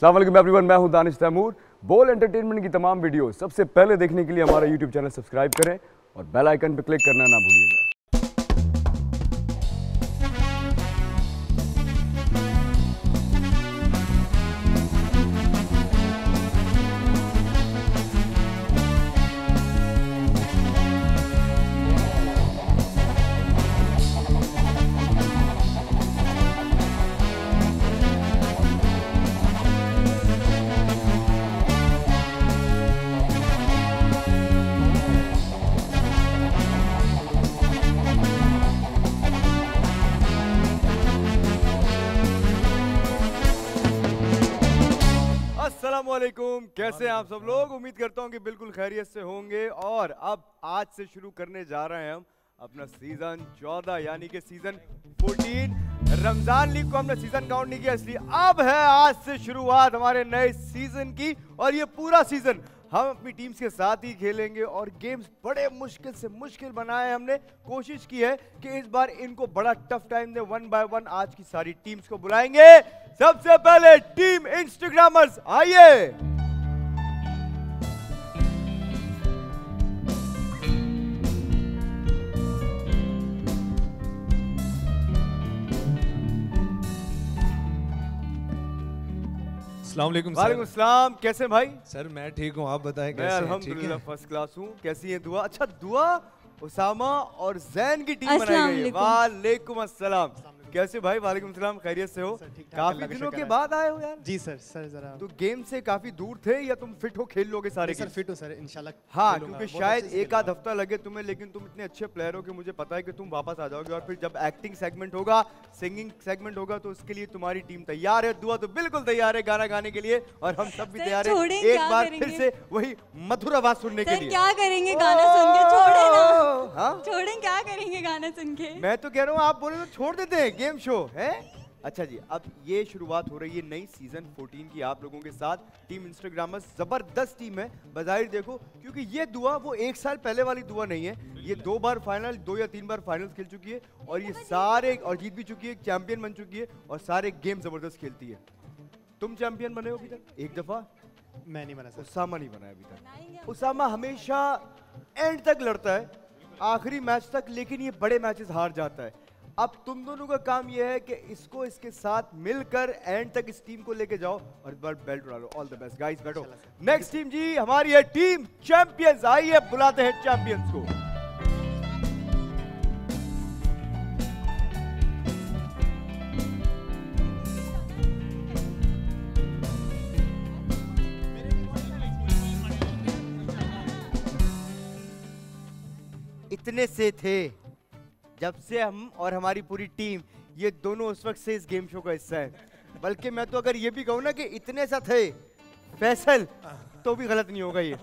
अस्सलाम वालेकुम एवरीवन, मैं हूं दानिश तैमूर। बोल एंटरटेनमेंट की तमाम वीडियो सबसे पहले देखने के लिए हमारा यूट्यूब चैनल सब्सक्राइब करें और बेल आइकन पर क्लिक करना ना भूलिएगा। वालेकुम, कैसे हैं आप सब लोग? उम्मीद करता हूं कि बिल्कुल खैरियत से होंगे। और अब आज से शुरू करने जा रहे हैं हम अपना सीजन 14 यानी कि सीजन 14। रमजान लीग को हमने सीजन काउंट नहीं किया, इसलिए अब है आज से शुरुआत हमारे नए सीजन की। और ये पूरा सीजन हम अपनी टीम्स के साथ ही खेलेंगे और गेम्स बड़े मुश्किल से मुश्किल बनाए। हमने कोशिश की है कि इस बार इनको बड़ा टफ टाइम दे। वन बाय वन आज की सारी टीम्स को बुलाएंगे। सबसे पहले टीम इंस्टाग्रामर्स, आइए। वालेकुम सलाम, कैसे भाई? सर मैं ठीक हूँ, आप बताएं कैसे? मैं अल्हम्दुलिल्लाह फर्स्ट क्लास हूँ। कैसी है दुआ? अच्छा दुआ, उसामा और ज़ैन की टीम बनाई गई है। वालेकुम अस्सलाम, कैसे भाई? वालेकुम सलाम, खैरियत से हो? काफी दिनों के बाद आए हो यार। जी सर। सर जरा तो गेम से काफी दूर थे या तुम फिट हो, खेल लोगे सारे? सर फिट हो सर, इंशाल्लाह। हाँ, क्योंकि शायद एक आध हफ्ता लगे तुम्हें, लेकिन तुम इतने अच्छे प्लेयर हो कि मुझे पता है कि तुम वापस आ जाओगे। और फिर जब एक्टिंग सेगमेंट होगा, सिंगिंग सेगमेंट होगा, तो उसके लिए तुम्हारी टीम तैयार है? दुआ तो बिल्कुल तैयार है गाना गाने के लिए और हम सब भी तैयार है एक बार फिर से वही मधुर आवाज सुनने के लिए। क्या करेंगे गाना सुन के? क्या करेंगे गाना सुन के? मैं तो कह रहा हूँ आप बोले तो छोड़ देते हैं गेम शो है। अच्छा जी, अब ये शुरुआत हो रही है नई सीजन 14 की आप लोगों के साथ। टीम इंस्टाग्रामर्स जबरदस्त टीम है बजाहिर, देखो, क्योंकि ये दुआ वो एक साल पहले वाली दुआ नहीं है। ये दो बार फाइनल, दो या तीन बार फाइनल खेल चुकी है और ये सारे, और जीत भी चुकी है, चैंपियन बन चुकी है और सारे गेम जबरदस्त खेलती है। तुम चैंपियन बने हो अभी तक? एक दफा मैं नहीं बना, उसामा नहीं बना अभी तक। उसामा हमेशा एंड तक लड़ता है, आखिरी मैच तक, लेकिन ये बड़े मैचेस हार जाता है। अब तुम दोनों का काम यह है कि इसको इसके साथ मिलकर एंड तक इस टीम को लेके जाओ और इस बार बेल्ट उड़ा लो। ऑल द बेस्ट गाइस, बैठो। नेक्स्ट टीम जी हमारी है टीम चैंपियंस। आइए बुलाते हैं चैंपियंस को। इतने से थे जब से हम और हमारी पूरी टीम, ये दोनों उस वक्त से इस गेम शो का हिस्सा है। बल्कि मैं तो अगर ये भी कहूँ ना कि इतने सा थे फैसल, तो भी गलत नहीं होगा। ये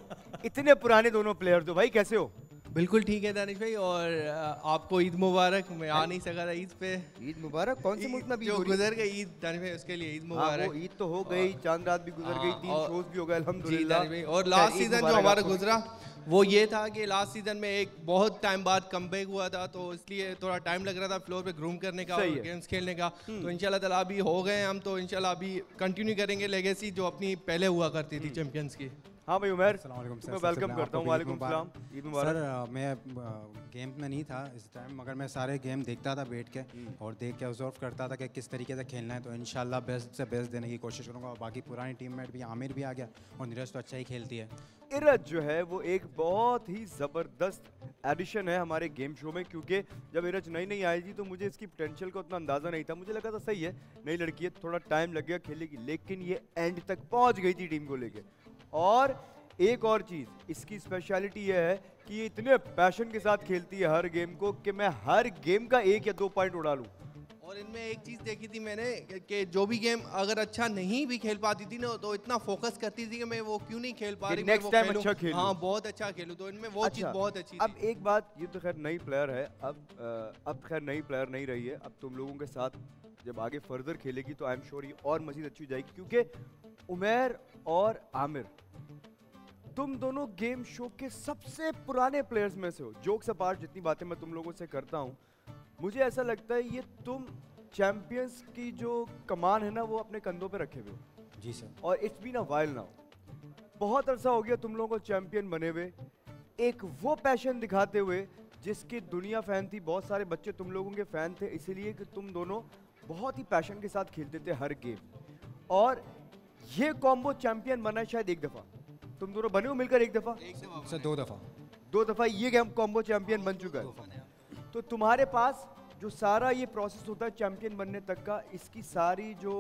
इतने पुराने दोनों प्लेयर। तो भाई कैसे हो? बिल्कुल ठीक है दानिश भाई, और आपको ईद मुबारक। मैं आ नहीं सका था ईद पे। ईद मुबारक कौन सी मुल्क में भी गुजर गई ईद दानिश भाई, उसके लिए ईद मुबारक। ईद तो हो गई, चांद रात भी गुजर गई, 3 शोज भी हो गए अल्हम्दुलिल्लाह। और लास्ट सीजन जो हमारा गुजरा वो ये था कि लास्ट सीजन में एक बहुत टाइम बाद कमबैक हुआ था, तो इसलिए थोड़ा टाइम लग रहा था फ्लोर पे ग्रूम करने का और गेम्स खेलने का। तो इंशाल्लाह ताला अभी हो गए हम, तो इंशाल्लाह अभी कंटिन्यू करेंगे लेगेसी जो अपनी पहले हुआ करती थी चैंपियंस की। हाँ भाई उमैर, मैं वेलकम करता हूँ। वालेकुम सलाम। सर मैं गेम में नहीं था इस टाइम, मगर मैं सारे गेम देखता था बैठ के और देख के ऑब्जर्व करता था कि किस तरीके से खेलना है। तो इंशाल्लाह बेस्ट से बेस्ट देने की कोशिश करूँगा। और बाकी पुरानी टीममेट भी, आमिर भी आ गया और नीरज तो अच्छा ही खेलती है। इरज जो है वो एक बहुत ही ज़बरदस्त एडिशन है हमारे गेम शो में, क्योंकि जब इरज नई नई आई थी तो मुझे इसकी पोटेंशियल का उतना अंदाज़ा नहीं था। मुझे लगा था सही है, नई लड़की है, थोड़ा टाइम लग गया खेलेगी, लेकिन ये एंड तक पहुंच गई थी टीम को लेके। और एक और चीज़ इसकी स्पेशलिटी ये है कि ये इतने पैशन के साथ खेलती है हर गेम को कि मैं हर गेम का 1 या 2 पॉइंट उड़ा लूँ। और इनमें एक चीज़ देखी थी मैंने कि जो भी गेम अगर अच्छा नहीं भी खेल पाती थी ना, तो इतना फोकस करती थी कि मैं वो क्यों नहीं खेल पा रही, नेक्स्ट टाइम अच्छा खेलूं। हाँ बहुत अच्छा खेलूं, तो इनमें वो चीज़ बहुत अच्छी थी। अब एक बात, ये तो खैर नई प्लेयर है, अब खैर नई प्लेयर नहीं रही है। अब तुम लोगों के साथ जब आगे फर्दर खेलेगी तो आई एम श्योर ये और मजीद अच्छी हो जाएगी, क्योंकि उमैर और आमिर तुम दोनों गेम शो के सबसे पुराने प्लेयर्स में से हो। जोक्स अपार्ट, जितनी बातें मैं तुम लोगों से करता हूँ, मुझे ऐसा लगता है ये तुम चैंपियंस की जो कमान है ना वो अपने कंधों पे रखे हुए हो। जी सर। और it's been a while now, बहुत अरसा हो गया तुम लोगों को चैंपियन बने हुए, एक वो पैशन दिखाते हुए जिसकी दुनिया फ़ैन थी, बहुत सारे बच्चे तुम लोगों के फ़ैन थे इसीलिए कि तुम दोनों बहुत ही पैशन के साथ खेलते थे हर गेम। और ये कॉम्बो चैंपियन बना है शायद एक दफ़ा, तुम दोनों बने हो मिलकर एक दफ़ा सर, दो दफ़ा ये गेम कॉम्बो चैंपियन बन चुका है। तो तुम्हारे पास जो सारा ये प्रोसेस होता है चैंपियन बनने तक का, इसकी सारी जो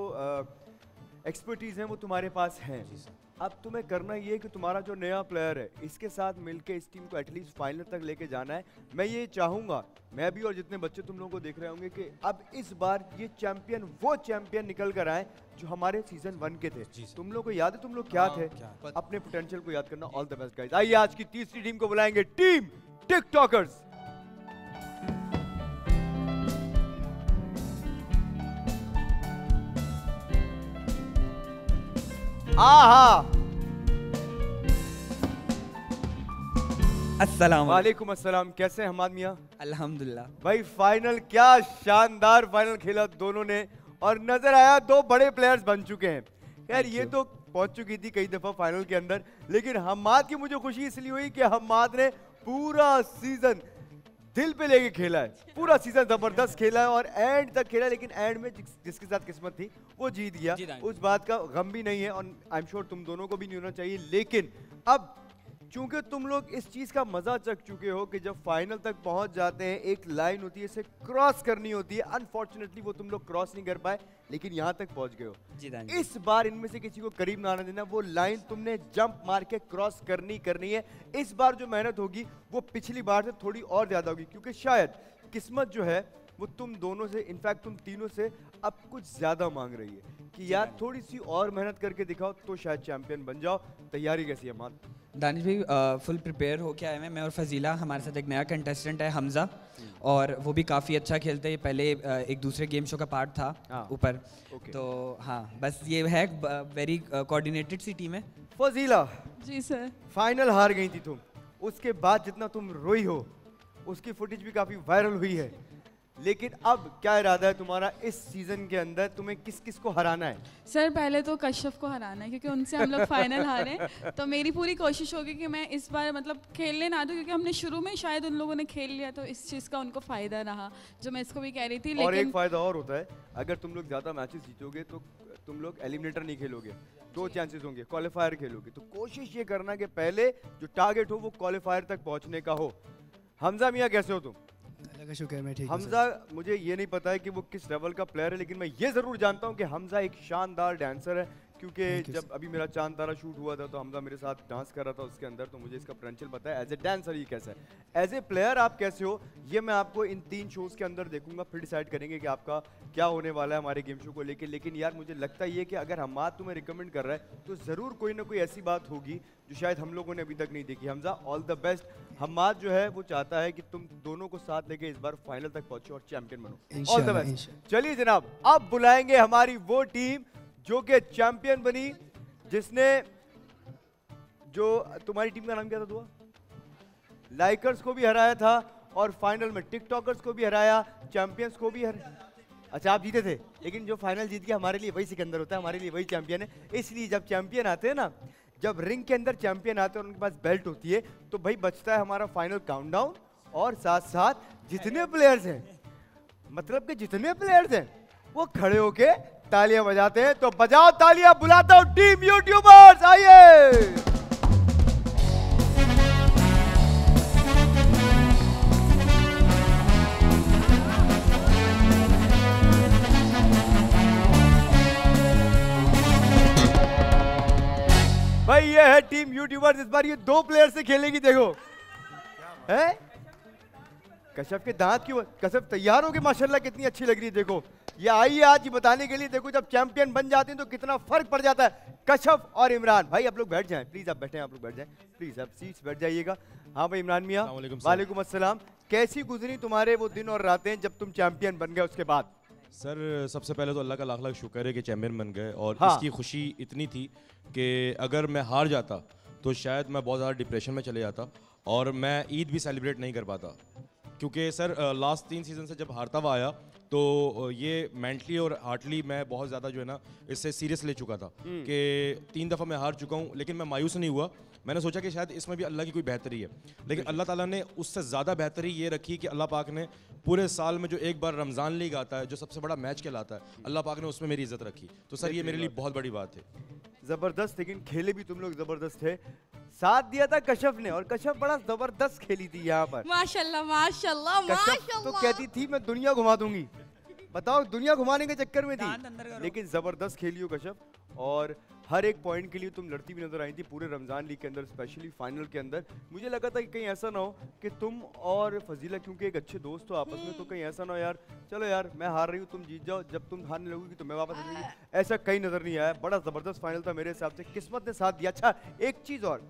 एक्सपर्टीज़ हैं वो तुम्हारे पास हैं। अब तुम्हें करना ये है कि तुम्हारा जो नया प्लेयर है इसके साथ मिलके इस टीम को एटलीस्ट फाइनल तक लेके जाना है। मैं ये चाहूँगा, मैं भी और जितने बच्चे तुम लोगों को देख रहे होंगे, कि अब इस बार ये चैंपियन वो चैंपियन निकल कर आए जो हमारे सीजन 1 के थे। तुम लोग को याद है तुम लोग क्या थे, अपने पोटेंशियल को याद करना। All the best guys. आइए आज की तीसरी टीम को बुलाएंगे, टीम टिकटॉकर्स। अस्सलाम वालेकुम। अस्सलाम, कैसे हैं हमाद मियां? अल्हम्दुलिल्लाह। भाई फाइनल, क्या शानदार फाइनल खेला दोनों ने, और नजर आया दो बड़े प्लेयर्स बन चुके हैं। यार ये तो पहुंच चुकी थी कई दफा फाइनल के अंदर, लेकिन हमाद की मुझे खुशी इसलिए हुई कि हमाद ने पूरा सीजन दिल पे लेके खेला है, पूरा सीजन जबरदस्त खेला है और एंड तक खेला है, लेकिन एंड में जिसके साथ किस्मत थी वो जीत गया। उस बात का गम भी नहीं है और आई एम श्योर तुम दोनों को भी नहीं होना चाहिए। लेकिन अब चूंकि तुम लोग इस चीज़ का मजा चख चुके हो कि जब फाइनल तक पहुंच जाते हैं एक लाइन होती है, इसे क्रॉस करनी होती है, अनफॉर्चुनेटली वो तुम लोग क्रॉस नहीं कर पाए, लेकिन यहाँ तक पहुँच गए हो। इस बार इनमें से किसी को करीब ना आने देना, वो लाइन तुमने जंप मार के क्रॉस करनी है। इस बार जो मेहनत होगी वो पिछली बार से थोड़ी और ज़्यादा होगी, क्योंकि शायद किस्मत जो है वो तुम दोनों से, इनफैक्ट तुम तीनों से अब कुछ ज़्यादा मांग रही है कि यार थोड़ी सी और मेहनत करके दिखाओ तो शायद चैंपियन बन जाओ। तैयारी कैसी है मान? दानिश भाई फुल प्रिपेयर हो क्या है? मैं और फजीला, हमारे साथ एक नया कंटेस्टेंट है हमजा, और वो भी काफ़ी अच्छा खेलते हैं, पहले एक दूसरे गेम शो का पार्ट था ऊपर, तो हाँ बस ये है वेरी कोऑर्डिनेटेड सी टीम है। फजीला जी सर, फाइनल हार गई थी तुम, उसके बाद जितना तुम रोई हो उसकी फुटेज भी काफ़ी वायरल हुई है, लेकिन अब क्या इरादा है तुम्हारा इस सीजन के अंदर, तुम्हें किस किस को हराना है? सर पहले तो कशफ को हराना है क्योंकि उनसे हम लोग फाइनल हारे, तो मेरी पूरी कोशिश होगी कि मैं इस बार मतलब खेलने ना दूं, क्योंकि हमने शुरू में शायद उन लोगों ने खेल लिया तो इस चीज़ का उनको फायदा रहा, जो मैं इसको भी कह रही थी। और लेकिन एक फायदा और होता है, अगर तुम लोग ज़्यादा मैचेस जीतोगे तो तुम लोग एलिमिनेटर नहीं खेलोगे, दो चांसेस होंगे, क्वालिफायर खेलोगे। तो कोशिश ये करना कि पहले जो टारगेट हो वो क्वालिफायर तक पहुँचने का हो। हमजा मियाँ कैसे हो तुम? शुक्र मैं ठीक। हमजा, मुझे ये नहीं पता है कि वो किस लेवल का प्लेयर है, लेकिन मैं ये जरूर जानता हूँ कि हमजा एक शानदार डांसर है, क्योंकि जब अभी मेरा चांद तारा शूट हुआ था तो हमजा मेरे साथ डांस कर रहा था उसके अंदर, तो मुझे इसका पोटेंशियल पता है। एज ए डांसर ये कैसा है, एज ए प्लेयर आप कैसे हो, ये मैं आपको इन 3 शोज़ के अंदर देखूंगा, फिर डिसाइड करेंगे कि आपका क्या होने वाला है हमारे गेम शो को लेकर। लेकिन यार मुझे लगता है कि अगर हमाद तुम्हें रिकमेंड कर रहा है तो ज़रूर कोई ना कोई ऐसी बात होगी जो शायद हम लोगों ने अभी तक नहीं देखी। Hamza all the best. Hammad जो है वो चाहता है कि तुम दोनों को साथ लेके इस बार फाइनल तक पहुंचो और चैंपियन बनो। All the best. चलिए जनाब, अब बुलाएंगे हमारी वो टीम जो कि चैंपियन बनी, जिसने जो तुम्हारी टीम का नाम क्या था दुआ? लाइकर्स को भी हराया था और फाइनल में टिकटॉकर्स को भी हराया, चैंपियंस को भी हराया। अच्छा आप जीते थे, लेकिन जो फाइनल जीत गया हमारे लिए वही सिकंदर होता है, हमारे लिए वही चैंपियन है। इसलिए जब चैंपियन आते हैं ना, जब रिंग के अंदर चैंपियन आते हैं और उनके पास बेल्ट होती है, तो भाई बचता है हमारा फाइनल काउंटडाउन, और साथ साथ जितने प्लेयर्स हैं, मतलब कि जितने प्लेयर्स हैं वो खड़े होके तालियां बजाते हैं। तो बजाओ तालियां, बुलाता हूं टीम यूट्यूबर्स, आइए। भाई ये है टीम यूट्यूबर्स, इस बार ये 2 प्लेयर से खेलेगी। देखो है कशफ के दांत क्यों? कशफ तैयार हो गए माशाल्लाह, कितनी अच्छी लग रही है। देखो ये आई है आज ये बताने के लिए, देखो जब चैंपियन बन जाते हैं तो कितना फर्क पड़ जाता है। कशफ और इमरान भाई आप लोग बैठ जाएं प्लीज, आप बैठे, आप लोग बैठ जाएं प्लीज, आप सीट्स बैठ जाइएगा। हाँ भाई इमरान मियाँ, वालेकुम अस्सलाम। कैसी गुजरी तुम्हारे वो दिन और रातें जब तुम चैंपियन बन गए उसके बाद? सर सबसे पहले तो अल्लाह का लाख लाख शुक्र है कि चैंपियन बन गए, और इसकी खुशी इतनी थी कि अगर मैं हार जाता तो शायद मैं बहुत ज़्यादा डिप्रेशन में चले जाता और मैं ईद भी सेलिब्रेट नहीं कर पाता, क्योंकि सर लास्ट 3 सीज़न से जब हारता हुआ आया तो ये मेंटली और हार्टली मैं बहुत ज़्यादा जो है ना इससे सीरियस ले चुका था कि 3 दफ़ा मैं हार चुका हूँ, लेकिन मैं मायूस नहीं हुआ। मैंने सोचा कि शायद इसमें भी अल्लाह की कोई बेहतरी है, लेकिन अल्लाह ताला ने उससे ज़्यादा बेहतरी ये रखी कि अल्लाह पाक ने पूरे साल में जो एक बार रमजान लीग आता है, जो सबसे बड़ा मैच कहलाता है, अल्लाह पाक ने उसमें मेरी इज्जत रखी। तो सर ये मेरे लिए बहुत बड़ी बात है। ज़बरदस्त, लेकिन खेले भी तुम लोग ज़बरदस्त है। साथ दिया था कशफ ने और कशफ बड़ा जबरदस्त खेली थी यहाँ पर, माशाल्लाह माशाल्लाह माशाल्लाह। तो कहती थी मैं दुनिया घुमा दूंगी, बताओ दुनिया घुमाने के चक्कर में थी, लेकिन जबरदस्त खेली हो कशफ और हर एक पॉइंट के लिए तुम लड़ती भी नजर आई थी पूरे रमजान लीग के अंदर, स्पेशली फाइनल के अंदर। मुझे लगा था कि कहीं ऐसा ना हो कि तुम और फजीला, क्योंकि एक अच्छे दोस्त हो आपस में, तो कहीं ऐसा ना हो यार चलो यार मैं हार रही हूँ तुम जीत जाओ, जब तुम हारने लगोगी तो मैं वापस आ जाऊंगी। ऐसा कहीं नजर नहीं आया, बड़ा जबरदस्त फाइनल था मेरे हिसाब से, किस्मत ने साथ दिया। अच्छा एक चीज और,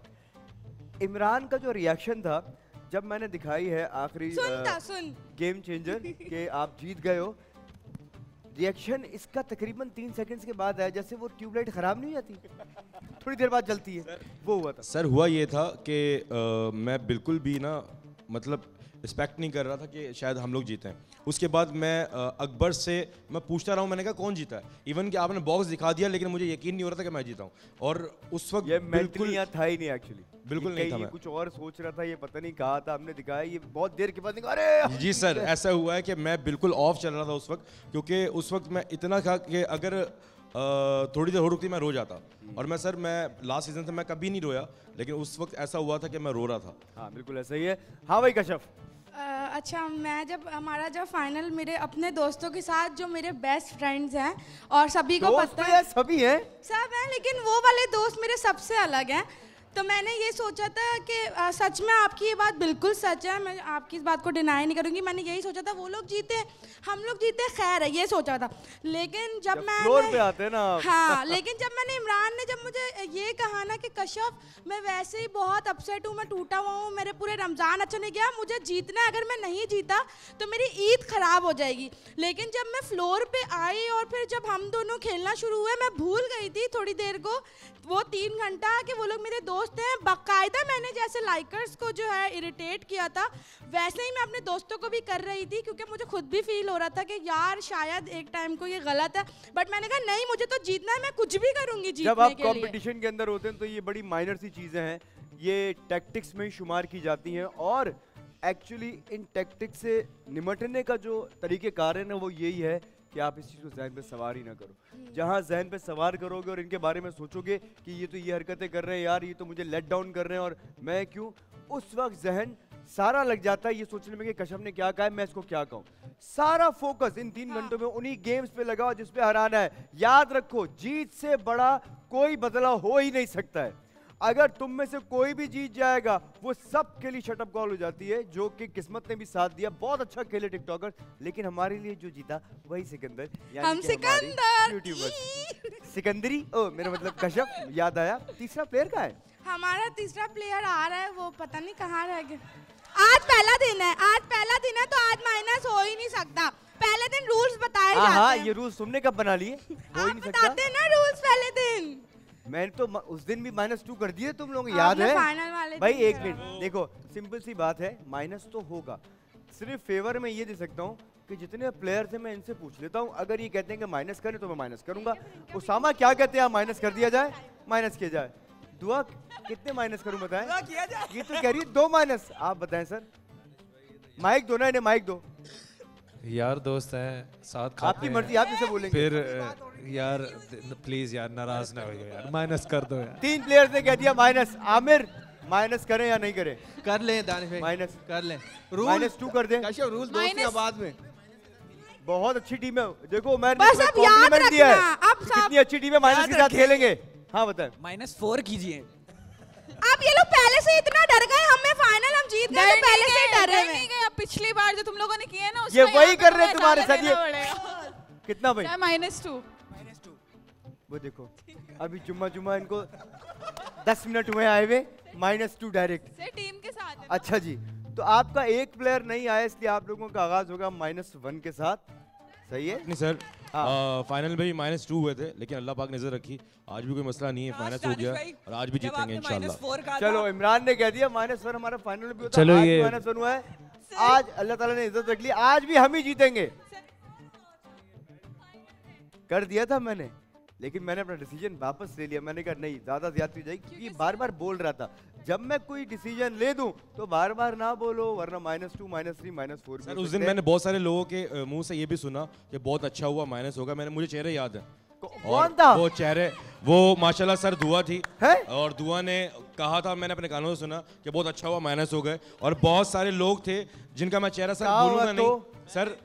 इमरान का जो रिएक्शन था जब मैंने दिखाई है आखिरी गेम चेंजर के आप जीत गए हो, रिएक्शन इसका तकरीबन 3 सेकंड्स के बाद आया, जैसे वो ट्यूबलाइट खराब नहीं जाती थोड़ी देर बाद जलती है, सर, वो हुआ था। सर हुआ ये था कि मैं बिल्कुल भी ना मतलब एक्सपेक्ट नहीं कर रहा था कि शायद हम लोग जीतें। उसके बाद मैं अकबर से मैं पूछता रहा हूँ, मैंने कहा कौन जीता है, इवन कि आपने बॉक्स दिखा दिया लेकिन मुझे यकीन नहीं हो रहा था कि मैं जीता हूँ। और उस वक्त बिल्कुल यहाँ था ही नहीं एक्चुअली, बिल्कुल नहीं था, मैं कुछ और सोच रहा था, ये पता नहीं कहा था हमने दिखाया ये बहुत देर के बाद। अरे जी सर ऐसा हुआ है कि मैं बिल्कुल ऑफ चल रहा था उस वक्त, क्योंकि उस वक्त मैं इतना था कि अगर थोड़ी देर हो रुकती मैं रो जाता। और मैं सर मैं लास्ट सीजन से मैं कभी नहीं रोया, लेकिन उस वक्त ऐसा हुआ था कि मैं रो रहा था। हाँ बिल्कुल ऐसा ही है। हाँ भाई कशफ। अच्छा मैं जब हमारा जब फाइनल मेरे अपने दोस्तों के साथ जो मेरे बेस्ट फ्रेंड्स हैं और सभी को पता है सभी हैं सब हैं, लेकिन वो वाले दोस्त मेरे सबसे अलग हैं। तो मैंने ये सोचा था कि सच में आपकी ये बात बिल्कुल सच है, मैं आपकी इस बात को डिनाई नहीं करूँगी। मैंने यही सोचा था वो लोग जीते हम लोग जीते, खैर है ये सोचा था। लेकिन जब मैं फ्लोर पे आते ना, हाँ लेकिन जब मैंने इमरान ने जब मुझे ये कहा ना कि कशफ मैं वैसे ही बहुत अपसेट हूँ, मैं टूटा हुआ हूँ, मेरे पूरे रमज़ान अच्छा नहीं गया, मुझे जीतना है, अगर मैं नहीं जीता तो मेरी ईद ख़राब हो जाएगी। लेकिन जब मैं फ्लोर पर आई और फिर जब हम दोनों खेलना शुरू हुए, मैं भूल गई थी थोड़ी देर को वो 3 घंटा कि वो लोग मेरे दोस्त हैं। बाकायदा मैंने जैसे लाइकर्स को जो है इरिटेट किया था, वैसे ही मैं अपने दोस्तों को भी कर रही थी, क्योंकि मुझे खुद भी फील हो रहा था कि यार शायद एक टाइम को ये गलत है। बट मैंने कहा नहीं मुझे तो जीतना है, मैं कुछ भी करूंगी जीतने के लिए। जब आप कॉम्पिटिशन के अंदर होते हैं तो ये बड़ी माइनर सी चीज़ें हैं, ये टैक्टिक्स में शुमार की जाती हैं और एक्चुअली इन टैक्टिक्स से निमटने का जो तरीक़ेकार है ना वो यही है कि आप इस चीज़ को जहन पे सवार ही ना करो। जहाँ जहन पे सवार करोगे और इनके बारे में सोचोगे कि ये तो ये हरकतें कर रहे हैं यार, ये तो मुझे लेट डाउन कर रहे हैं और मैं क्यों, उस वक्त जहन सारा लग जाता है ये सोचने में कि कशफ ने क्या कहा है, मैं इसको क्या कहूँ। सारा फोकस इन 3 घंटों में उन्हीं गेम्स पे लगाओ जिसपे हराना है। याद रखो जीत से बड़ा कोई बदला हो ही नहीं सकता है। अगर तुम में से कोई भी जीत जाएगा वो सब के लिए शटअप कॉल हो जाती है, जो कि किस्मत ने भी साथ दिया। बहुत अच्छा खेले टिकटॉकर, लेकिन हमारे लिए जो जीता वही सिकंदर, हम सिकंदर यूट्यूबर्स सिकंदरी ओ मेरा मतलब कशफ याद आया। तीसरा प्लेयर कहाँ है? हमारा तीसरा प्लेयर आ रहा है, वो पता नहीं कहाँ रह गया। आज पहला दिन है, आज पहला दिन है तो आज माइनस हो ही नहीं सकता। पहले दिन रूल्स बताए जाते हैं। हां ये रूल्स तुमने कब बना लिए? हो ही नहीं सकता, बताते ना रूल्स पहले दिन। मैंने तो उस दिन भी -2 कर दिए तुम लोग, याद है फाइनल वाले भाई। एक मिनट देखो, सिंपल सी बात है, माइनस तो होगा। सिर्फ फेवर में ये दे सकता हूँ कि जितने प्लेयर थे मैं इनसे पूछ लेता हूँ, अगर ये कहते हैं कि माइनस करें तो मैं माइनस करूंगा। उसामा क्या कहते हैं, माइनस कर दिया जाए? माइनस किया जाए। दुआ कितने माइनस करूँ बताएं? ये तो कह रही 2 माइनस, आप बताएं सर। माइक दो ना इन्हें, माइक दो यार, दोस्त हैं साथ, आपकी मर्जी आप जैसे बोलेंगे। फिर यार प्लीज यार नाराज ना हो यार, माइनस कर दो यार। 3 प्लेयर्स ने कह दिया माइनस। आमिर माइनस करें या नहीं करें? कर लें दानिश भाई, माइनस कर लें। -2 कर दें कश्यप, रूल दोस्ती आबाद में। बहुत अच्छी टीम है, देखो उमैर ने कॉम्प्लीमेंट दिया है, कितनी अच्छी टीम है, माइनस के साथ खेलेंगे। हाँ बताएं। -4 कीजिए आप। ये लोग पहले से इतना डर गए, हमें फाइनल हम जीत गए तो पहले से डर रहे हैं। पिछली बार जो तुम लोगों ने किया ना ये वही कर रहे हैं तुम्हारे साथ। ये कितना भाई? -2 वो देखो अभी जुम्मा इनको 10 मिनट हुए आए हुए, -2 डायरेक्ट टीम के साथ। अच्छा जी, तो आपका एक प्लेयर नहीं आया इसलिए आप लोगों का आगाज होगा -1 के साथ, सही है? नहीं सर फाइनल में भी -2 हुए थे, लेकिन अल्लाह पाक ने नजर रखी। आज भी कोई मसला नहीं है, फाइनल हो गया और आज भी जीतेंगे इंशाल्लाह। चलो इमरान ने कह दिया -1 हमारा फाइनल भी होता है, आज -1 हुआ है। आज अल्लाह ताला ने इज्जत रख ली, आज भी हम ही जीतेंगे। कर दिया था मैंने, लेकिन मैंने अपना डिसीजन वापस ले लिया। मैंने कहा नहीं, ज़्यादा ज्यादती हो जाएगी, क्योंकि बार बार बोल रहा था जब मैं कोई डिसीजन ले दूं तो बार बार ना बोलो वरना -2, -3, -4। सर उस दिन मैंने बहुत सारे लोगों के मुंह से ये भी सुना कि बहुत अच्छा हुआ माइनस होगा। मैंने, मुझे चेहरे याद है कौन था वो चेहरे, वो माशाल्लाह सर दुआ थी है? और दुआ ने कहा था, मैंने अपने कानों से सुना कि बहुत अच्छा हुआ माइनस हो गए। और बहुत सारे लोग थे जिनका मैं चेहरा सर भूलूंगा नहीं, सर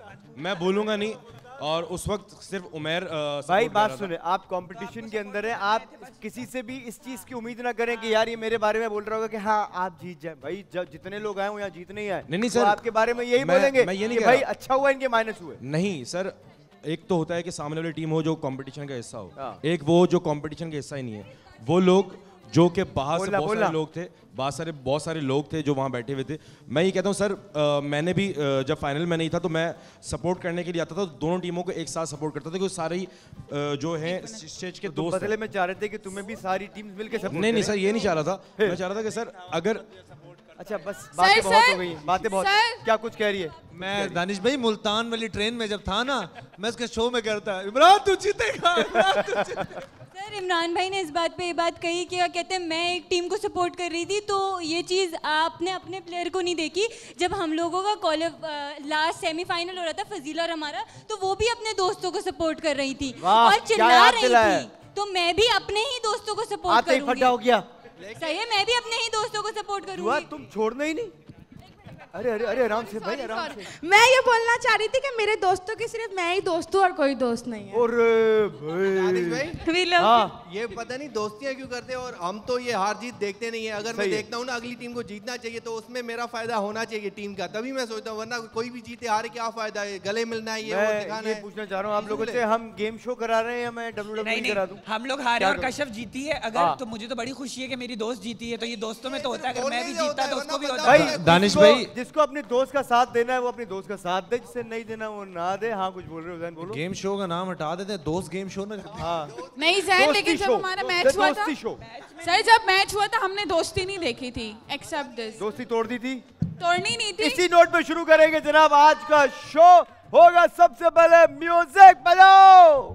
मैं भूलूंगा नहीं। और उस वक्त सिर्फ उमैर भाई बात सुने, आप कंपटीशन के अंदर हैं, आप किसी से भी इस चीज़ की उम्मीद ना करें कि यार ये मेरे बारे में बोल रहा होगा कि हाँ आप जीत जाए। भाई जितने लोग आए हो यहाँ जीतने ही आए। नहीं सर, आपके बारे में यही बोलेंगे कि भाई अच्छा हुआ इनके माइनस हुए। नहीं सर, एक तो होता है कि सामने वाली टीम हो जो कंपटीशन का हिस्सा हो, एक वो जो कंपटीशन का हिस्सा ही नहीं है। वो लोग जो कि बाहर से बहुत सारे लोग थे, बहुत सारे लोग थे जो वहाँ बैठे हुए थे। मैं ये कहता हूँ सर, मैंने भी जब फाइनल में नहीं था तो मैं सपोर्ट करने के लिए आता था, तो दोनों टीमों को एक साथ सपोर्ट करता था क्योंकि सारे ही जो हैं स्टेज के दोस्त। बदले में चाह रहे थे कि तुम्हें भी सारी टीम्स मिलकर सपोर्ट करें। नहीं सर, ये नहीं चाह रहा था, मैं चाह रहा था कि सर अगर अच्छा बस बातें बहुत हो गई, बातें बहुत। क्या कुछ कह रही है? मैं दानिश भाई मुल्तान वाली ट्रेन में जब था ना, मैं उसके शो में करता, इमरान तू जीतेगा। सर इमरान भाई ने इस बात पे ये बात कही कि कहते हैं मैं एक टीम को सपोर्ट कर रही थी, तो ये चीज़ आपने अपने प्लेयर को नहीं देखी। जब हम लोगों का लास्ट सेमीफाइनल हो रहा था, फजीला हमारा, तो वो भी अपने दोस्तों को सपोर्ट कर रही थी और चिल्ला रही थी, तो मैं भी अपने ही दोस्तों को सपोर्ट करूंगी। सही है, मैं भी अपने ही दोस्तों को सपोर्ट करूंगी। तुम छोड़ना ही नहीं। अरे अरे अरे आराम से भाई, आराम से। मैं ये बोलना चाह रही थी कि मेरे दोस्तों की सिर्फ मैं ही दोस्त हूँ और कोई दोस्त नहीं है। और भाई ये पता नहीं दोस्तियाँ क्यों करते हैं, और हम तो ये हार जीत देखते नहीं है। अगर मैं देखता हूँ ना अगली टीम को जीतना चाहिए तो उसमें मेरा फायदा होना चाहिए टीम का, तभी मैं सोचता हूँ, वरना कोई भी जीते हारे क्या फायदा है, गले मिलना है। ये पूछना चाह रहा हूँ आप लोगों से, हम गेम शो करा रहे हैं या मैं WWE करा दूँ? हम लोग हारे और कशफ जीती है अगर, तो मुझे तो बड़ी खुशी है कि मेरी दोस्त जीती है, तो ये दोस्तों में तो होता है। अगर मैं भी जीतता तो उसको भी होता है। दानिश भाई जिसको अपने दोस्त का साथ देना है वो अपने दोस्त का साथ दे, जिसे नहीं देना वो ना दे। हाँ कुछ बोल रहे हो ज़ैन, बोलो। गेम शो का नाम हटा देते हैं, दोस्त गेम शो ना। हाँ नहीं ज़ैन, लेकिन जब हमारा मैच हुआ था, सर जब मैच हुआ था हमने दोस्ती नहीं देखी थी, एक्सेप्ट दिस। दोस्ती तोड़ दी थी, तोड़नी नहीं थी। इसी नोट पे शुरू करेंगे जनाब आज का शो होगा। सबसे पहले म्यूजिक बजाओ।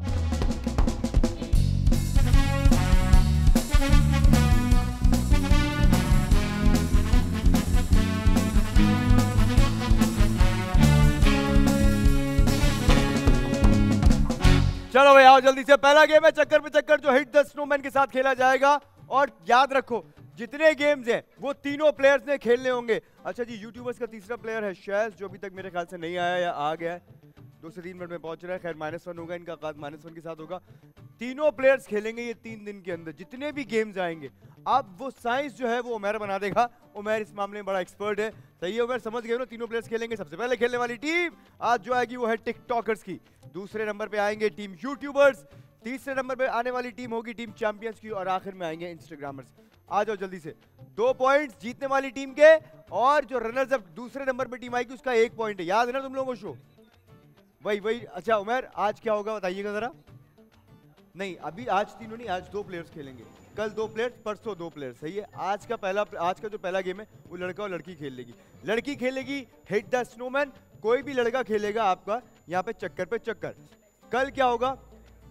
चलो भाई आओ जल्दी से, पहला गेम है चक्कर पे चक्कर, जो हिट द स्नोमैन के साथ खेला जाएगा। और याद रखो जितने गेम्स हैं वो तीनों प्लेयर्स ने खेलने होंगे। अच्छा जी, यूट्यूबर्स का तीसरा प्लेयर है शेष, जो अभी तक मेरे ख्याल से नहीं आया या आ गया है, 2 से 3 मिनट में पहुंच रहा है। खैर -1 होगा, इनका आगाज -1 के साथ होगा। तीनों प्लेयर्स खेलेंगे ये 3 दिन के अंदर, जितने भी गेम्स आएंगे। अब वो साइंस जो है वो उमैर बना देगा, उमैर इस मामले में बड़ा एक्सपर्ट है। सही है उमैर, समझ गए ना? तीनों प्लेयर्स खेलेंगे। सबसे पहले खेलने वाली टीम आज जो आएगी वो है टिकटॉकर्स की, दूसरे नंबर पे आएंगे टीम यूट्यूबर्स, तीसरे नंबर पे आने वाली टीम होगी टीम चैंपियंस की, और आखिर में आएंगे इंस्टाग्रामर्स। आ जाओ जल्दी से, 2 पॉइंट्स जीतने वाली टीम के, और जो रनर्स अप दूसरे नंबर पे टीम आएगी उसका 1 पॉइंट है। याद है ना तुम लोगों को शो? वही। अच्छा उमैर आज क्या होगा बताइएगा जरा। नहीं अभी आज तीनों नहीं, आज 2 प्लेयर्स खेलेंगे, कल 2 प्लेयर्स, परसों 2 प्लेयर। सही है। आज का जो पहला गेम है वो लड़का और लड़की खेल लेगी। लड़की खेलेगी हिट द स्नोमैन, कोई भी लड़का खेलेगा आपका यहाँ पे चक्कर। कल क्या होगा,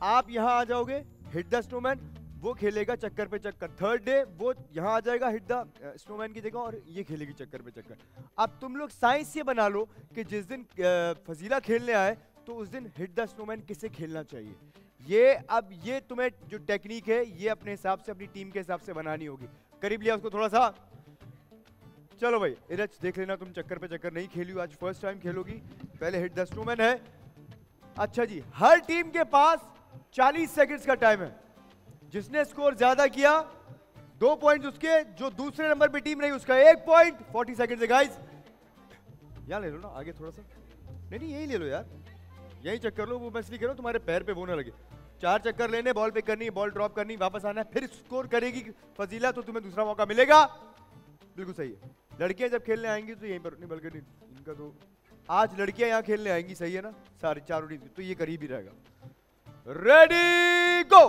आप यहाँ आ जाओगे हिट द स्नोमैन, वो खेलेगा चक्कर पे चक्कर। थर्ड डे वो यहाँ आ जाएगा हिट द स्नोमैन की जगह, और ये खेलेगी चक्कर पे चक्कर। अब तुम लोग साइंस ये बना लो कि जिस दिन फजीला खेलने आए तो उस दिन हिट द स्नोमैन किसे खेलना चाहिए। अब ये तुम्हें जो टेक्निक है ये अपने हिसाब से, अपनी टीम के हिसाब से बनानी होगी। करीब लिया उसको थोड़ा सा। चलो भाई इरज देख लेना, तुम चक्कर पे चक्कर नहीं खेली हो आज, फर्स्ट टाइम खेलोगी। पहले हिट द स्नोमैन है। अच्छा जी, हर टीम के पास 40 सेकंड्स का टाइम है। जिसने स्कोर ज्यादा किया 2 पॉइंट उसके, जो दूसरे नंबर पे टीम रही उसका 1 पॉइंट। 40 सेकेंड है गाइज, यार ले लो ना आगे थोड़ा सा। नहीं यही ले लो यार, यही चक्कर लो। वो मैं इसलिए कह रहा हूँ तुम्हारे पैर पे वो ना लगे। 4 चक्कर लेने, बॉल पिक करनी, बॉल ड्रॉप करनी, वापस आना है। फिर स्कोर करेगी फजीला तो तुम्हें दूसरा मौका मिलेगा। बिल्कुल सही है। लड़कियां जब खेलने आएंगी तो यहीं पर, नहीं बल्कि इनका तो आज लड़कियां यहाँ खेलने आएंगी। सही है ना, सारी चारों टीम, तो ये करीब ही रहेगा। Ready go.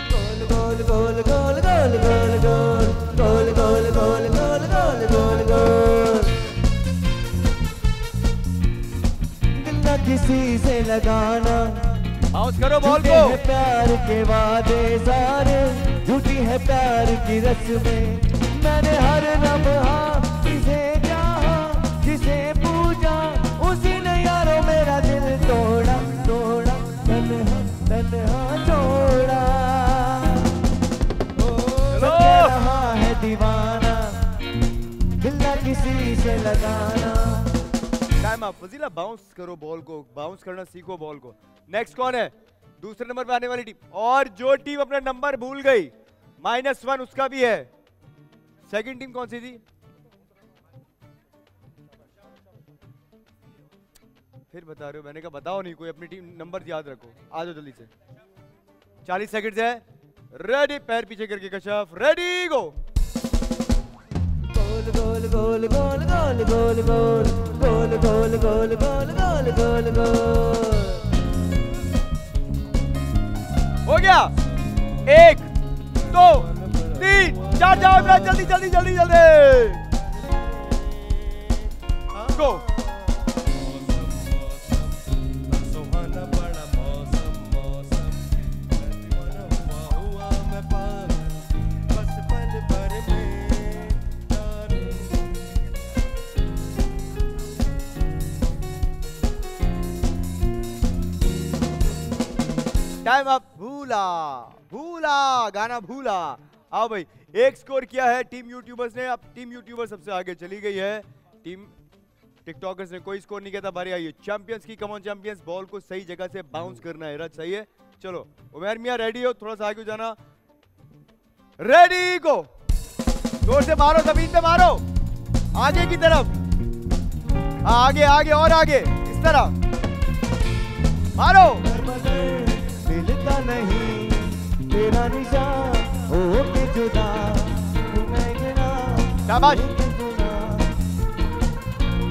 गोल गोल गोल गोल गोल गोल गोल गोल गोल गोल गोल गोल। किसी से लगाना करो बॉल को। प्यार के वादे सारे झूठी है प्यार की रस्में, मैंने हर लम्हा किसे चाहा किसे पूजा, उसी ने यारों मेरा दिल तोड़ा तोड़ा तन्हा तन्हा छोड़ा। ओ रहा है दीवाना दिल ना किसी से लगाना। टाइम आप फजीला, बाउंस करो बॉल को, बाउंस करना सीखो बॉल को। नेक्स्ट कौन है? दूसरे नंबर पे आने वाली टीम, और जो टीम अपना नंबर भूल गई -1 उसका भी है। सेकंड टीम कौन सी थी? फिर बता रहे हो, मैंने कहा बताओ नहीं कोई, अपनी टीम नंबर याद रखो। आ जाओ जल्दी से, 40 सेकंड है। रेडी, पैर पीछे करके कशफ, रेडी गो। गोल गोल गोल गोल गोल गोल गोल गोल गोल गोल गोल गोल गोल गोल। हो गया, 1 2 3 4 जाओ इमरान, जल्दी जल्दी जल्दी जल्दी गो। टाइम आप भूला भूला गाना भूला। आओ भाई, 1 स्कोर किया है टीम यूट्यूबर्स ने। अब टीम यूट्यूबर्स सबसे आगे चली गई है, टीम टिकटॉकर्स ने कोई स्कोर नहीं किया था। बारी आई है चैंपियंस की। कम ऑन चैंपियंस, बॉल को सही जगह से बाउंस करना है। इरज सही है, चलो उमैर मियां रेडी हो, थोड़ा सा आगे जाना। रेडी गो, जोर से मारो, जमीन पे मारो, आगे की तरफ, आगे आगे और आगे, इस तरह मारो। नहीं तेरा निशान हो के जुदा, शाबाश,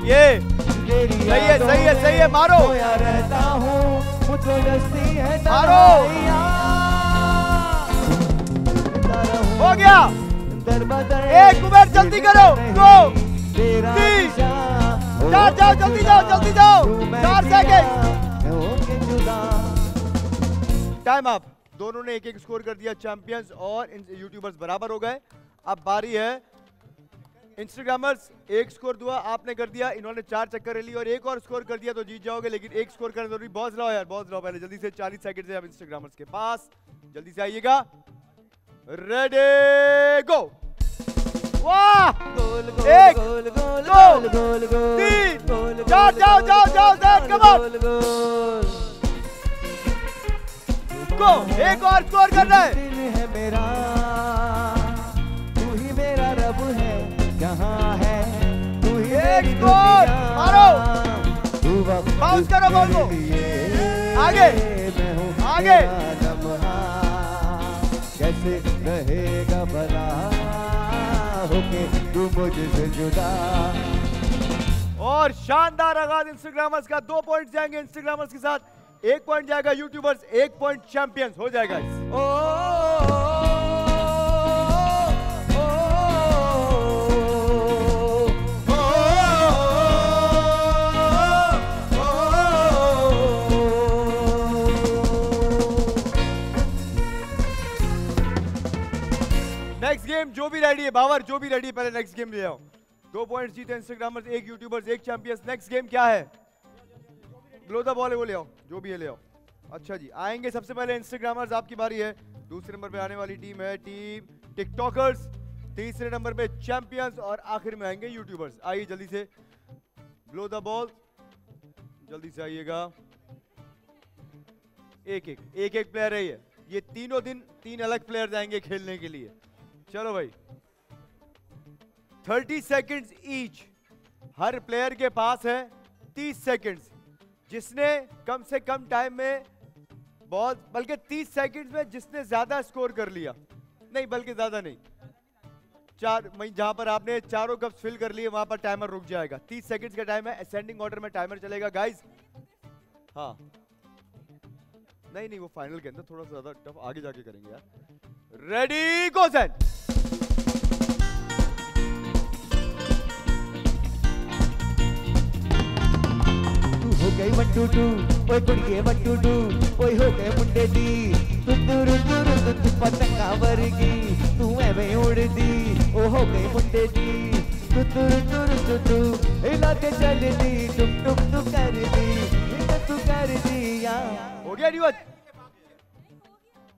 ये सही है सही है सही है, मारो रहता हूँ मारो। हो गया, 1 उमर जल्दी करो, 2 3 4 जाओ जल्दी जाओ जल्दी जाओ, 4 सेकेंड। टाइम आप, दोनों ने 1-1 स्कोर कर दिया, चैंपियंस और यूट्यूबर्स बराबर हो गए। अब बारी है इंस्टाग्रामर्स, 1 स्कोर दुआ आपने कर दिया, इन्होंने 4 चक्कर ले लिए, और 1 और स्कोर कर दिया तो जीत जाओगे, लेकिन 1 स्कोर करना जरूरी। बहुत लाओ यार, बहुत लाओ पहले जल्दी से, 40 सेकंड से आप इंस्टाग्रामर्स के पास, जल्दी से आइएगा। Ready go. वाह, 1 2 3 4 जाओ जाओ जाओ जाओ, कम ऑन को, 1 और स्कोर कर रहा है मेरा, तू ही मेरा रब है, जहां है तू ही। 1 स्कोर मारो, बाउंस करो बॉल को, आगे आगे, कैसे रहेगा भला होके तू मुझसे जुदा। और शानदार आगाज इंस्टाग्रामर्स का, 2 पॉइंट जाएंगे इंस्टाग्रामर्स के साथ, 1 पॉइंट जाएगा यूट्यूबर्स, 1 पॉइंट चैंपियंस हो जाएगा। नेक्स्ट गेम, जो भी रेडी है बावर, जो भी रेडी है पहले नेक्स्ट गेम ले आओ। 2 पॉइंट जीते Instagrammers, 1 YouTubers, 1 champions. Next game क्या है? ग्लोदा बॉल है वो ले आओ, जो भी है ले आओ। अच्छा जी, आएंगे सबसे पहले इंस्टाग्रामर्स, आपकी बारी है। दूसरे नंबर पे आने वाली टीम है टीम टिकटॉकर्स, तीसरे नंबर पे चैंपियंस, और आखिर में आएंगे यूट्यूबर्स। आइए जल्दी से, ग्लोदा बॉल, जल्दी से आइएगा। 1-1 प्लेयर है ये तीनों दिन 3 अलग प्लेयर आएंगे खेलने के लिए। चलो भाई, 30 सेकेंड ईच, हर प्लेयर के पास है 30 सेकेंड। जिसने कम से कम टाइम में बहुत, बल्कि 30 सेकंड में जिसने ज्यादा स्कोर कर लिया, नहीं बल्कि ज्यादा नहीं, 4 मई, जहां पर आपने चारों कप्स फिल कर लिए वहां पर टाइमर रुक जाएगा। 30 सेकंड का टाइम है, असेंडिंग ऑर्डर में टाइमर चलेगा गाइस। हाँ नहीं, वो फाइनल के अंदर थोड़ा सा ज्यादा टफ, आगे जाके करेंगे यार। Ready go Zain. हो गई 1 2 2 ओए कुड़िए व्हाट टू डू, ओए हो गए मुंडे दी, रुंदू रुंदू रुंदू तू पतंगा वर्गी, तू एवें उड़दी, ओ हो गए मुंडे दी, रुंदू रुंदू रुंदू तू हिलाते चलदी, टुम टुम तू करदी, हिला तू करदी या। हो गया रिवाज,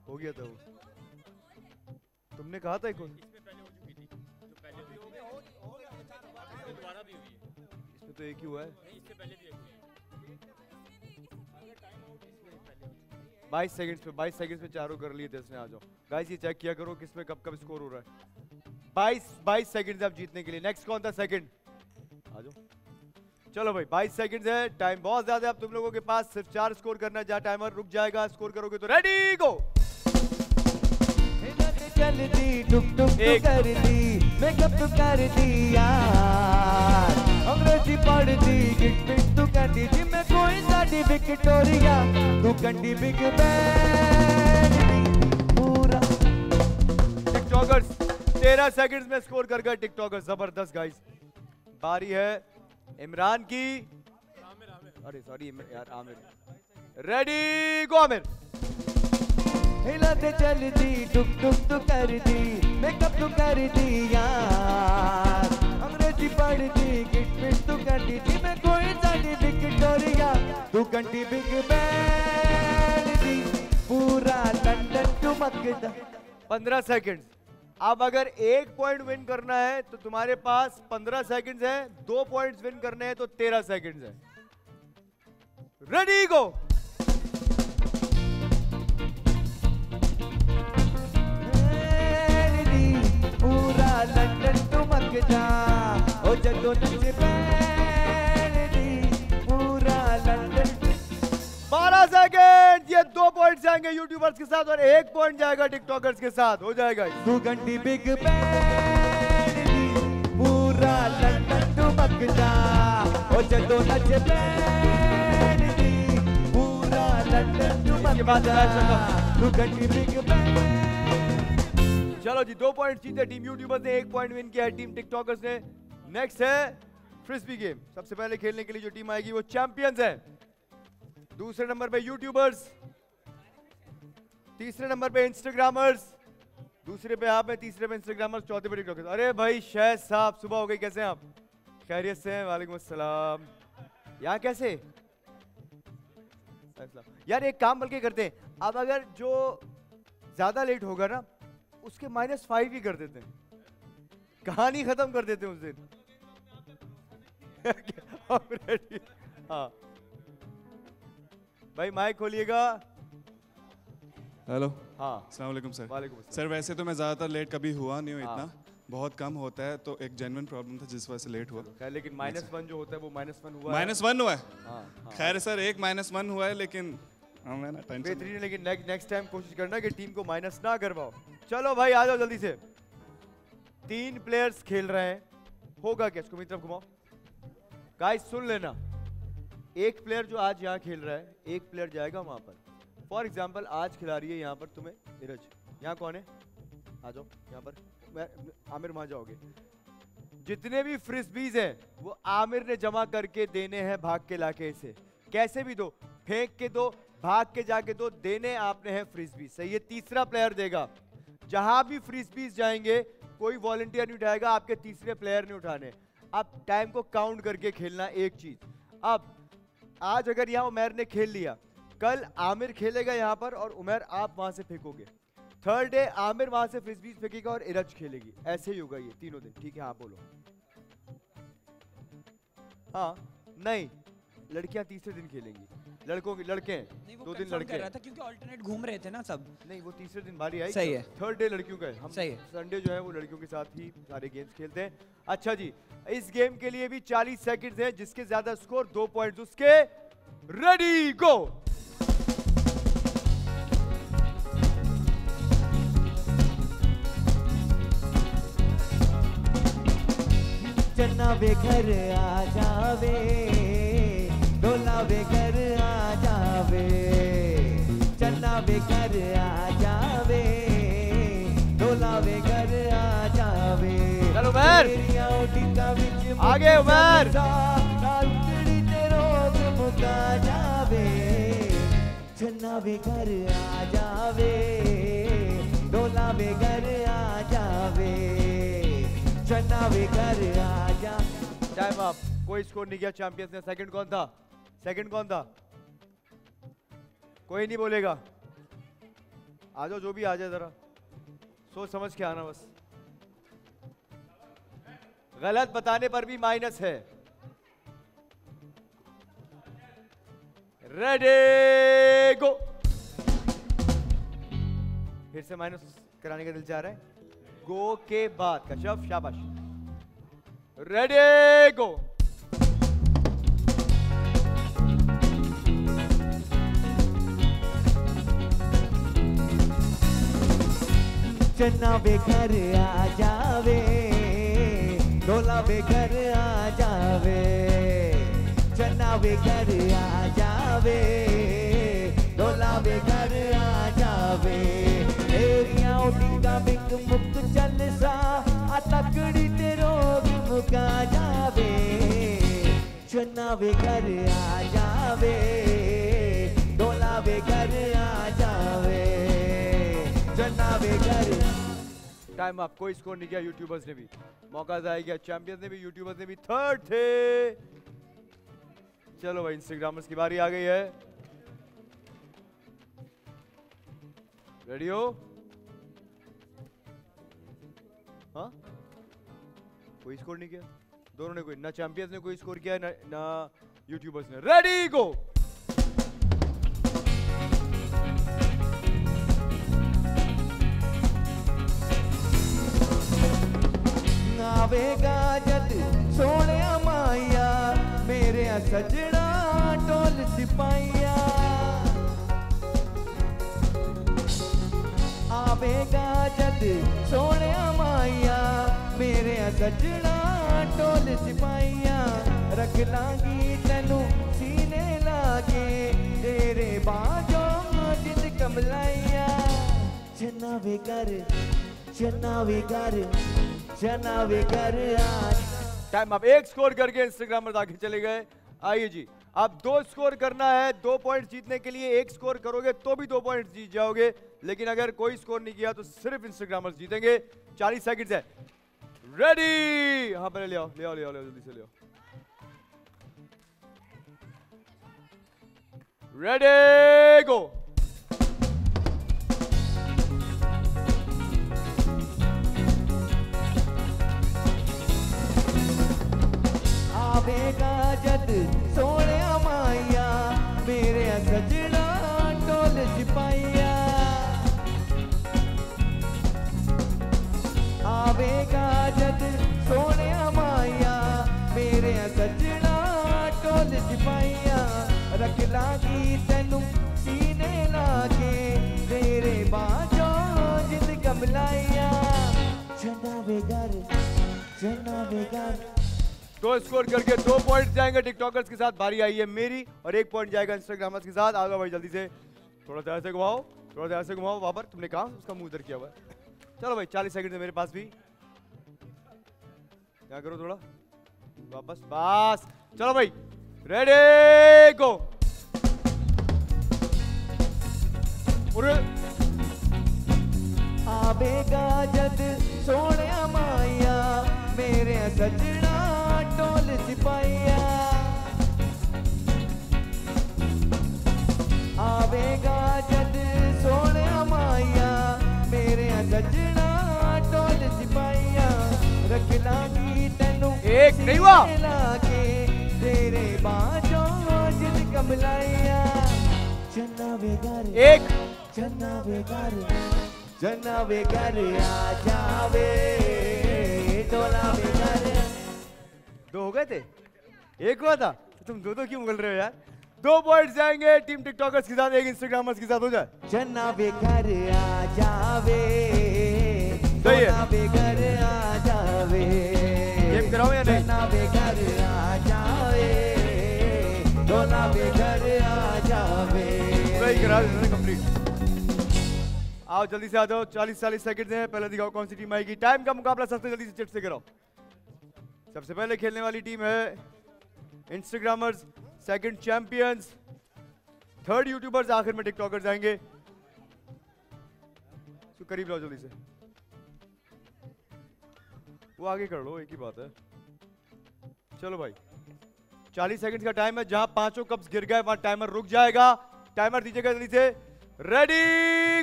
हो गया था वो, तुमने कहा था कौन तो एक ही हुआ है। इससे पहले भी एक 22 सेकंड्स पे चारों कर लिए थे इसने। आ जाओ गाइस, ये चेक किया करो किसमें कब कब स्कोर हो रहा है। 22 सेकंड्स आप जीतने के लिए। नेक्स्ट कौन था? सेकंड। आ जाओ, चलो भाई 22 सेकंड्स है, टाइम बहुत ज्यादा है अब तुम लोगों के पास। सिर्फ 4 स्कोर करना है, जहां टाइमर रुक जाएगा स्कोर करोगे तो। Ready go. एक अंग्रेजी पढ़ दी, गिट तू कहती थी मैं कोई साड़ी विक्टोरिया, तू कंडी बिग बैन पूरा। टिकटॉकर्स 13 सेकंड्स में स्कोर कर गए टिकटॉकर्स, जबरदस्त गाइस। बारी है इमरान की, अरे सॉरी यार आमिर। रेडी गो आमिर। हिलाते चल दी, टुक टुक तू कर दी, मेकअप तू कर दी यार, पढ़ दी गिट तू कंडी थी मैं कोई साड़ी विक्टोरिया, तू कंडी बिग बैन दी पूरा लंदन टुमकदा। 15 सेकंड। अब अगर 1 पॉइंट विन करना है तो तुम्हारे पास 15 सेकंड है, 2 पॉइंट विन करने हैं तो 13 सेकंड है। Ready go. पूरा लंदन टुमकदा, ओ जदों नचे पहली पूरा लंदन। 12 सेकंड। ये 2 पॉइंट जाएंगे यूट्यूबर्स के साथ और 1 पॉइंट जाएगा टिकटॉकर्स के साथ। हो जाएगा दो घंटी बिग पहली पूरा लंदन टुमकदा, ओ जदों नचे पहली पूरा लंदन टुमकदा, दो घंटी बिग पहली। चलो जी, 2 पॉइंट जीते टीम यूट्यूबर्स ने, 1 पॉइंट विन किया है टीम टिकटॉकर्स ने। नेक्स्ट है फ्रिस्बी गेम। सबसे पहले खेलने के लिए जो टीम आएगी वो चैंपियंस है, दूसरे नंबर पे यूट्यूबर्स, तीसरे नंबर पे इंस्टाग्रामर्स, दूसरे पे आप हैं, तीसरे पे इंस्टाग्रामर्स, चौथे पे टिकटॉकर्स। अरे भाई शेष साहब, सुबह हो गई, कैसे हैं आप? खैरियत से हैं? वालेकुम अस्सलाम। यहाँ कैसे यार, एक काम बल्कि करते हैं, अब अगर जो ज्यादा लेट होगा ना उसके -5 ही कर देते हैं, कहानी खत्म कर देते हैं उस दिन। हाँ भाई माइक खोलिएगा। हेलो, हाँ अस्सलाम वालेकुम सर। वालेकुम सर। वैसे तो मैं ज्यादातर लेट कभी हुआ नहीं हूँ, इतना बहुत कम होता है, तो एक जेन्युइन प्रॉब्लम था जिस वजह से लेट हुआ। लेकिन -1 जो होता है वो -1 हुआ है। खैर सर, एक -1 हुआ है, लेकिन लेकिन नेक्स्ट टाइम कोशिश करना कि टीम को माइनस ना करवाओ। चलो भाई आ जाओ जल्दी से। 3 प्लेयर्स खेल रहे हैं, होगा क्या? इसको मेरी तरफ घुमाओ। गाइस सुन लेना, एक प्लेयर जो आज यहाँ खेल रहा है, एक प्लेयर जाएगा वहां पर। फॉर एग्जांपल आज खिला रही है यहाँ पर तुम्हें इरज। यहाँ कौन है? आ जाओ यहाँ पर। आमिर वहां जाओगे। जितने भी फ्रिस्बीज हैं वो आमिर ने जमा करके देने हैं, भाग के लाके इसे कैसे भी दो, फेंक के दो, भाग के जाके दो, देने आपने हैं फ्रिस्बी। सही है, तीसरा प्लेयर देगा। जहां भी फ्रिस्बीज जाएंगे कोई वॉलंटियर नहीं उठाएगा, आपके तीसरे प्लेयर ने उठाने। अब टाइम को काउंट करके खेलना, एक चीज। अब आज अगर यहाँ उमैर ने खेल लिया, कल आमिर खेलेगा यहाँ पर और उमैर आप वहां से फेंकोगे। थर्ड डे आमिर वहां से फ्रिस्बीज फेंकेगा और इरज खेलेगी। ऐसे ही होगा ये तीनों दिन, ठीक है? हाँ बोलो। हाँ नहीं, लड़कियां तीसरे दिन खेलेंगी, लड़कों के लड़के हैं, 2 दिन लड़के हैं। था क्योंकि अल्टरनेट घूम रहे थे ना सब। नहीं वो तीसरे दिन बारी आई। सही है। थर्ड डे लड़कियों का है। हम संडे जो है वो लड़कियों के साथ ही सारे गेम्स खेलते हैं। अच्छा जी, इस गेम के लिए भी 40 सेकंड्स हैं, जिसके ज्यादा स्कोर 2 पॉइंट्स उसके। Ready go. चन्ना वे घर आ जावे, डोला वे घर आ जावे, चन्ना वे घर आ जावे, डोला वे घर आ जावे। चलो उमैर आगे, उमैर तेरों मुका जावे। डोला बेघर आ जावे, डोला बेघर आ जावे, चना बेघर आ जा। Time up. कोई स्कोर नहीं किया चैंपियंस ने। सेकंड कौन था? सेकंड कौन था? कोई नहीं बोलेगा। आ जाओ, जो भी आ जाए, जरा सोच समझ के आना। बस गलत बताने पर भी माइनस है। Ready go. फिर से माइनस कराने का दिल चाह रहा है। गो के बाद कशफ, शाबाश। Ready go. चन्ना बेघर आ जावे, डोला बेघर आ जावे, चन्ना बेघर आ जावे, डोला बेघर आ जावे। एरिया उठीदा बिक मुक्त चल सा, तकड़ी ते रोग मुका जावे, चुना बेघर आ जावे, डोला बेघर आ जावे, चुना बेघर। टाइम आप। कोई स्कोर नहीं किया यूट्यूबर्स ने भी। मौका जाया गया चैंपियंस ने भी, यूट्यूबर्स ने भी। थर्ड थे। चलो भाई, इंस्टाग्रामर्स की बारी आ गई है। रेडी हो? हाँ, कोई स्कोर नहीं किया दोनों ने। कोई ना चैंपियंस ने कोई स्कोर किया ना यूट्यूबर्स ने। रेडी गो। नावेगा जद सोने माया, मेरे सजना टोल सिपाहिया, आवेगा जद सोने माइया, मेरे सजना टोल सिपाहिया, रख लागी तनु सीने लागे, तेरे बाजो जिद कमलाइया। चना बेघर, चना बेघर, चना बेघर। टाइम आप। एक स्कोर करके इंस्टाग्राम पर आगे चले गए। आइए जी, आप दो स्कोर करना है। 2 पॉइंट्स जीतने के लिए एक स्कोर करोगे तो भी 2 पॉइंट्स जीत जाओगे, लेकिन अगर कोई स्कोर नहीं किया तो सिर्फ इंस्टाग्रामर्स जीतेंगे। 40 सेकंड्स है। रेडी? हाँ, पहले ले आओ, ले आओ, ले आओ, जल्दी से ले आओ। Ready go. आवेगा जद सोने माइया, मेरे सजना टोल सिपाहिया, आवेगा जद सोने माइया, मेरे सजना टोल सिपाहिया, रख लागी तेनु सीने लागे, तेरे बाजो जिद कमलाइया। चना बेघर, चना बेघर। 2 स्कोर करके 2 पॉइंट जाएंगे टिकटॉकर्स के साथ। भारी आई है मेरी, और 1 पॉइंट जाएगा इंस्टाग्रामर्स के साथ। आगे भाई, जल्दी से। थोड़ा सा ऐसे घुमाओ, थोड़ा सा ऐसे घुमाओ। बाबर, तुमने कहा उसका मुंह उधर किया हुआ है। चलो भाई, 40 सेकंड है मेरे पास भी। क्या करो, थोड़ा वापस, बस। चलो भाई, रेडी गो। आवेगा जद सोने माया, मेरे सजना टोल सिपाहिया, आवेगा जद सोने माया, मेरे सजना टोल सिपाहिया, रख लागी तेनु एक नहीं हुआ लागे, तेरे बाजो जिद कमलाइया। चना बेघर, एक चना बेघर, चना बेघर आ जावे, डोला बेघर। 2 हो गए थे, एक हुआ था। तुम दो क्यों बोल रहे हो यार? 2 पॉइंट जाएंगे टीम टिकटॉकर्स के साथ, एक इंस्टाग्रामर्स के साथ। हो जाए। चन्ना बेघर आ जावे, चन्ना बेघर आ जावे, गेम कराओ या नहीं? चन्ना बेघर आ जावे, डोला बेघर आ जावे। सही करा इन्होंने, कंप्लीट। आओ, जल्दी से आ जाओ। 40 सेकंड है। पहले दिखाओ कौन सी टीम आएगी। टाइम का मुकाबला सबसे जल्दी से चिट से कराओ। सबसे पहले खेलने वाली टीम है Instagrammers, second champions, third YouTubers, आखिर में टिकटॉकर्स आएंगे। तो करीब लाओ जल्दी से, वो आगे कर लो, एक ही बात है। चलो भाई 40 सेकंड का टाइम है, जहां पांचों कप्स गिर गए वहां टाइमर रुक जाएगा। टाइमर दीजिएगा जल्दी से, रेडी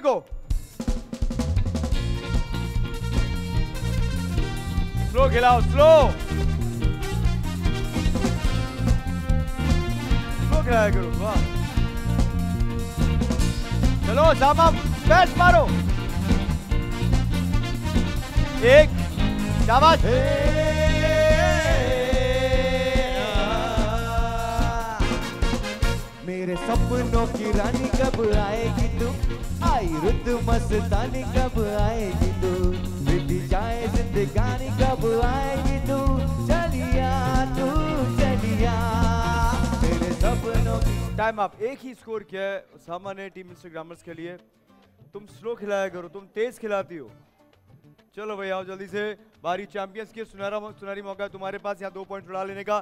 गो। स्लो खिलाओ, स्लो स्लो खिलाया करो। वाह चलो जामा बैच मारो, एक शाबाश। मेरे सपनों की रानी कब आएगी तू, आई रुत मस्तानी कब आएगी तू, मिट जाए जिंदगानी कब आएगी तू, चलिया तू चलिया। मेरे सपनों की टाइम आप एक ही स्कोर किया है उसामा ने टीम इंस्टाग्रामर्स के लिए। तुम स्लो खिलाया करो, तुम तेज खिलाती हो। चलो भैया आओ जल्दी से, बारी चैंपियंस की, सुनहरी मौका है तुम्हारे पास यहाँ 2 पॉइंट उड़ा लेने का।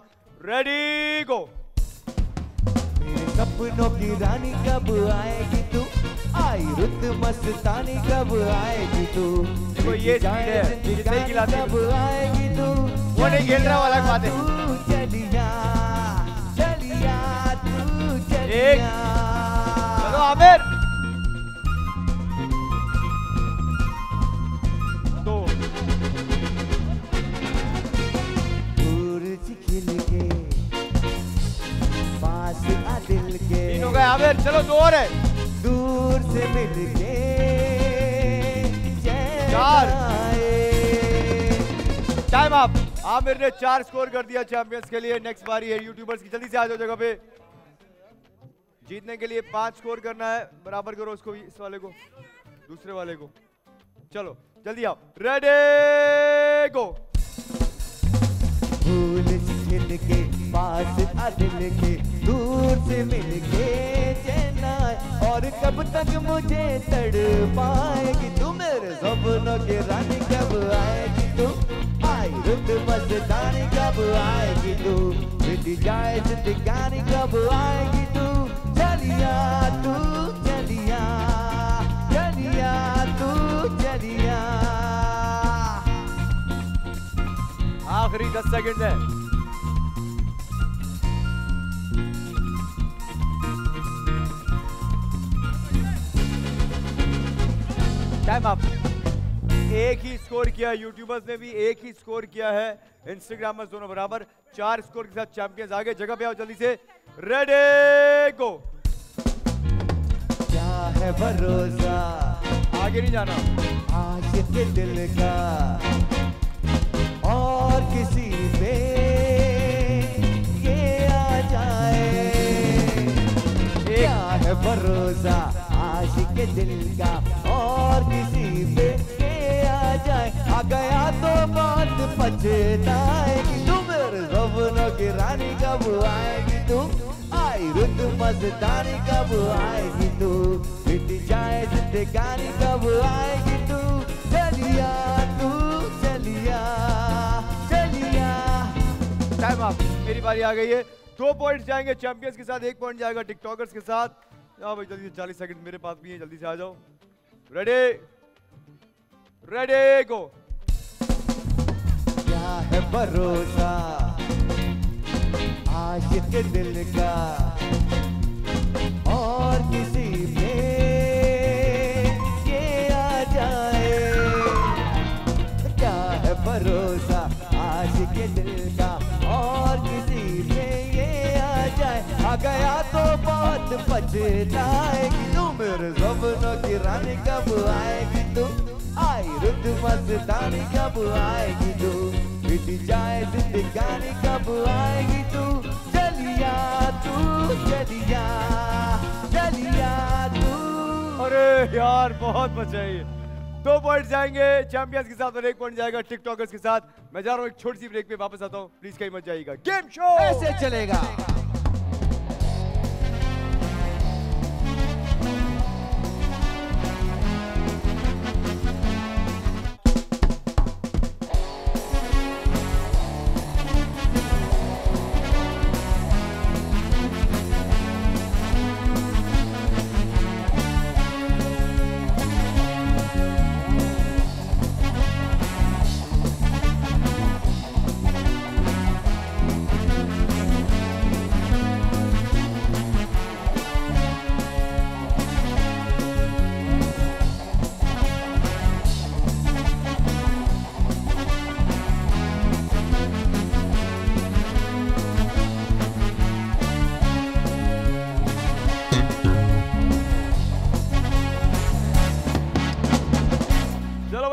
Ready go. सपनों की रानी कब आएगी तू, आई रुत मस्तानी कब आएगी तू, देखो ये स्पीड है जिससे खिलाते कब आएगी तू, वो नहीं खेल रहा वाला बात है। चलिया चलिया तू चलिया। चलो आमिर, 2 सूरज खिल के पास आ दिल के, तीन हो गए आमिर। चलो 2 और है। दूर से मिल के 4। टाइम अप, आमिर ने 4 स्कोर कर दिया चैंपियंस के लिए। नेक्स्ट बारी है यूट्यूबर्स की, जल्दी से आ जाओ जगह पे। जीतने के लिए 5 स्कोर करना है, बराबर करो उसको, इस वाले को, दूसरे वाले को। चलो जल्दी आओ, रेडी गो। दिल के पास आ दिल के, दूर से मिल के चैना, और कब तक मुझे तड़पाएगी तू, मेरे सपनों की रानी कब आएगी तू, आई रुत मस्तानी कब आएगी तू, मिट जाए जिंदगानी कब आएगी तू, चलिया तू चलिया, चलिया तू चलिया। आखिरी 10 सेकंड है। टाइम आप एक ही स्कोर किया है, यूट्यूबर्स ने भी एक ही स्कोर किया है, इंस्टाग्रामर्स दोनों बराबर 4 स्कोर के साथ चैंपियंस आगे। जगह पे आओ जल्दी से, रेडी गो। क्या है भरोसा, आगे नहीं जाना, आज के दिल का और किसी पे ये आ जाए, क्या है भरोसा आज के दिल का और किसी पे आ जाए, आ गया तो बात पछताएगी तू, मेरे सपनों की रानी कब आएगी तू, आई रुत मस्तानी कब आएगी तू, मिट जाए जिंदगानी कब आएगी तू, चलिया तू चलिया चलिया। टाइम आप, मेरी बारी आ गई है। 2 पॉइंट जाएंगे चैंपियंस के साथ, 1 पॉइंट जाएगा टिकटॉकर्स के साथ। आओ भाई जल्दी से, 40 सेकंड मेरे पास भी है, जल्दी से आ जाओ। Ready ready go. क्या है भरोसा आशिक के दिल का और किसी पे ये आ जाए, क्या है भरोसा आशिक के दिल का और किसी पे ये आ जाए, आ गया तो बहुत पछताएगी तू, मेरे सपनों की रानी कब आएगी तू, आई रुत मस्तानी कब आएगी तू, मिट जाए जिंदगानी कब आएगी तू, चलिया तू चलिया, चलिया तू। अरे यार बहुत मजा आई। 2 पॉइंट जाएंगे चैंपियंस के साथ और 1 पॉइंट जाएगा टिकटॉकर्स के साथ। मैं जा रहा हूँ एक छोटी सी ब्रेक पे, वापस आता हूँ, प्लीज कहीं मत जाइएगा। गेम शो ऐसे चलेगा।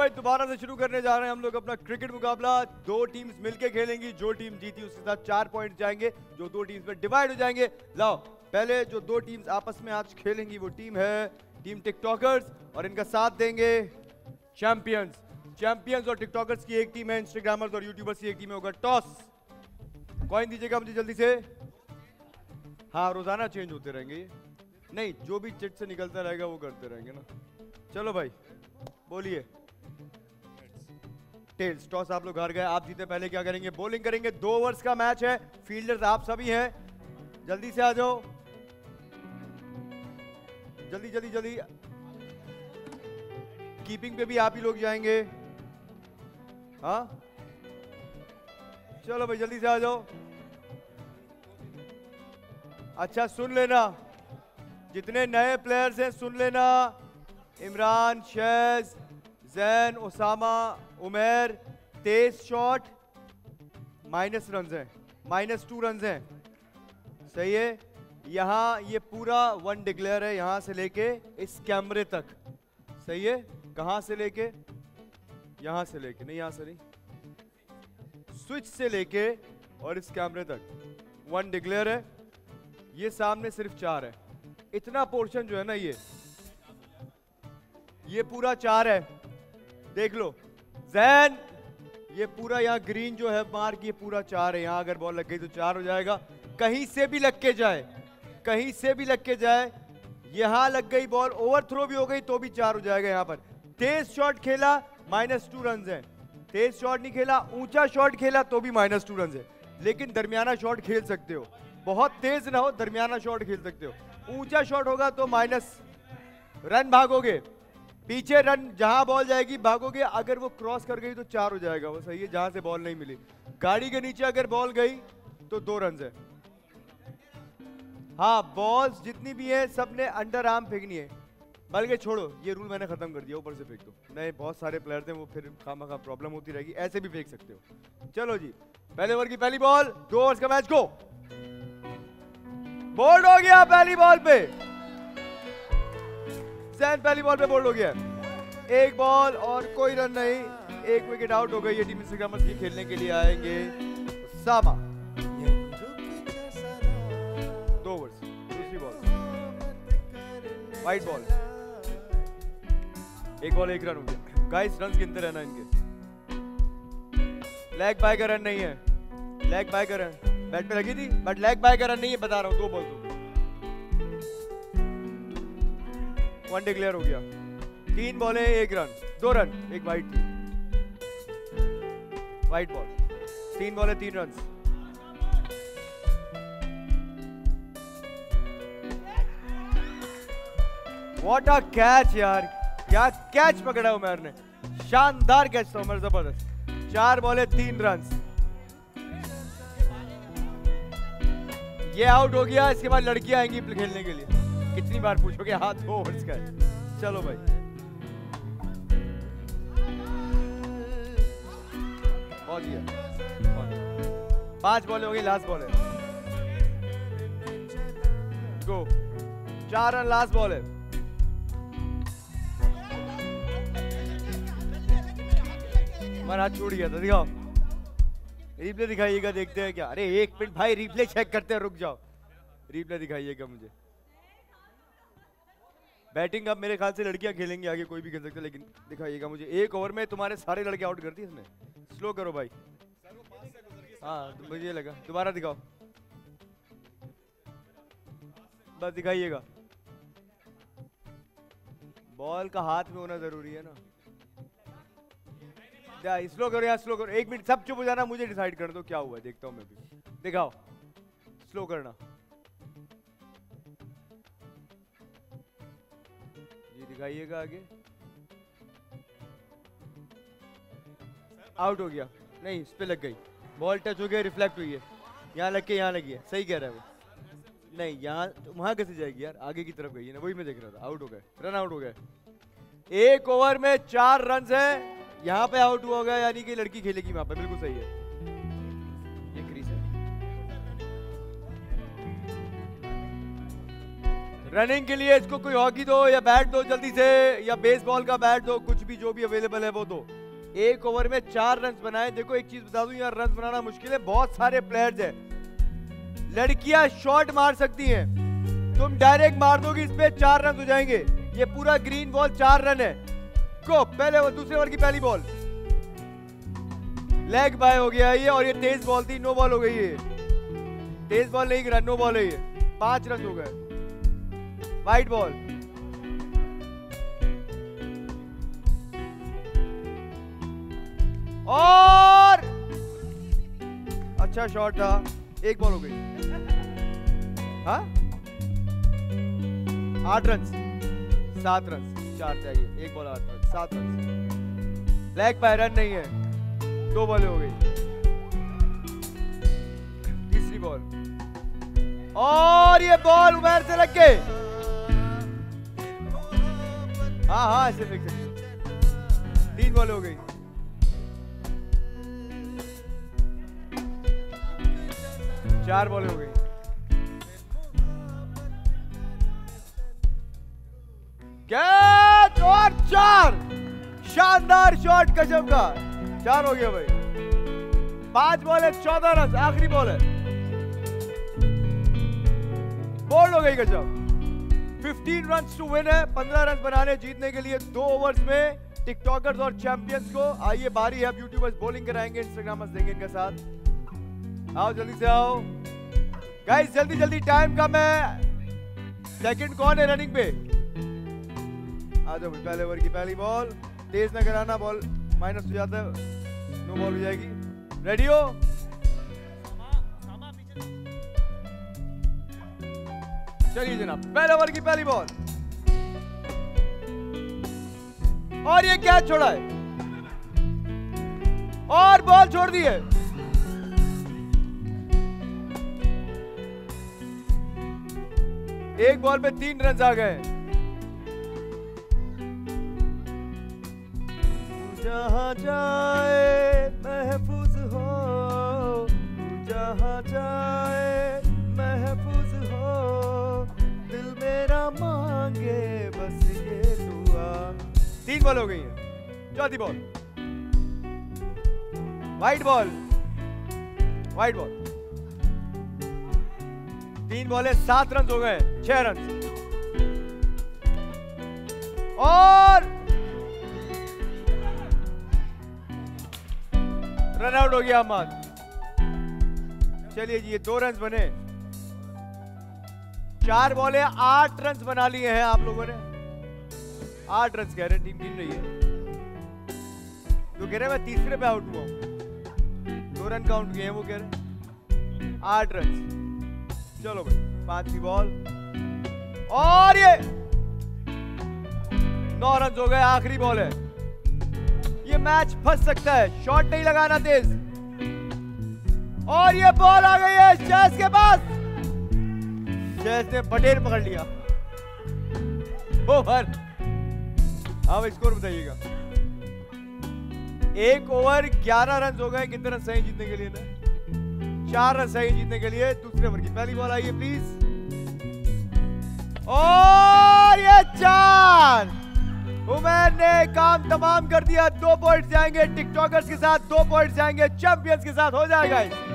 भाई दोबारा से शुरू करने जा रहे हैं हम लोग अपना क्रिकेट मुकाबला। दो टीम्स मिलके खेलेंगी, जो टीम जीती उसके साथ 4 पॉइंट जाएंगे, जो दो टीम्स में डिवाइड हो जाएंगे। लाओ पहले जो दो टीम्स आपस में आज खेलेंगी वो टीम है टीम टिकटॉकर्स और इनका साथ देंगे चैंपियंस। चैंपियंस और टिकटॉकर्स की एक टीम है, इंस्टाग्रामर्स और यूट्यूबर्स की एक टीम है। होगा टॉस, कॉइन दीजिएगा मुझे जल्दी से। हाँ रोजाना चेंज होते रहेंगे, नहीं जो भी चिट से निकलता रहेगा वो करते रहेंगे ना। चलो भाई बोलिए। टेल्स। टॉस आप लोग हार गए, आप जीते। पहले क्या करेंगे, बॉलिंग करेंगे। 2 ओवर्स का मैच है, फील्डर्स आप सभी हैं, जल्दी से आ जाओ, जल्दी जल्दी जल्दी। कीपिंग पे भी आप ही लोग जाएंगे। हाँ चलो भाई जल्दी से आ जाओ। अच्छा सुन लेना, जितने नए प्लेयर्स हैं सुन लेना, इमरान, शेष, ज़ैन, उसामा, उमैर। 23 शॉट, -2 रन्स हैं, -2 रन्स हैं, सही है। यहाँ ये पूरा वन डिक्लेयर है, यहाँ से लेके इस कैमरे तक, सही है। कहाँ से लेके, यहाँ से लेके, नहीं यहाँ से नहीं, स्विच से लेके और इस कैमरे तक वन डिक्लेयर है। ये सामने सिर्फ 4 है, इतना पोर्शन जो है ना ये पूरा 4 है, देख लो ज़ैन। ये पूरा यहाँ ग्रीन जो है मार्क, ये पूरा 4 है। यहाँ अगर बॉल लग गई तो 4 हो जाएगा, कहीं से भी लग के जाए, कहीं से भी लग के जाए। यहाँ लग गई बॉल, ओवर थ्रो भी हो गई तो भी 4 हो जाएगा। यहाँ पर 23 शॉट खेला, -2 रन्स है। 23 शॉट नहीं खेला, ऊंचा शॉट खेला तो भी -2 रन्स है, लेकिन दरमियाना शॉट खेल सकते हो, बहुत तेज ना हो, दरमियाना शॉट खेल सकते हो। ऊंचा शॉट होगा तो -रन भागोगे, पीछे रन, जहां बॉल जाएगी भागोगे, अगर वो क्रॉस कर गई तो 4 हो जाएगा, वो सही है। जहां से बॉल नहीं मिली, गाड़ी के नीचे अगर बॉल गई तो 2 रन्स है। हाँ बॉल्स जितनी भी है सबने अंडर आर्म फेंकनी है, बल्कि छोड़ो ये रूल मैंने खत्म कर दिया, ऊपर से फेंक दो। नहीं बहुत सारे प्लेयर्स हैं, वो फिर खामखा प्रॉब्लम होती रहेगी, ऐसे भी फेंक सकते हो। चलो जी पहले ओवर की पहली बॉल, 2 ओवर्स का मैच को बोल्ड हो गया। पहली बॉल पे ज़ैन, पहली बॉल पे बोल्ड हो गया। 1 बॉल और कोई रन नहीं, 1 विकेट आउट हो गई। ये टीम इंस्टाग्रामर्स की खेलने के लिए आएंगे उसामा। 2 ओवर्स, दूसरी ball, wide ball. 1 ball 1 run हो गया। गाइस रन गिनते रहना इनके। लेग बाय का रन नहीं है, लेग बाय का रन बैट पे लगी थी बट लेग बाय का रन नहीं है, बता रहा हूं। 2 बॉल तो 1 डे क्लियर हो गया। 3 बॉलें 1 run, 2 run, 1 wide, wide ball. 3 बॉलें 3 रन। व्हाट अ कैच यार, क्या कैच पकड़ा उमैर ने, शानदार कैच था उमैर, जबरदस्त। 4 बॉलें 3 रन, ये आउट हो गया। इसके बाद लड़कियां आएंगी खेलने के लिए, कितनी बार पूछोगे, हाथ 2 ओवर्स का है। चलो भाई बहुत ही 5 बॉलें हो गई, लास्ट बॉल है, गो। 4 रन, लास्ट बॉल है। मेरा हाथ छूट गया था, दिखाओ रिप्ले दिखाइएगा, देखते हैं क्या। अरे 1 मिनट भाई, रिप्ले चेक करते हैं, रुक जाओ, रिप्ले दिखाइएगा मुझे। बैटिंग अब मेरे ख्याल से लड़कियां खेलेंगी, आगे कोई भी खेल सकता है, लेकिन दिखाइएगा मुझे। 1 ओवर में तुम्हारे सारे लड़के आउट कर दिए इसने, स्लो करो भाई। हाँ मुझे लगा, दोबारा दिखाओ, बस दिखाइएगा। बॉल का हाथ में होना जरूरी है ना, स्लो करो यार, स्लो करो। 1 मिनट सब चुप हो जाना, मुझे डिसाइड कर दो क्या हुआ है, देखता हूं मैं भी। दिखाओ, स्लो करना, ये दिखाइएगा आगे। आउट हो गया, नहीं इस पे लग गई, बॉल टच हो गया, रिफ्लेक्ट हुई है, यहाँ लग के यहाँ लगी है, सही कह रहा है वो। नहीं यहाँ तो वहां कैसे जाएगी यार, आगे की तरफ गई है ना, वही मैं देख रहा था। आउट हो गए, रन आउट हो गए। 1 ओवर में 4 रन है, यहाँ पे आउट हुआ होगा, यानी कि लड़की खेलेगी वहां पे, बिल्कुल सही है। ये क्रीज है, रनिंग के लिए इसको कोई हॉकी दो या बैट दो जल्दी से, या बेसबॉल का बैट दो, कुछ भी जो भी अवेलेबल है वो दो। एक ओवर में 4 रन बनाए। देखो एक चीज बता दूं यार, रन बनाना मुश्किल है, बहुत सारे प्लेयर्स हैं, लड़कियां शॉट मार सकती हैं, तुम डायरेक्ट मार दोगे इस पे 4 रन हो जाएंगे। ये पूरा ग्रीन बॉल 4 रन है। को पहले वो दूसरे ओवर की पहली बॉल लेग बाय हो गया ये, और ये तेज बॉल थी, नो बॉल हो गई ये, तेज बॉल नहीं गिरा, नो बॉल है ये, 5 रन हो गए। वाइट बॉल, और अच्छा शॉट था, 1 बॉल हो गई। हाँ 8 रन, 7 रन, 4 चाहिए, 1 ball 8 run, 7 run. Leg bye run नहीं है, 2 बॉल हो गई। तीसरी बॉल, और ये बॉल उमैर से लग गए। हाँ हाँ ऐसे फिक्स, 3 बॉल हो गई। चार बॉल हो गई। कैच और 4, शानदार शॉट कशफ का, 4 हो गया भाई। 5 बॉल है, 14 रन, आखिरी बॉल है। बोल्ड हो गई कशफ। 15 रन टू विन है, 15 रन बनाने जीतने के लिए 2 ओवर्स में। टिकटॉकर्स और चैंपियंस को आइए बारी है, अब यूट्यूबर्स बॉलिंग कराएंगे, इंस्टाग्रामर्स देंगे इनके साथ। आओ जल्दी से आओ गाइस, जल्दी जल्दी, टाइम कम है। सेकंड कौन है रनिंग पे? आ जाओ, पहले ओवर की पहली बॉल, तेज ना कराना, बॉल माइनस हो जाता है, नो बॉल हो जाएगी। रेडी हो? चलिए जनाब, पहले ओवर की पहली बॉल, और ये कैच छोड़ा है और बॉल छोड़ दी है। एक बॉल पे 3 रन आ गए। जहां जाए महफूज हो, जहां जाए महफूज हो, मेरा मांगे बस ये दुआ। 3 बॉल हो गई है। चौथी ball, wide ball, wide ball, 3 ball है, 7 रन हो गए, 6 रन। और रन आउट हो गया हमाद। चलिए जी, ये 2 रन बने। 4 बॉल है, 8 रन बना लिए हैं आप लोगों ने। 8 रन कह रहे, टीम गिन रही है। जो कह रहे मैं तीसरे पे आउट हुआ हूं, 2 रन काउंट किए हैं, वो कह रहे 8 रन। चलो भाई, 5वीं बॉल, और ये 9 रन हो गए, आखिरी बॉल है। ये मैच फंस सकता है, शॉट नहीं लगाना तेज। और ये बॉल आ गई है शेष के पास, जैसे बटेर पकड़ लिया। ओवर, अब स्कोर बताइएगा। 1 ओवर 11 रन हो गए। कितने रन सही जीतने के लिए ना? 4 रन सही जीतने के लिए। दूसरे ओवर की पहली बॉल आई है, प्लीज, और ये 4। उमैर ने काम तमाम कर दिया। 2 पॉइंट जाएंगे टिकटॉकर्स के साथ, 2 पॉइंट जाएंगे चैंपियंस के साथ। हो जाएगा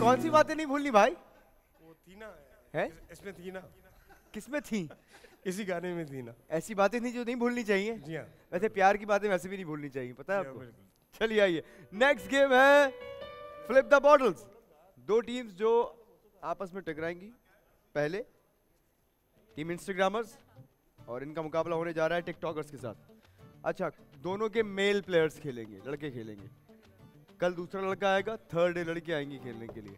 कौन सी बातें नहीं भूलनी भाई? वो थी ना, है इसमें थी ना, किसमें थी? इसी गाने में थी ना। ऐसी बातें थी जो नहीं भूलनी चाहिए। जी हाँ, वैसे प्यार की बातें वैसे भी नहीं भूलनी चाहिए, पता है आपको। चलिए आइए, नेक्स्ट गेम है फ्लिप द बॉटल्स। 2 टीम्स जो आपस में टकराएंगी। पहले टीम इंस्टाग्रामर्स, और इनका मुकाबला होने जा रहा है टिकटॉकर्स के साथ। अच्छा, दोनों के मेल प्लेयर्स खेलेंगे, लड़के खेलेंगे। कल दूसरा लड़का आएगा, थर्ड डे लड़की आएंगी खेलने के लिए।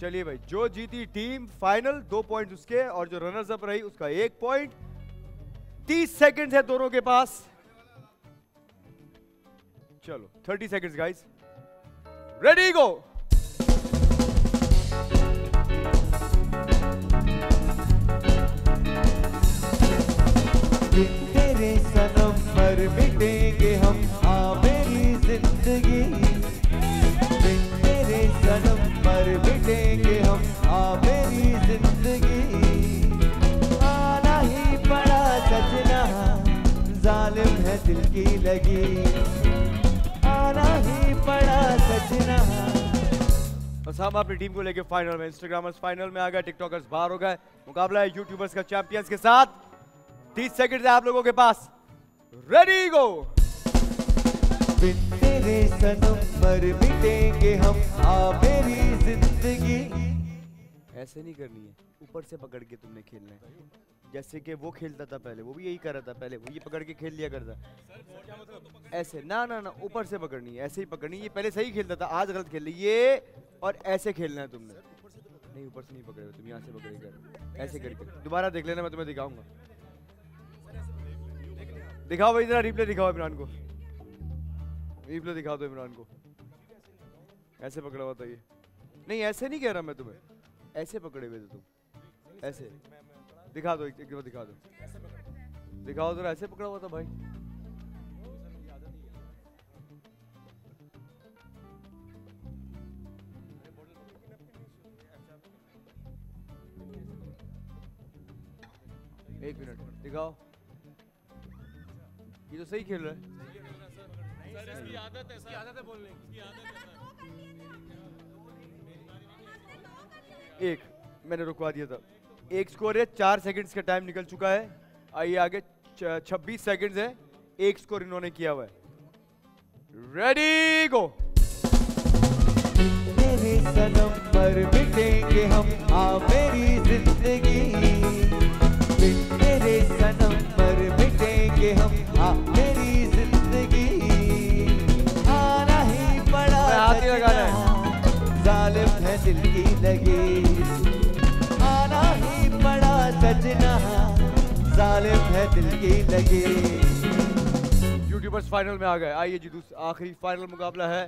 चलिए भाई, जो जीती टीम फाइनल, 2 पॉइंट उसके, और जो रनर्स अप रही उसका 1 पॉइंट। 30 सेकंड है दोनों के पास। चलो 30 सेकंड गाइस, रेडी गो। दिन तेरे सनम पर मिटेंगे हम, आ मेरी जिंदगी। दिन तेरे सनम पर मिटेंगे हम, आ मेरी जिंदगी। आना ही पड़ा सजना, जालिम है दिल की लगी। आना ही पड़ा सजना। उसामा अपनी टीम को लेके फाइनल में, इंस्टाग्रामर्स फाइनल में आ गए, टिकटॉकर्स बाहर हो गए। मुकाबला है यूट्यूबर्स का चैंपियंस के साथ। 30 सेकंड है आप लोगों के पास, रेडी गो। बिन तेरे सनम पर मिटेंगे हम, आ मेरी जिंदगी। ऐसे नहीं करनी है, ऊपर से पकड़ के तुमने खेलना है, जैसे कि वो खेलता था पहले, वो भी यही कर रहा था पहले, वो ये पकड़ के खेल लिया करता। सर, ऐसे ना ना ना, ऊपर से पकड़नी है, ऐसे ही पकड़नी। ये पहले सही खेलता था, आज गलत खेल रही है। और ऐसे खेलना है तुमने, नहीं ऊपर से नहीं पकड़े हो तुम, यहाँ से पकड़े ऐसे करके। दोबारा देख लेना, मैं तुम्हें दिखाऊंगा। दिखाओ भाई जरा, रिप्ले दिखाओ इमरान को, रिप्ले दिखा दो इमरान को। ऐसे पकड़ा हुआ था ये, नहीं ऐसे नहीं कह रहा मैं तुम्हें, ऐसे पकड़े हुए थे तुम, ऐसे। दिखा दो एक बार, दिखा दो, दिखाओ जरा। ऐसे पकड़ा हुआ था भाई, एक मिनट दिखाओ। ये तो सही खेल रहा है सर, इसकी आदत है, इसकी आदत है बोलने की, आदत है। एक मैंने रुकवा दिया था। एक स्कोर है, 4 सेकंड्स का टाइम निकल चुका है। आइए आगे, 26 सेकंड्स है, एक स्कोर इन्होंने किया हुआ है। Ready go. तेरे सनम पर मिटेंगे हम, आ मेरी जिंदगी। तेरे सनम पर मिटेंगे हम, आ मेरी जिंदगी। आना ही पड़ा सजना, जालिम है दिल की लगी। बड़ा सजना, जालिम है दिल की लगी। यूट्यूबर्स फाइनल में आ गए। आइए जी, आखिरी फाइनल मुकाबला है,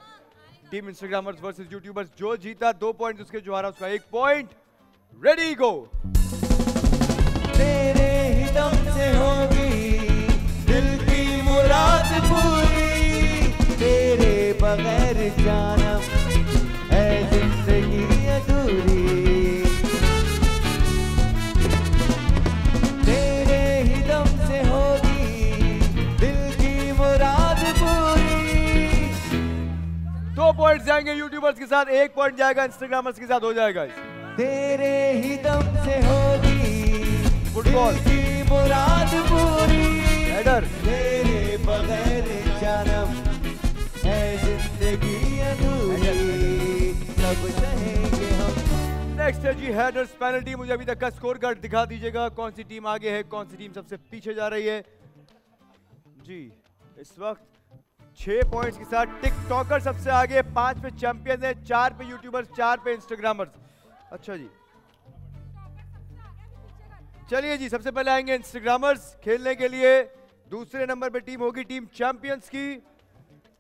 टीम इंस्टाग्रामर्स वर्सेस यूट्यूबर्स। जो जीता 2 पॉइंट, उसके जो हारा उसका 1 पॉइंट। Ready go. तेरे ही दम से होगी दिल की मुराद पूरी, तेरे बगैर जाना है जिंदगी अधूरी। पॉइंट जाएंगे यूट्यूबर्स के साथ, 1 पॉइंट जाएगा इंस्टाग्रामर्स के साथ। हो जाएगा तेरे ही दम से होगी फुटबॉल की मुराद पूरी, हेडर। तेरे बगैर जानम है जिंदगी अधूरी, सब कहेंगे हम। नेक्स्ट है जी हेडर्स पेनल्टी। मुझे अभी तक का स्कोर कार्ड दिखा दीजिएगा, कौन सी टीम आगे है, कौन सी टीम सबसे पीछे जा रही है। जी इस वक्त 6 पॉइंट्स के साथ टिकटॉकर सबसे आगे, 5 पे चैंपियन है, 4 पे यूट्यूबर्स, 4 पे इंस्टाग्रामर्स। अच्छा जी, चलिए जी, सबसे पहले आएंगे इंस्टाग्रामर्स खेलने के लिए। दूसरे नंबर पे टीम होगी टीम चैंपियंस की,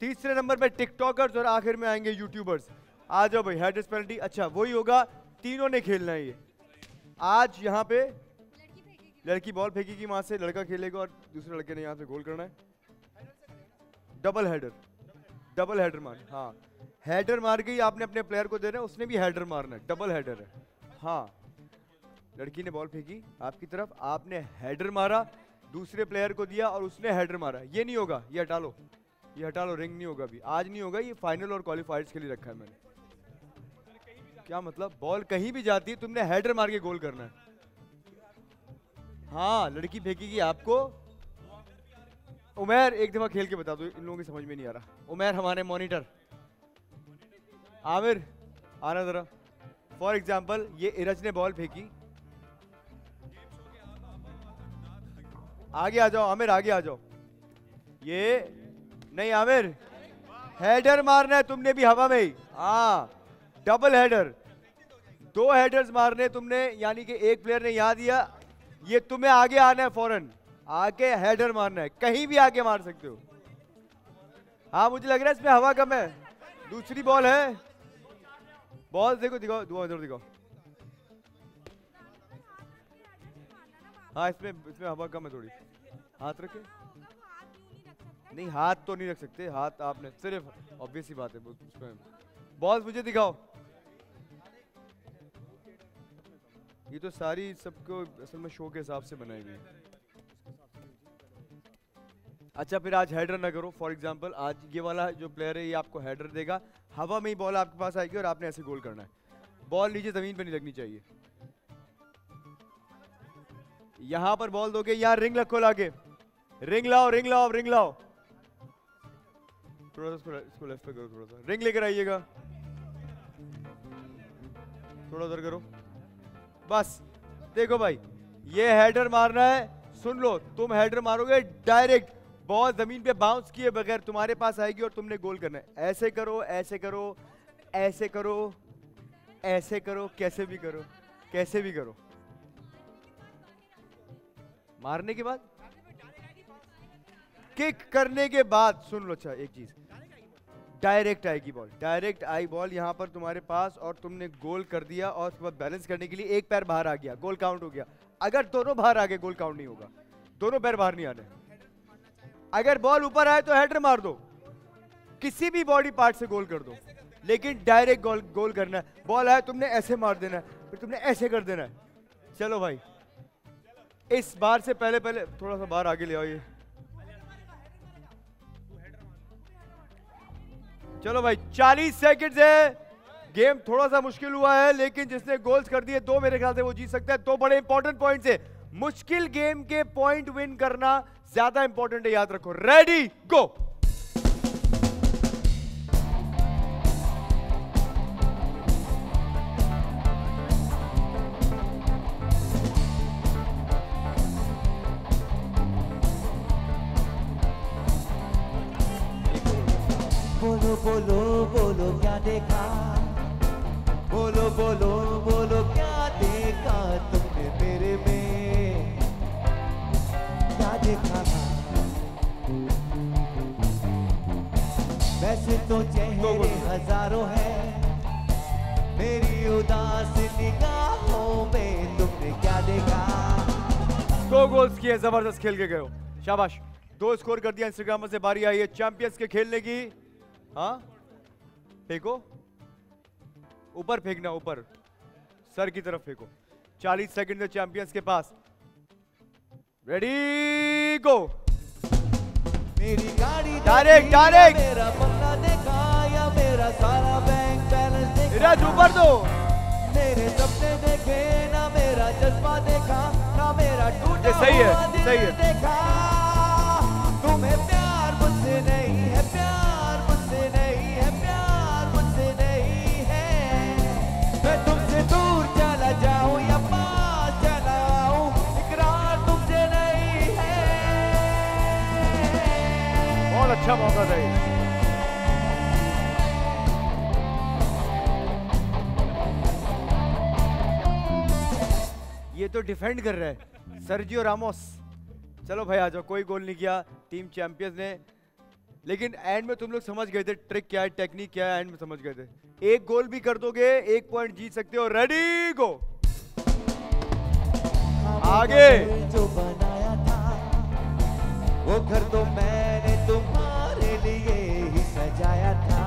तीसरे नंबर पे टिकटॉकर्स और आखिर में आएंगे यूट्यूबर्स। आ जाओ भाई, हेडर्स पेनल्टी। अच्छा वही होगा, तीनों ने खेलना है ये। आज यहाँ पे लड़की बॉल फेंकेगी, वहां से लड़का खेलेगा और दूसरे लड़के ने यहाँ से गोल करना है। डबल हेडर, डबल हेडर मार। हाँ, हेडर मार के आपने अपने प्लेयर को दे रहे हैं, उसने भी हेडर मारना है, डबल हेडर है। हाँ, लड़की ने बॉल फेंकी आपकी तरफ, आपने हेडर मारा, दूसरे प्लेयर को दिया और उसने हेडर मारा। ये नहीं होगा, ये हटा लो, ये हटा लो। रिंग नहीं होगा अभी, आज नहीं होगा। ये फाइनल और क्वालिफायर्स के लिए रखा है मैंने। क्या मतलब, बॉल कहीं भी जाती है, तुमने हेडर मार के गोल करना है। हाँ, लड़की फेंकेगी आपको। उमैर एक दफा खेल के बता दो, इन लोगों की समझ में नहीं आ रहा। उमैर हमारे मॉनिटर, आमिर आना जरा। फॉर एग्जाम्पल, ये इरज ने बॉल फेंकी। आगे आ जाओ आमिर, आगे आ जाओ। ये नहीं आमिर, हेडर मारना है तुमने भी हवा में ही। हाँ, डबल हेडर, 2 हेडर्स मारने तुमने, यानी कि एक प्लेयर ने यहाँ दिया, ये तुम्हें आगे आना है, फौरन आके हेडर मारना है। कहीं भी आके मार सकते हो। हाँ, मुझे लग रहा है इसमें हवा कम है। दूसरी बॉल है, बॉल देखो, दिखाओ दुआ, जरूर दिखाओ। हाँ, इसमें हवा कम है थोड़ी। हाथ रखे? नहीं हाथ तो नहीं रख सकते, हाथ आपने सिर्फ ऑब्वियस ही बात है। बॉस मुझे दिखाओ, ये तो सारी सबको असल में शो के हिसाब से बनाई गई। अच्छा फिर आज हेडर ना करो। फॉर एग्जांपल आज ये वाला जो प्लेयर है ये आपको हेडर देगा, हवा में ही बॉल आपके पास आएगी और आपने ऐसे गोल करना है। बॉल नीचे जमीन पे नहीं लगनी चाहिए। यहाँ पर बॉल दोगे, यहाँ रिंग रखो लाके, रिंग लाओ रिंग लाओ रिंग लाओ। थोड़ा सा इसको लेफ्ट पे करो, थोड़ा सा रिंग लेकर आइएगा, थोड़ा उधर करो। बस देखो भाई ये हेडर मारना है, सुन लो तुम हेडर मारोगे डायरेक्ट, बॉल जमीन पे बाउंस किए बगैर तुम्हारे पास आएगी और तुमने गोल करना है। ऐसे करो ऐसे करो ऐसे करो ऐसे करो, कैसे भी करो कैसे भी करो। मारने के बाद किक करने के बाद सुन लो, अच्छा एक चीज डायरेक्ट आएगी बॉल, डायरेक्ट आई बॉल यहाँ पर तुम्हारे पास और तुमने गोल कर दिया। और उसके बाद बैलेंस करने के लिए एक पैर बाहर आ गया, गोल काउंट हो गया। अगर दोनों बाहर आ गए गोल काउंट नहीं होगा, दोनों पैर बाहर नहीं आने। अगर बॉल ऊपर आए तो हेडर मार दो, किसी भी बॉडी पार्ट से गोल कर दो, लेकिन डायरेक्ट गोल गोल करना है। बॉल आए तुमने ऐसे मार देना है, फिर तुमने ऐसे कर देना है। चलो भाई इस बार से पहले पहले थोड़ा सा बाहर आगे ले आओ ये। चलो भाई 40 सेकंड है, गेम थोड़ा सा मुश्किल हुआ है, लेकिन जिसने गोल्स कर दिए दो मेरे ख्याल से वो जीत सकता है। दो बड़े इंपॉर्टेंट पॉइंट्स है, मुश्किल गेम के पॉइंट विन करना ज्यादा इंपॉर्टेंट है, याद रखो। Ready go. बोलो बोलो बोलो क्या देखा, बोलो बोलो बोलो क्या देखा तुमने मेरे में, क्या देखा। वैसे तो चेहरे हजारों हैं, मेरी उदास निगाहों में तुमने क्या देखा। दो गोल्स किए, जबरदस्त खेल के गए हो, शाबाश। दो स्कोर कर दिया। इंस्टाग्रामर्स से बारी आई है चैंपियंस के खेलने की। हाँ फेंको ऊपर, फेंकना ऊपर सर की तरफ फेंको। 40 सेकंड में चैंपियंस के पास। Ready go. मेरी गाड़ी डायरेक्ट डायरेक्ट, मेरा बंगला देखा या मेरा सारा बैंक बैलेंस देखा। इरज ऊपर दो। मेरे सपने देखे ना मेरा जज्बा देखा ना मेरा टूटा हुआ दिल देखा। सही है देखा। तुम्हें प्यार मुझसे नहीं है, अच्छा मौका था। ये तो डिफेंड कर रहा है सर्जियो रामोस। चलो भाई आ जाओ, कोई गोल नहीं किया टीम चैंपियंस ने, लेकिन एंड में तुम लोग समझ गए थे ट्रिक क्या है, टेक्निक क्या है, एंड में समझ गए थे। एक गोल भी कर दोगे एक पॉइंट जीत सकते हो। Ready go. आगे जो बनाया था वो घर तो मैंने तुम्हारे लिए ही सजाया था।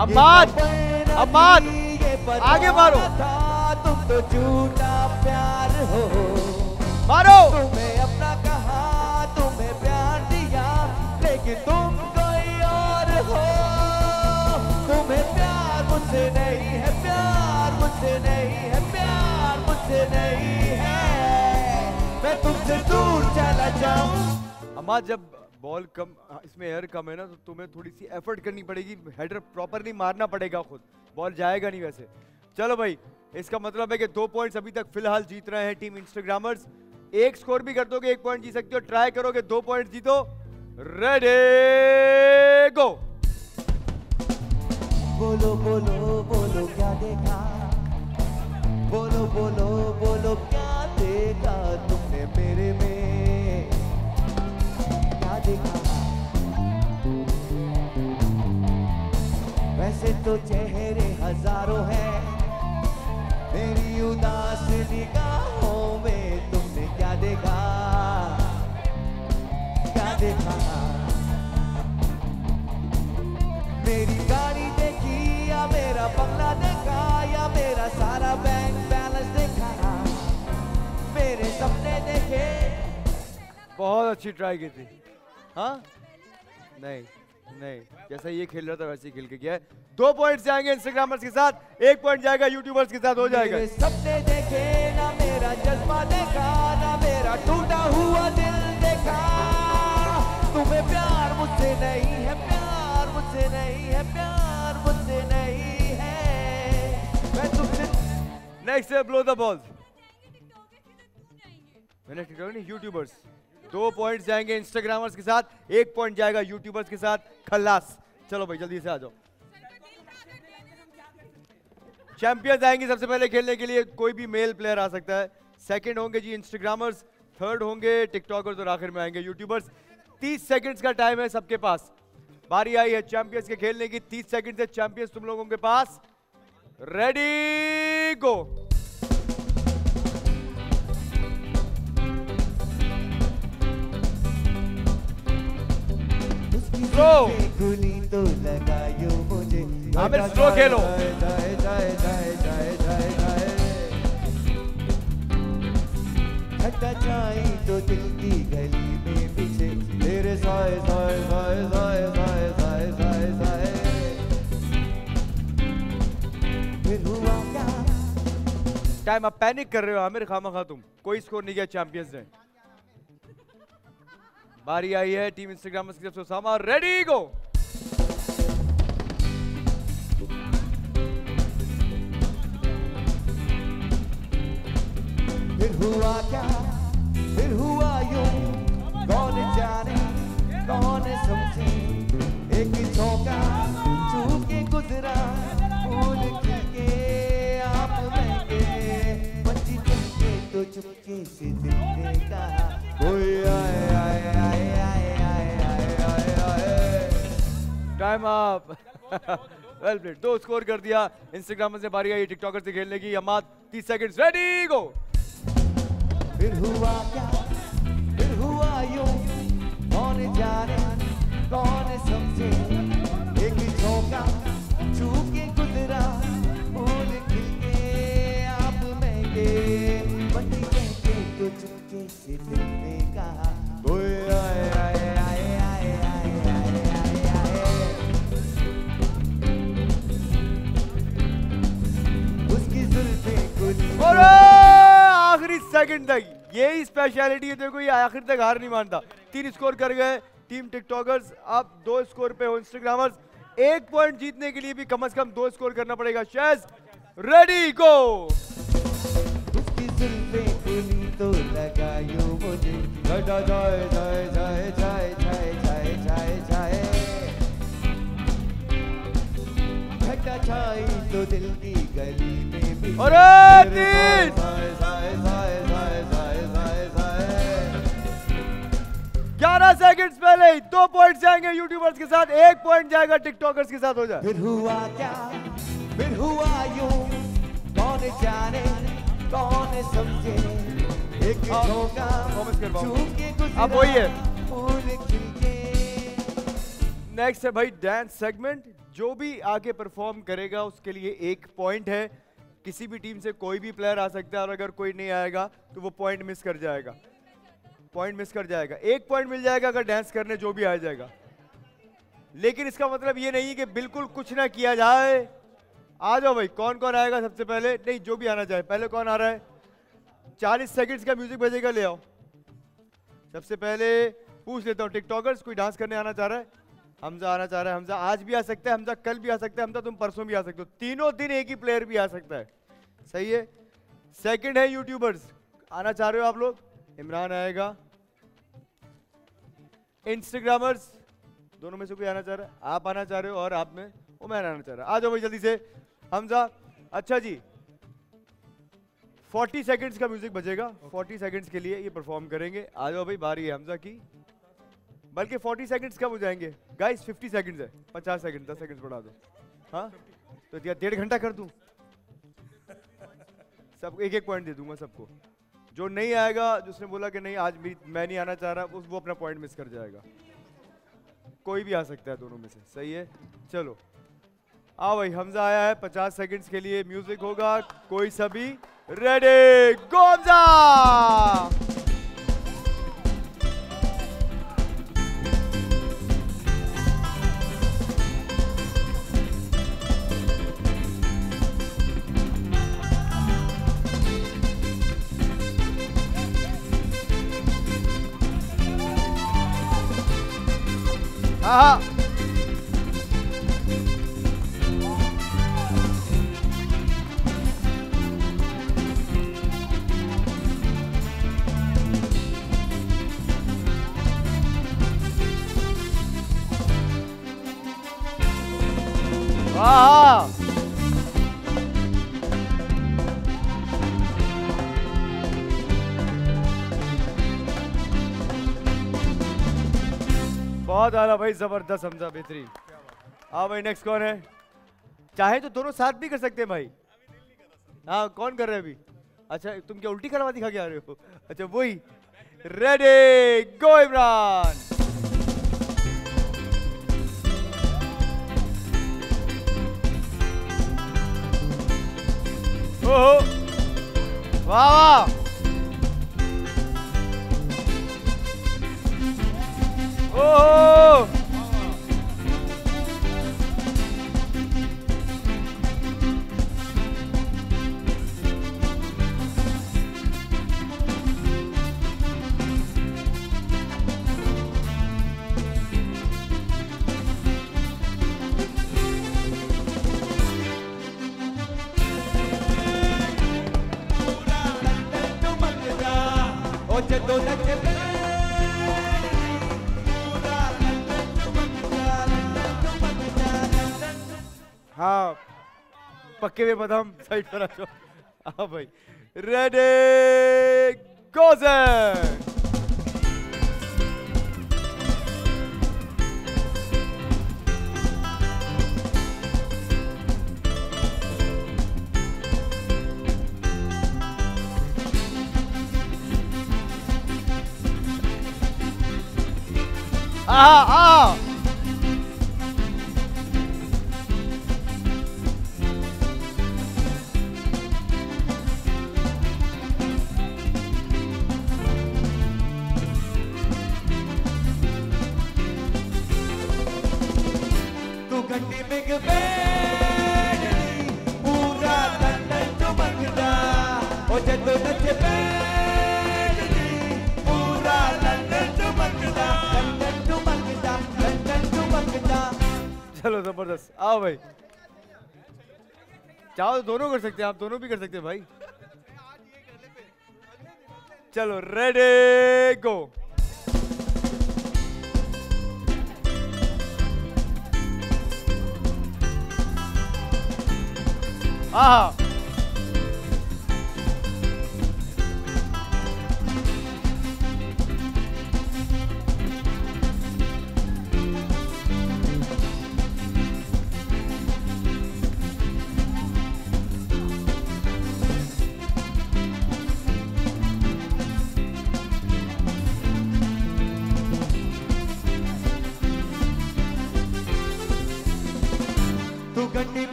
हमाद हमाद आगे मारो। तुम तो झूठा प्यार हो, मारो। तुम्हें अपना कहा तुम्हें प्यार दिया, लेकिन तुम कोई और हो। तुम्हें प्यार मुझसे नहीं है, प्यार मुझसे नहीं है, नहीं है। मैं तुमसे दूर चला जाऊं। हमाद जब बॉल कम, इसमें एयर कम है ना, तो तुम्हें थोड़ी सी एफर्ट करनी पड़ेगी, हेडर प्रॉपरली मारना पड़ेगा, खुद बॉल जाएगा नहीं वैसे। चलो भाई इसका मतलब है कि 2 पॉइंट्स अभी तक फिलहाल जीत रहे हैं टीम इंस्टाग्रामर्स। एक स्कोर भी कर दोगे एक पॉइंट जीत सकते हो, ट्राई करोगे 2 पॉइंट जीतो। Ready go. बोलो बोलो बोलो क्या देखा, बोलो बोलो बोलो क्या देखा तुमने मेरे में, क्या देखा। वैसे तो चेहरे हजारों हैं, मेरी मेरा बंगला देखा या मेरा सारा बैंक बैलेंस देखा, मेरे सपने देखे। बहुत अच्छी ट्राई की थी। हाँ नहीं नहीं, जैसा ये खेल रहा था वैसे ही खेल के गया है। 2 पॉइंट्स जाएंगे इंस्टाग्रामर्स के साथ, 1 पॉइंट जाएगा यूट्यूबर्स के साथ। हो जाएगा। मेरे सपने देखे ना मेरा जज्बा देखा, ना मेरा टूटा हुआ दिल देखा। तुम्हें प्यार मुझसे नहीं है, प्यार मुझसे नहीं है, प्यार मुझसे नहीं है। मैं तुमसे नेक्स्ट है ब्लो द बॉल। मैंने टिकटॉक नहीं, यूट्यूबर्स। 2 पॉइंट्स जाएंगे इंस्टाग्रामर्स के साथ, 1 पॉइंट जाएगा यूट्यूबर्स के साथ। खलास, चलो भाई जल्दी से आ जाओ। चैंपियंस आएंगे सबसे पहले खेलने के लिए, कोई भी मेल प्लेयर आ सकता है। सेकंड होंगे जी इंस्टाग्रामर्स, थर्ड होंगे टिकटॉकर्स और आखिर में आएंगे यूट्यूबर्स। 30 सेकंड्स का टाइम है सबके पास। बारी आई है चैंपियंस के खेलने की। 30 सेकंड है चैंपियंस तुम लोगों के पास। रेडी गो। गोली तो लगायो मुझे, आमिर स्लो खेलो। हटा जाए तो दिल की गली में पीछे तेरे साए साए साए साए साए साए साए साए। फिर हुआ क्या? टाइम आप पैनिक कर रहे हो आमिर, खामा खा तुम। कोई स्कोर नहीं किया चैंपियंस ने। बारी आई है टीम इंस्टाग्रामर्स की तरफ से, उसामा। Ready go. फिर हुआ क्या, फिर हुआ यूं, कौन जाने कौन समझे। एक झोंका छू के गुजरा, फूल खिल के आप महके। पंछी चुपके तो चुपके से दिल ने कहा कोई आए आए आए। Time up. Well played. 2 score कर दिया इंस्टाग्रामर्स ने। बारी आई टिकटॉकर से खेलने की। हमाद 30 सेकंड। Ready go. फिर हुआ क्या, फिर हुआ यूं, कौन जाने कौन समझे। एक झोंका छू के गुजरा, फूल खिल के आप महके। बंदी कहके तो चुपके से दिल ने कहा कोई आए आए। आखिरी सेकंड तक यही स्पेशलिटी है, देखो ये आखिर तक हार नहीं मानता। 3 स्कोर कर गए टीम टिकटॉकर्स। आप 2 स्कोर पे हो इंस्टाग्रामर्स। 1 पॉइंट जीतने के लिए भी कम से कम 2 स्कोर करना पड़ेगा। शेष रेडी गो। उसकी जुल्फे खुली तो लगायो मुझे, जाए जाए जाए जाए जाए जाए जाए जाए। घटा छाई तो दिल की गली में। अरे तीन ग्यारह सेकंड्स पहले ही 2 पॉइंट जाएंगे यूट्यूबर्स के साथ, 1 पॉइंट जाएगा टिकटॉकर्स के साथ। हो जाए। फिर हुआ क्या, फिर हुआ यूं, कौन जाने कौन समझे। एक झोंका अब वही है। नेक्स्ट है भाई डांस सेगमेंट। जो भी आगे परफॉर्म करेगा उसके लिए 1 पॉइंट है। किसी भी टीम से कोई भी प्लेयर आ सकता है और अगर कोई नहीं आएगा तो वो पॉइंट मिस कर जाएगा। 1 पॉइंट मिल जाएगा अगर डांस करने जो भी आ जाएगा। लेकिन इसका मतलब ये नहीं कि बिल्कुल कुछ ना किया जाए। आ जाओ भाई, कौन कौन आएगा सबसे पहले? नहीं, जो भी आना चाहे। पहले कौन आ रहा है? 40 सेकेंड्स का म्यूजिक बजेगा, ले आओ। सबसे पहले पूछ लेता हूँ टिकटॉकर्स, कोई डांस करने आना चाह रहा है? हमजा आना चाह रहा है। हमजा आज भी आ सकता है, हमजा कल भी आ सकता है, हमजा तुम परसों भी आ सकते हो। तीनों दिन एक ही प्लेयर भी आ सकता है, सही है। सेकंड है यूट्यूबर्स, आना चाह रहे हो आप लोग? इमरान आएगा। इंस्टाग्रामर्स, दोनों में से कोई आना चाह रहा है? आप आना चाह रहे हो और आप में उमैर आना चाह रहा है। आ जाओ भाई जल्दी से हमजा। अच्छा जी, 40 सेकेंड्स का म्यूजिक बजेगा। 40 सेकेंड्स के लिए ये परफॉर्म करेंगे। आ जाओ भाई, बारी है हमजा की। बल्कि 40 सेकंड्स कब हो जाएंगे गाइस? 50 सेकंड्स है। 50 सेकंड 10 सेकंड्स बढ़ा दो। हाँ तो क्या 1.5 घंटा कर दूं? सबको 1-1 पॉइंट दे दूंगा सबको। जो नहीं आएगा, जिसने बोला कि नहीं आज मैं नहीं आना चाह रहा, वो अपना पॉइंट मिस कर जाएगा। कोई भी आ सकता है दोनों में से, सही है। चलो आओ भाई, हमजा आया है 50 सेकंड्स के लिए। म्यूजिक होगा, कोई सभी रेडी, गो हमजा। हाँ, वाह, बहुत आला भाई, जबरदस्त समझा, बेहतरीन। हाँ भाई, नेक्स्ट कौन है? चाहे तो दोनों साथ भी कर सकते हैं भाई। हाँ, कौन कर रहे हैं अभी? अच्छा, तुम क्या उल्टी करवा दिखा के आ रहे हो? अच्छा वही, रेडी गो इमरान। ओहो, वाह, ओह, पक्के में बदाम साइड पर रखो। हाँ भाई, रेडी गो ज़ैन। आ आओ भाई, चाहो तो दोनों कर सकते हैं, आप दोनों भी कर सकते हैं भाई। चलो रेडी गो। आहा,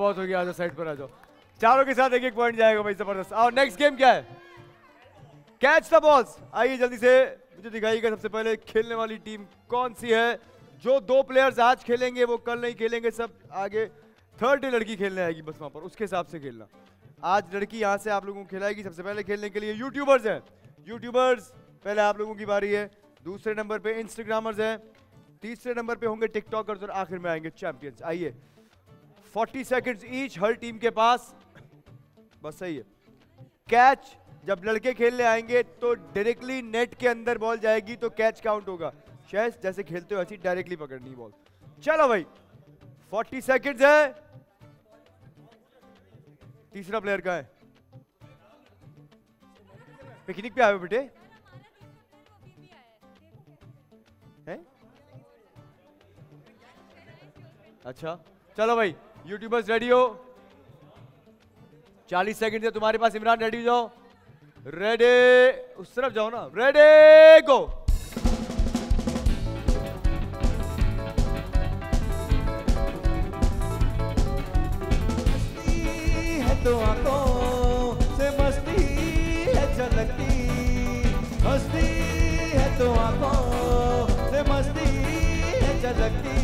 बहुत हो गया, आजा साइड पर आ जाओ। चारों के साथ एक एक पॉइंट जाएगा भाई, जबरदस्त। आओ, नेक्स्ट गेम क्या है? Catch the balls. आइए जल्दी से मुझे दिखाइएगा सबसे पहले खेलने वाली टीम कौन सी है। जो दो प्लेयर्स आज खेलेंगे वो कल नहीं खेलेंगे, सब आगे थर्ड डे लड़की खेलने आएगी, बस वहां पर उसके हिसाब से खेलना। आज लड़की यहाँ से आप लोगों को खिलाएगी। सबसे पहले खेलने के लिए यूट्यूबर्स है, यूट्यूबर्स पहले आप लोगों की बारी है। दूसरे नंबर पर इंस्टाग्रामर्स है, तीसरे नंबर पर होंगे टिकटॉकर्स और आखिर में आएंगे चैंपियंस। आइए, 40 सेकेंड्स ईच हर टीम के पास, बस सही है। कैच जब लड़के खेलने आएंगे तो डायरेक्टली नेट के अंदर बॉल जाएगी तो कैच काउंट होगा। शेष जैसे खेलते हो ऐसी डायरेक्टली पकड़नी बॉल। चलो भाई, 40 सेकेंड्स है। तीसरा प्लेयर कहाँ है? पिकनिक पे आए हो बेटे? हैं? अच्छा, चलो भाई, यूट्यूबर्स रेडी हो। 40 सेकंड है तुम्हारे पास। इमरान रेडी हो जाओ, रेडी, उस तरफ जाओ ना, रेडी गो। तो आंखों से मस्ती है झलकती, मस्ती है तो आंखों से मस्ती है झलकती,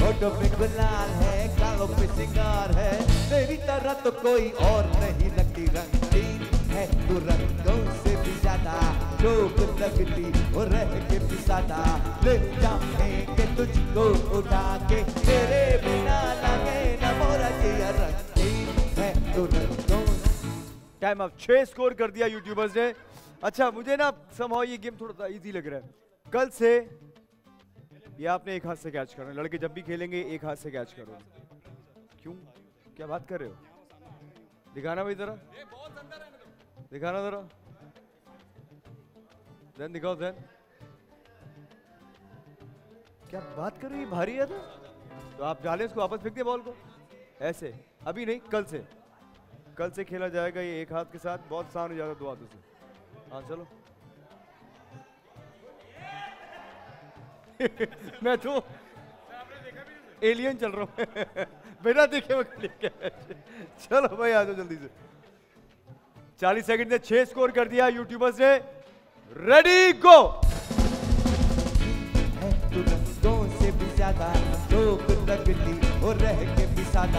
होठों पे गुलाल है, गालों पे सिंगार है, तेरी तरह तो कोई और नहीं लगती, रंगीन है तू रंगों से भी ज्यादा, शोक लगती वो रह के भी ज्यादा, ले जाएंगे तुझको उठा के, तेरे बिना लगे न मोरा जिया रंगीन। टाइम ऑफ 6 स्कोर कर दिया यूट्यूबर्स ने। अच्छा मुझे ना समहाउ ये गेम थोड़ा इजी लग रहा है। कल से ये आपने एक हाथ से कैच करना, लड़के जब भी खेलेंगे एक हाथ से कैच करो। क्यों, क्या बात कर रहे हो? दिखाना भाई जरा, दिखाना जरा, ज़ैन दिखाओ, ज़ैन क्या बात कर रही है, भारी है तो आप डालें इसको, वापस फेंक दे बॉल को, ऐसे अभी नहीं, कल से, कल से खेला जाएगा ये एक हाथ के साथ, बहुत आसान हो जाता दो हाथों से। हाँ चलो मैं तो एलियन चल रहा हूँ बिना देखे मैं क्लिक। चलो भाई आ जाओ जल्दी से, 40 सेकंड में 6 स्कोर कर दिया यूट्यूबर्स ने। रेडी गो।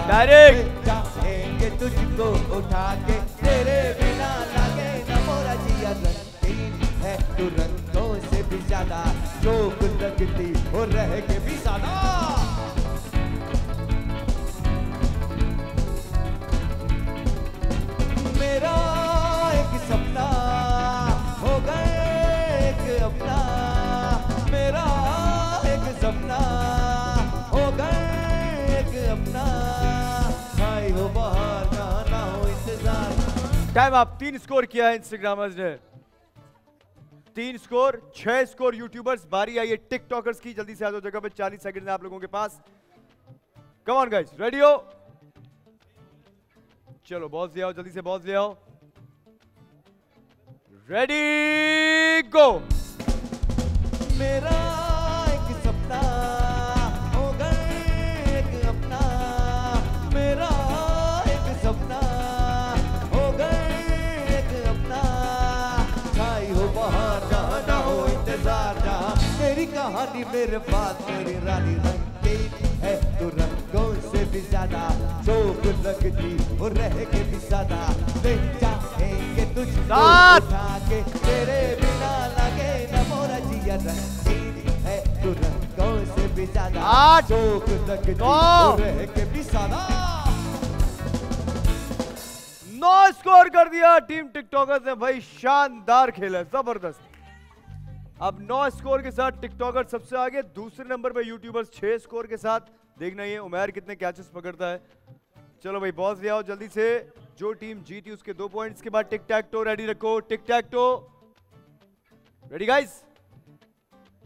डायरेक्ट जाएंगे तुझको उठा के, तेरे बिना लगे ना मोरा जिया रंगीन है, तू रंगों से भी ज्यादा, शोक लगती हो रह के भी ज्यादा। मेरा एक सपना हो गए एक अपना, मेरा एक सपना हो गए एक अपना, हो बाहर ना हो इंतजार। टाइम आप 3 स्कोर किया है इंस्टाग्रामर्स ने, 3 स्कोर, 6 स्कोर यूट्यूबर्स। बारी आई है टिकटॉकर्स की, जल्दी से आ जाओ जगह पे, 40 सेकंड आप लोगों के पास। कम ऑन गाइस, रेडी हो, चलो बॉल्स ले आओ, जल्दी से बॉल्स ले आओ। Ready go. मेरा एक सपना हो गए एक अपना, मेरा कहानी मेरे बात मेरी रानी रंगीन है, तू रंगों से भी ज्यादा, शोक लगती वो रह के भी ज्यादा, ले जाएंगे तुझको उठा के, तेरे बिना लगे ना मोरा जिया रंगीन है, तू रंगों से भी ज्यादा, शोक लगती वो रह के भी ज्यादा। 9 स्कोर कर दिया टीम टिकटॉकर्स ने। भाई शानदार खेला, जबरदस्त। अब 9 स्कोर के साथ टिकटॉकर सबसे आगे, दूसरे नंबर पे यूट्यूबर्स 6 स्कोर के साथ। देखना ये उमैर कितने कैचेस पकड़ता है। चलो भाई बॉल्स ले आओ जल्दी से, जो टीम जीती उसके 2 पॉइंट्स के बाद। टिक टैक टो रेडी रखो, tic tac toe ready guys,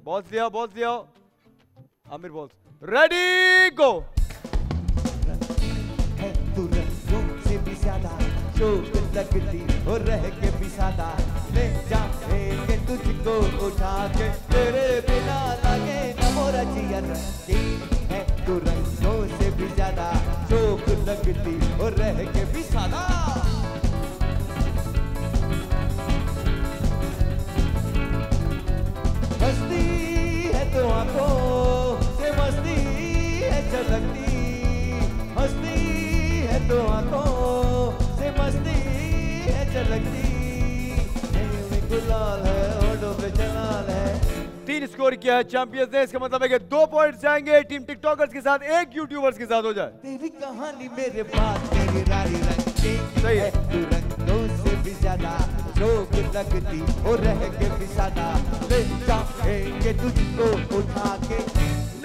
balls ले आओ, बॉल्स ले आओ आमिर, बॉल्स रेडी गो। तुझको उठा के, तेरे बिना लगे ना मोरा जिया रंगीन है, तू रंगों से भी ज्यादा, शोक लगती हो रह के भी सादा। मस्ती है तो आंखों से मस्ती है झलकती, मस्ती है तो आंखों से मस्ती है झलकती, गुलाल है ओडो पे जलाल है। 3 स्कोर किया है चैंपियंस ने, इसका मतलब है कि 2 पॉइंट्स जाएंगे टीम टिकटॉकर्स के साथ, 1 यूट्यूबर्स के साथ हो जाए। तेरी कहानी मेरे पास तेरी रानी रंगीन है, तू रंगों से भी ज्यादा, शोक लगती हो रह के भी ज्यादा, ले जाएंगे तुझको उठा के।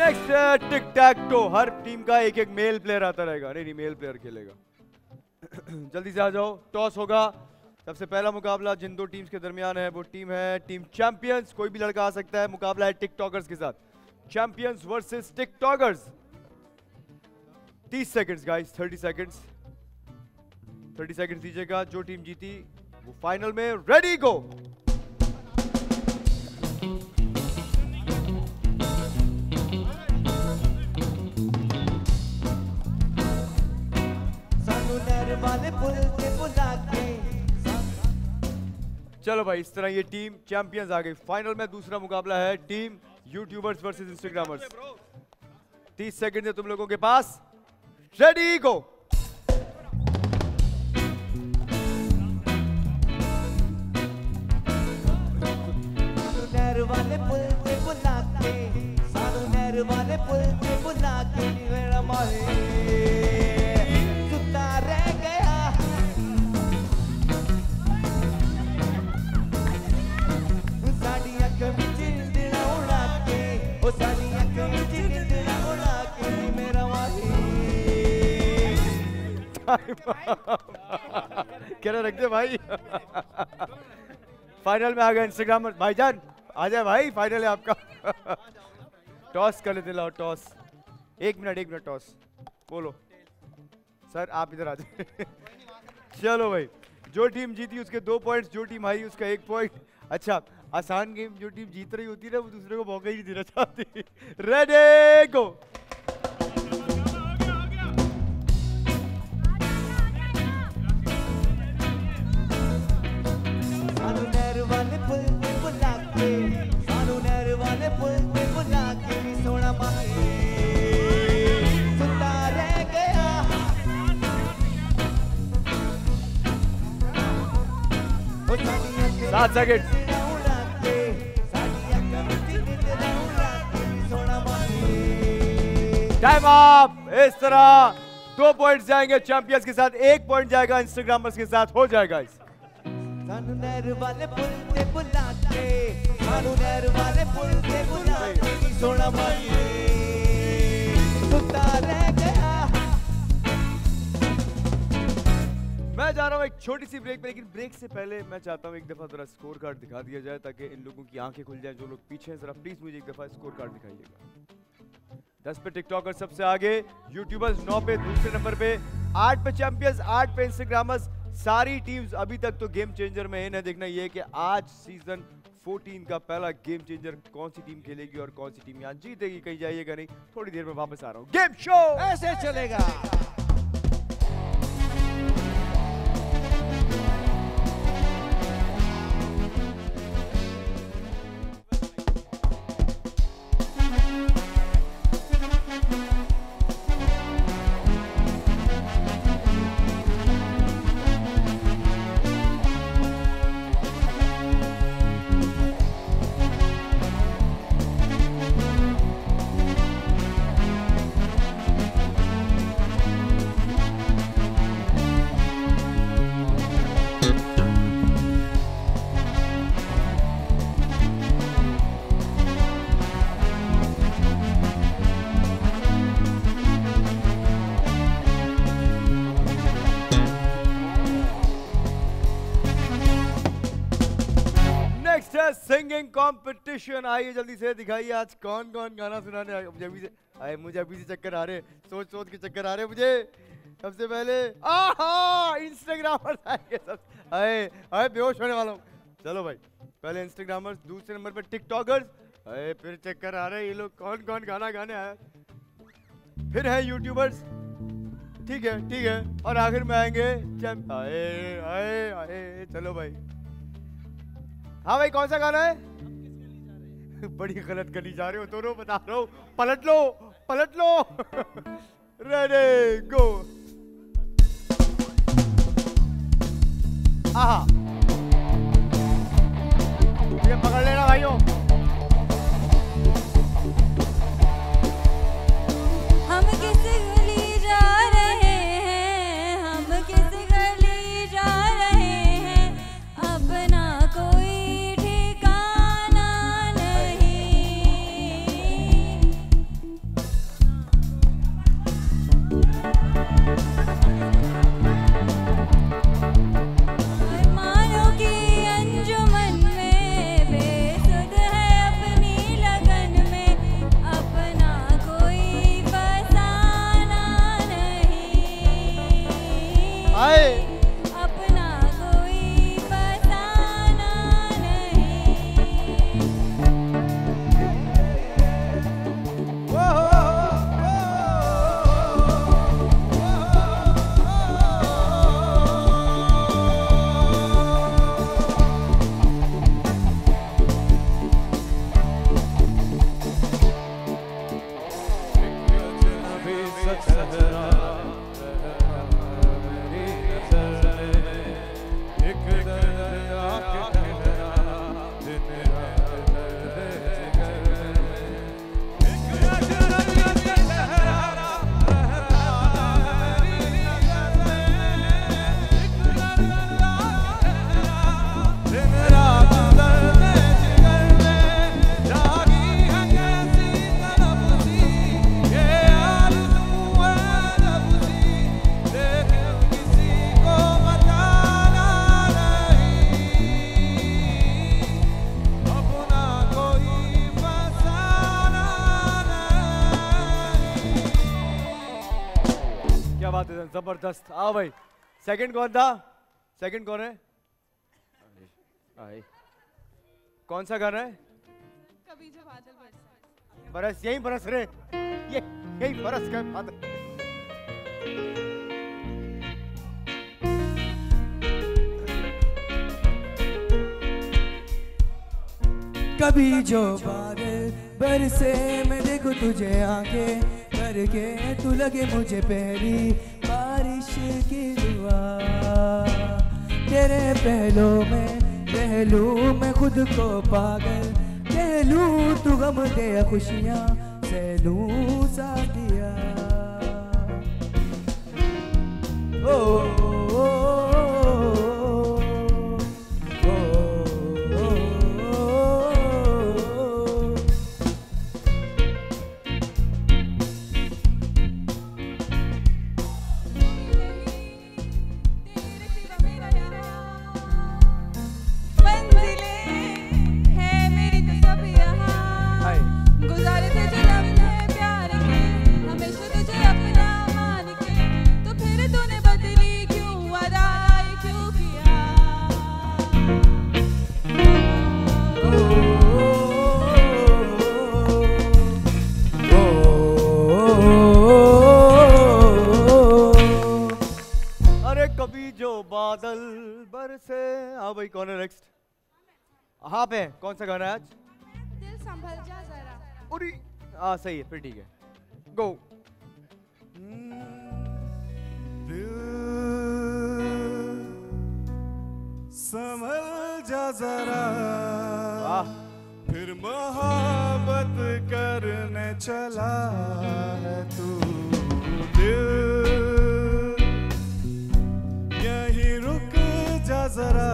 नेक्स्ट टिक टैक टो, हर टीम का 1-1 मेल प्लेयर आता रहेगा, नहीं मेल प्लेयर खेलेगा। जल्दी से आ जाओ, टॉस होगा। सबसे पहला मुकाबला जिन 2 टीम्स के दरमियान है वो टीम है टीम चैंपियंस, कोई भी लड़का आ सकता है। मुकाबला है टिकटॉकर्स के साथ, champions versus TikTokers. 30 seconds guys, 30 seconds. 30 second दीजिएगा, जो टीम जीती वो फाइनल में। Ready go. चलो भाई, इस तरह ये टीम चैंपियंस आ गई फाइनल में। दूसरा मुकाबला है team YouTubers versus Instagrammers. 30 second है तुम लोगों के पास। Ready go. क्या रख दे भाई। फाइनल में आ गए इंस्टाग्राम। भाईजान आ जाए भाई, फाइनल है आपका। टॉस कर लेते, लाओ टॉस। एक मिनट टॉस। बोलो सर, आप इधर आ जाए। चलो भाई, जो टीम जीती उसके 2 पॉइंट्स, जो टीम आई उसका 1 पॉइंट। अच्छा, आसान गेम। जो टीम जीत रही होती है ना, वो दूसरे को मौका ही नहीं देना चाहती। रेडी गो। टाइम आप। इस तरह 2 पॉइंट जाएंगे चैंपियंस के साथ, 1 पॉइंट जाएगा इंस्टाग्रामर्स के साथ। हो जाएगा इस मैं जा रहा हूँ एक छोटी सी ब्रेक पे, लेकिन ब्रेक से पहले मैं चाहता हूँ एक दफा जरा स्कोर कार्ड दिखा दिया जाए ताकि इन लोगों की आंखें खुल जाएं। जो लोग पीछे हैं, जरा प्लीज मुझे एक दफा स्कोर कार्ड दिखाइएगा। 10 पे टिकटॉकर्स सबसे आगे, यूट्यूबर्स 9 पे दूसरे नंबर पे, 8 पे चैंपियंस, 8 पे इंस्टाग्रामर्स। सारी टीम्स अभी तक तो गेम चेंजर में है। देखना यह है कि आज सीजन 14 का पहला गेम चेंजर कौन सी टीम खेलेगी और कौन सी टीम यहाँ जीतेगी। कहीं जाइएगा नहीं, थोड़ी देर में वापस आ रहा हूँ। गेम शो ऐसे चलेगा। Singing competition. आइए जल्दी से दिखाइए आज कौन कौन गाना सुनाने आया। मुझे अभी से चक्कर आ रहे, सोच के चक्कर आ रहे मुझे। सबसे पहले आहा इंस्टाग्रामर्स आएंगे सब। आए बेहोश होने वाला हूँ। चलो भाई, पहले इंस्टाग्रामर्स, दूसरे नंबर पर टिकटॉकर्स। आए फिर चक्कर आ रहे, ये लोग कौन कौन गाना गाने आया। फिर है यूट्यूबर्स, ठीक है, और आखिर में आएंगे आए। चलो भाई, हाँ भाई कौन सा गाना है? बड़ी गलत गली जा रहे हो दोनों, बता रहा हूँ। पलट लो। रेडी गो। आहा, ये पकड़ लेना भाइयों। मानो कि अंजुमन में जबरदस्त। आओ भाई, सेकंड कौन था? सेकंड कौन है? आई। कौन सा गाना है? कभी जब बादल बरस। बरस यही बरस रे, यही बरस का बादल। कभी जो बादल बरसे मैं देखो तुझे आगे करके, तू लगे मुझे पहली बारिश की दुआ। तेरे पहलों में पहलू मैं खुद को पागल कहलू, तू गम दे खुशियाँ सहलू साथिया। ओ हाँ पे कौन सा गाना है आज? दिल संभल जा जरा। अरे हाँ सही है, फिर ठीक है, गो। दिल संभल जा जरा, फिर मोहब्बत करने चला है तू। दिल यहीं रुक जा जरा,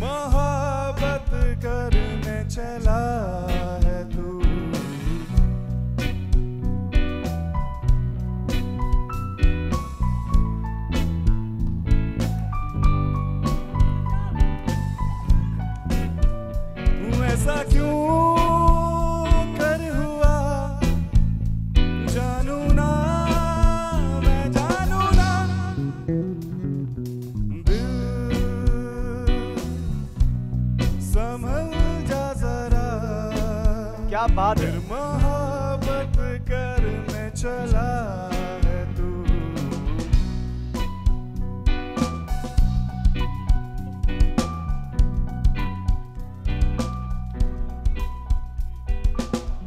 मोहब्बत करने चला है तू। ऐसा क्यों कर हुआ जानू ना क्या बात है। मोहब्बत करने चला है तू।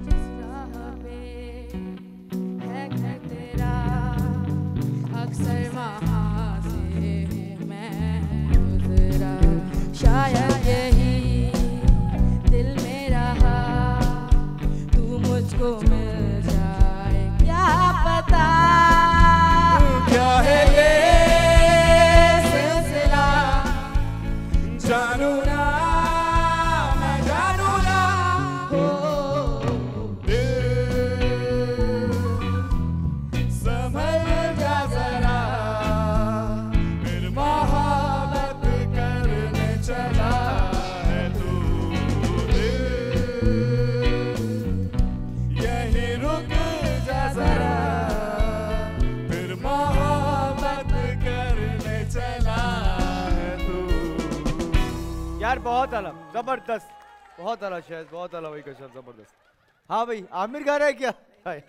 जिस राह पे है घर तेरा, अक्सर वहाँ से मैं गुजरा। शायद यही दिल में मिल जाए, क्या पता क्या है ये सिलसिला। जानू ना हो, दिल संभल जा जरा, फिर मोहब्बत करने चला है तू। दिल बहुत आला, जबरदस्त, बहुत आला शेष, बहुत आला भाई कशफ, जबरदस्त। हाँ भाई, आमिर गा रहा है क्या? हाय,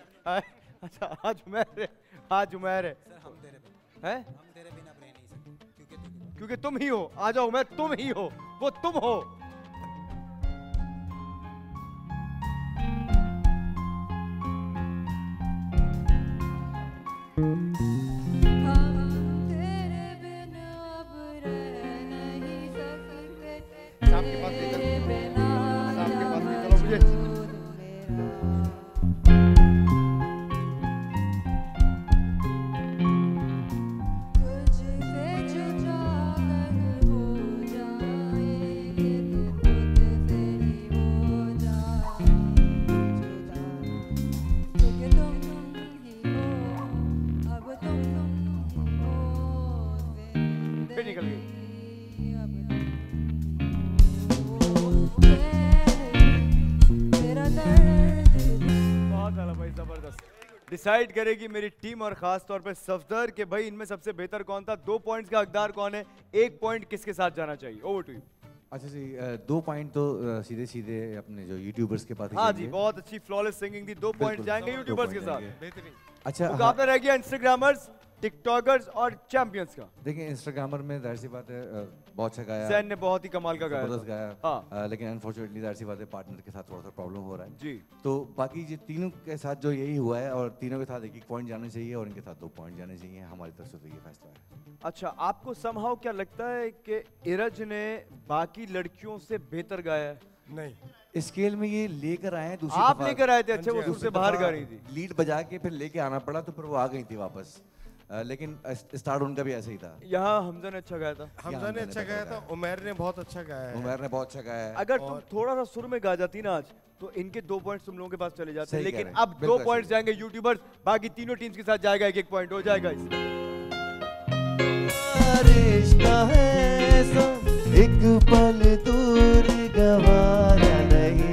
अच्छा आज उमैर है। सर हम तेरे बिना हैं, हम तेरे बिना रह नहीं सकते, क्योंकि तुम ही हो। आ जाओ उमैर, तुम ही हो, वो तुम हो। डिसाइड करेगी मेरी टीम और खास तौर पे सफदर के भाई इनमें सबसे बेहतर कौन था, 2 पॉइंट्स का हकदार कौन है, 1 पॉइंट किसके साथ जाना चाहिए। Over to you. अच्छा जी 2 पॉइंट तो सीधे सीधे अपने जो यूट्यूबर्स के पास। हाँ जी बहुत अच्छी फ्लॉलेस सिंगिंग थी, 2 पॉइंट जाएंगे यूट्यूबर्स के साथ। अच्छा मुकाबला रह गया इंस्टाग्रामर्स, टिकटॉकर्स और चैंपियंस का। देखिए इंस्टाग्रामर में जाहिर सी बात है बहुत अच्छा गाया, ज़ैन ने बहुत ही कमाल का गाया। हाँ। लेकिन अनफॉर्चुनेटली जाहिर सी बात है पार्टनर के साथ थोड़ा सा प्रॉब्लम हो रहा है जी। तो बाकी जो तीनों के साथ जो यही हुआ है और तीनों के साथ 1 पॉइंट जाना चाहिए और इनके साथ 2 पॉइंट जाने चाहिए, हमारी तरफ से तो ये फैसला है। अच्छा आपको समहाउ क्या लगता है कि इरज ने बाकी लड़कियों से बेहतर गाया है? नहीं स्केल में ये लेकर आए, आप लेकर आए थे। अच्छा वो दूर से बाहर गा रही थी, लीड बजा के फिर लेके आना पड़ा तो फिर वो आ गई थी वापस, लेकिन स्टार्ट उनका भी ऐसे ही था। यहाँ हमजा ने अच्छा गाया था, हमजा ने अच्छा गाया था। उमैर ने बहुत अच्छा गाया है, उमैर ने बहुत अच्छा गाया है। अगर तुम थोड़ा सा सुर में गा जाती ना आज तो इनके 2 पॉइंट्स तुम लोगों के पास चले जाते हैं, लेकिन अब 2 पॉइंट्स जाएंगे यूट्यूबर्स, बाकी तीनों टीम्स के साथ जाएगा 1 पॉइंट हो जाएगा। एक पल दूर गवारा नहीं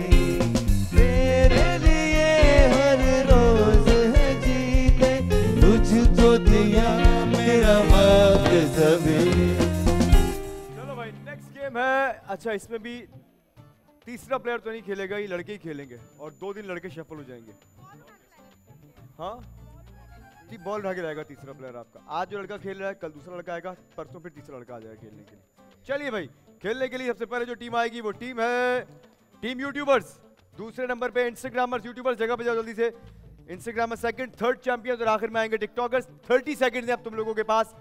मैं। अच्छा इसमें भी तीसरा प्लेयर तो नहीं खेलेगा, ये लड़के ही खेलेंगे और 2 दिन लड़के शफल हो जाएंगे। हाँ जी बॉल ढाके जाएगा तीसरा प्लेयर आपका, आज जो लड़का खेल रहा है कल दूसरा लड़का आएगा, परसों फिर तीसरा लड़का आ जाएगा खेलने के लिए। चलिए भाई खेलने के लिए सबसे पहले जो टीम आएगी वो टीम है टीम यूट्यूबर्स, दूसरे नंबर पे इंस्टाग्रामर्स। यूट्यूबर्स जगह पे जाओ जल्दी से, इंस्टाग्रामर्स सेकंड, थर्ड चैंपियंस और आखिर में आएंगे टिकटॉकर्स। 30 सेकेंड है अब तुम लोगों के पास,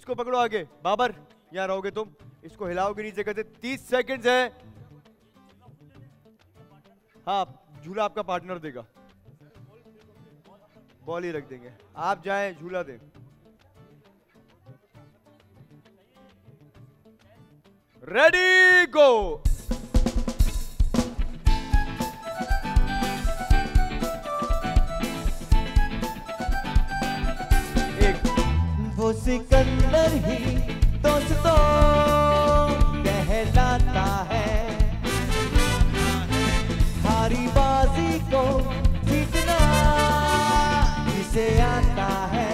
इसको पकड़ो आगे बाबर, यहाँ रहोगे तुम, इसको हिलाओगे नीचे करते, 30 सेकेंड है। हाँ झूला आपका पार्टनर देगा, बॉल ही रख देंगे आप जाएं झूला दें। Ready go. एक वो सिकंदर ही दोस्तों कहलाता है, हारी बाजी को जीतना इसे आता है,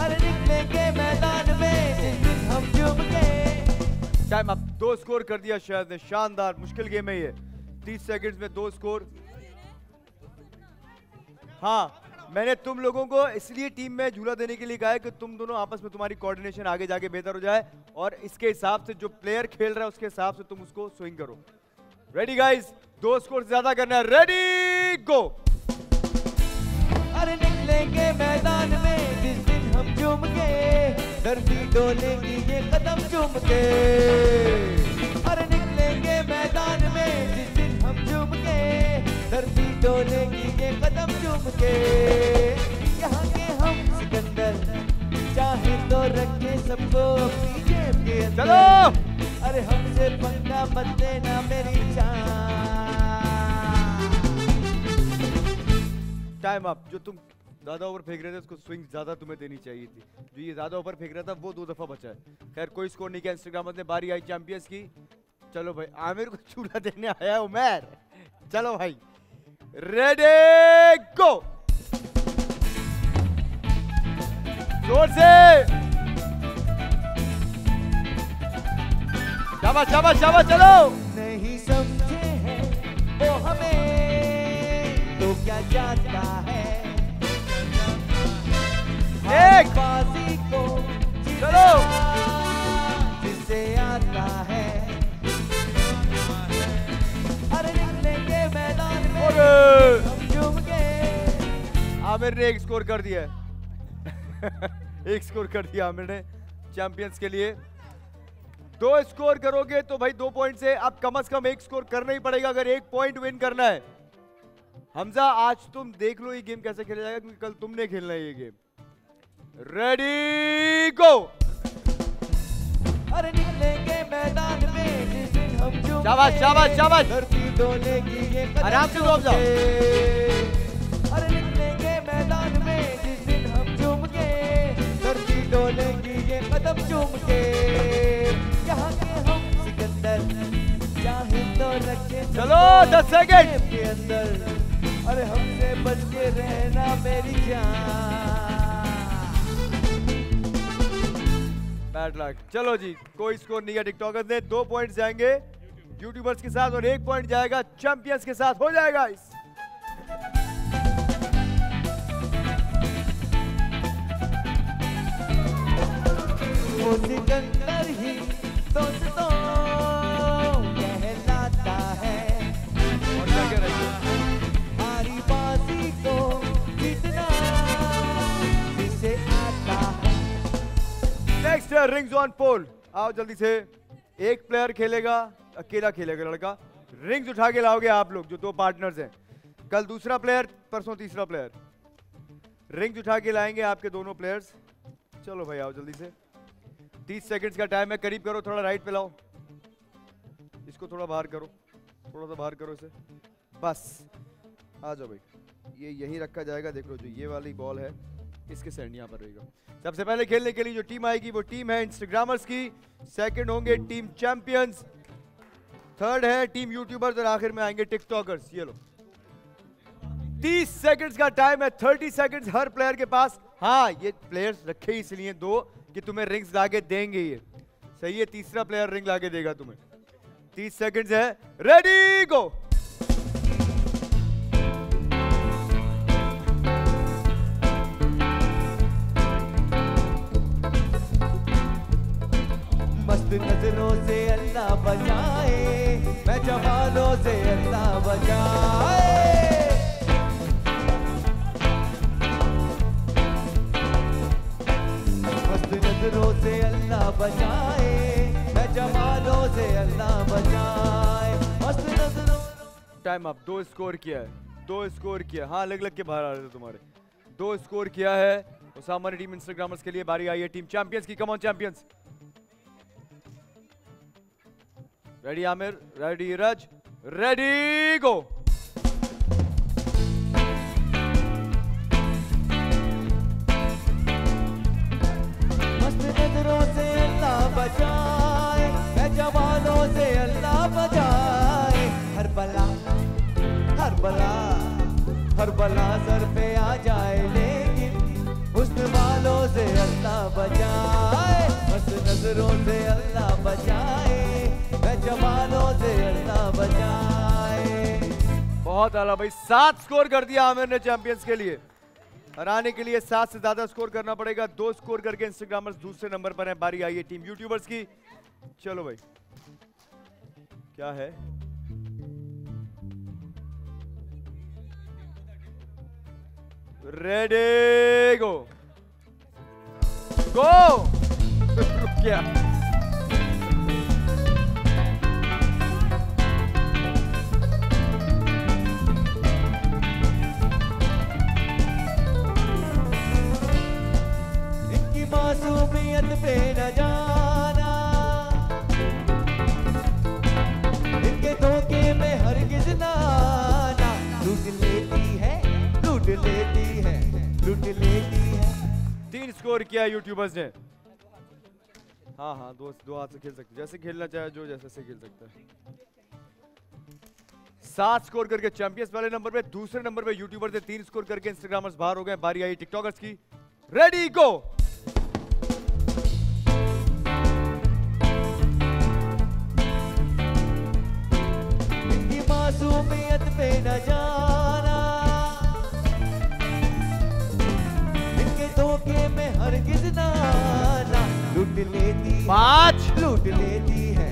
हर निकले के मैदान में हम डूब गए। टाइम अप, 2 स्कोर कर दिया शायद ने, शानदार मुश्किल गेम है ये, 30 सेकंड में 2 स्कोर। हाँ मैंने तुम लोगों को इसलिए टीम में झूला देने के लिए कहा है कि तुम दोनों आपस में तुम्हारी कोऑर्डिनेशन आगे जाके बेहतर हो जाए और इसके हिसाब से जो प्लेयर खेल रहा है उसके हिसाब से तुम उसको स्विंग करो। रेडी गाइस, 2 स्कोर ज्यादा करना है, रेडी गो। अरे निकलेंगे मैदान में जिस दिन हम चूम गए, धरती डोलेगी ये कदम चूम के, अरे निकलेंगे मैदान में जिस दिन हम चूम गए, धरती डोलेगी ये कदम चूम के, यहाँ के हम सिकंदर चाहे तो रखे सबको अपनी जेब के अंदर। चलो अरे हमसे पंगा मत लेना मेरी जान। टाइम अप, जो तुम ज्यादा ओवर फेंक रहे थे उसको स्विंग ज्यादा तुम्हें देनी चाहिए थी, जो ये ज्यादा ओवर फेंक रहा था वो 2 दफा बचा है। खैर कोई स्कोर नहीं किया इंस्टाग्राम ने, बारी आई चैंपियंस की। चलो भाई आमिर को चूल्हा देने आया उमैर, चलो भाई रेडी गो। जोर से शाबाश शाबाश शाबाश, चलो। नहीं समझे हैं वो हमें तो क्या जाता है, एक बाजी को चलो जिसे आता है, आमिर ने 1 स्कोर कर दिया है। 1 स्कोर कर दिया आमिर ने चैंपियंस के लिए। 2 स्कोर करोगे तो भाई 2 पॉइंट से अब कम से कम 1 स्कोर करना ही पड़ेगा अगर 1 पॉइंट विन करना है। हमजा आज तुम देख लो ये गेम कैसे खेला जाएगा क्योंकि कल तुमने खेलना है ये गेम। रेडी गो। अरे निकलेंगे मैदान में शाबाश शाबाश शाबाश, आराम से डूब जाओ। अरे निकलेंगे मैदान में जिस दिन हम चूम के, धरती डोलेगी ये कदम चूम के, यहाँ के हम सिकंदर चाहे तो रखे। चलो 10 सेकंड के अंदर, अरे हमसे बच के रहना मेरी जान। Bad luck. चलो जी, कोई स्कोर नहीं है टिकटॉकर्स ने, 2 पॉइंट जाएंगे यूट्यूबर्स के साथ और 1 पॉइंट जाएगा चैंपियंस के साथ। हो जाएगा इस सिकंदर ही दोस्तों कहलाता है। और क्या कह रहे हैं? हमारी बाजी को जितना इसे आता है। Next rings on pole. आओ जल्दी से, एक प्लेयर खेलेगा, अकेला खेलेगा लड़का, रिंग्स उठा के लाओगे आप लोग जो दो पार्टनर्स हैं। कल दूसरा प्लेयर, परसों तीसरा प्लेयर, रिंग्स उठा के लाएंगे आपके दोनों प्लेयर्स। चलो भाई आओ जल्दी से, 30 सेकंड्स का टाइम है। करीब करो, थोड़ा राइट पे लाओ इसको, थोड़ा बाहर करो, थोड़ा सा बाहर करो इसे, बस आ जाओ भाई। ये यही रखा जाएगा, देख लो जो ये वाली बॉल है इसके सेंड यहाँ पर रहेगा। सबसे पहले खेलने के लिए जो टीम आएगी वो टीम है इंस्टाग्रामर्स की, सेकंड होंगे टीम चैंपियंस, थर्ड है टीम यूट्यूबर्स और आखिर में आएंगे टिकटॉकर्स। ये लो 30 सेकेंड्स का टाइम है, 30 सेकेंड्स हर प्लेयर के पास। हाँ ये प्लेयर्स रखे इसलिए दो कि तुम्हें रिंग्स लाके देंगे, ये सही है, तीसरा प्लेयर रिंग लाके देगा तुम्हें। 30 सेकंड्स है, रेडी गो। मस्त नजरों से अल्लाह बचाए, मैं जवानों से अल्लाह बचाए। नजरों से अल्लाह बचाए, मैं जमालों से अल्लाह बचाए। Time up. 2 स्कोर किया है, 2 स्कोर किया। हाँ अलग अलग के बाहर आ रहे थे तुम्हारे। 2 स्कोर किया है उसामा ने टीम इंस्टाग्रामर्स के लिए। बारी आई है टीम चैंपियंस की। Come on champions. Ready Aamir, ready Iraj, ready go. बचाए मैं जवानों से अल्लाह बचाए। हर बला हर बला हर बला सर पे आ जाए, लेकिन हुस्न वालों से अल्लाह बचाए। बस नजरों से अल्लाह बचाए, मैं जवानों से अल्लाह बचाए। बहुत आला भाई, 7 स्कोर कर दिया आमिर ने चैंपियंस के लिए। हराने के लिए 7 से ज्यादा स्कोर करना पड़ेगा। 2 स्कोर करके इंस्टाग्रामर्स दूसरे नंबर पर है। बारी आई है टीम यूट्यूबर्स की। चलो भाई क्या है, रेडी गो गो। क्या मासूमियत पे न जाना, इनके धोखे में हरगिज ना आना। लूट लेती है, लूट लेती है, लूट लेती है। 3 स्कोर किया यूट्यूबर्स ने। हाँ हाँ दोस्त, दो हाथ से खेल सकते, जैसे खेलना चाहे, जो जैसे खेल सकता है। 7 स्कोर करके चैंपियंस पहले नंबर पे, दूसरे नंबर पे यूट्यूबर्स ने। 3 स्कोर करके इंस्टाग्रामर्स बाहर हो गए। बारी आई टिकटॉकर्स की। रेडी गो। मासूमियत पे न जाना, इनके धोखे में हरगिज़ ना आना। लूट लेती, 5 लूट लेती है,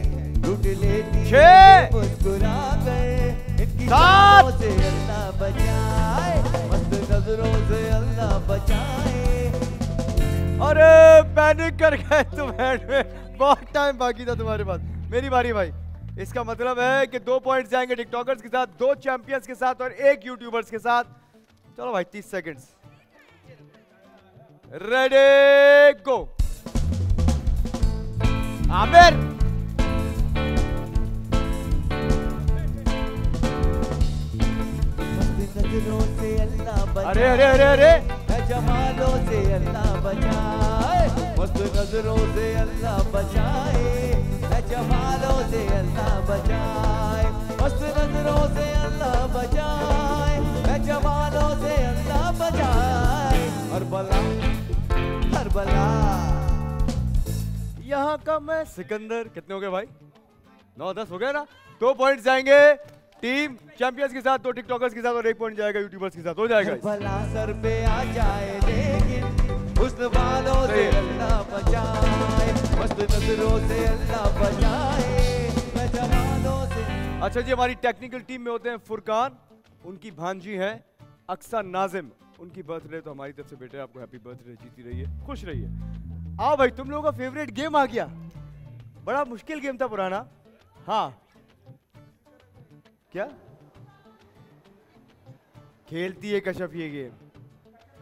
लूट लेती, 6 मुस्कुरा गए, इनकी नजरों से अल्लाह बचाए। मस्त नजरों से अल्लाह बचाए। अरे पैनिक कर गए तुम, बहुत टाइम बाकी था तुम्हारे पास। मेरी बारी भाई। इसका मतलब है कि 2 पॉइंट्स जाएंगे टिकटॉकर्स के साथ, 2 चैंपियंस के साथ और 1 यूट्यूबर्स के साथ। चलो भाई 30 सेकंड्स, रेडी गो। आमिर से अल्लाह बचाए, अरे अरे अरे अरे, जमालों से अल्लाह बचाए। मस्त नजरों से अल्लाह बचाए, जमालों से अल्लाह बचाए। मस्त नजरों से अल्लाह बचाए। करबला यहाँ का मैं सिकंदर। कितने हो गए भाई? 9-10 हो गया ना। 2 पॉइंट जाएंगे टीम चैंपियंस के साथ, 2 टिकटॉकर्स के साथ और 1 पॉइंट जाएगा यूट्यूबर्स के साथ। हो जाएगा भला सर पे आ जाए लेकिन उस वालों से अल्लाह बचाए, मस्त नजरों से अल्लाह बचाए। अच्छा जी, हमारी टेक्निकल टीम में होते हैं फुरकान, उनकी भांजी हैं अक्सा नाज़िम, उनकी बर्थडे तो हमारी तरफ से बेटे आपको हैप्पी बर्थडे, जीती रहिए, खुश रहिए। आओ भाई, तुम लोगों का फेवरेट गेम आ गया। बड़ा मुश्किल गेम था पुराना। हाँ क्या खेलती है कशफ ये गेम?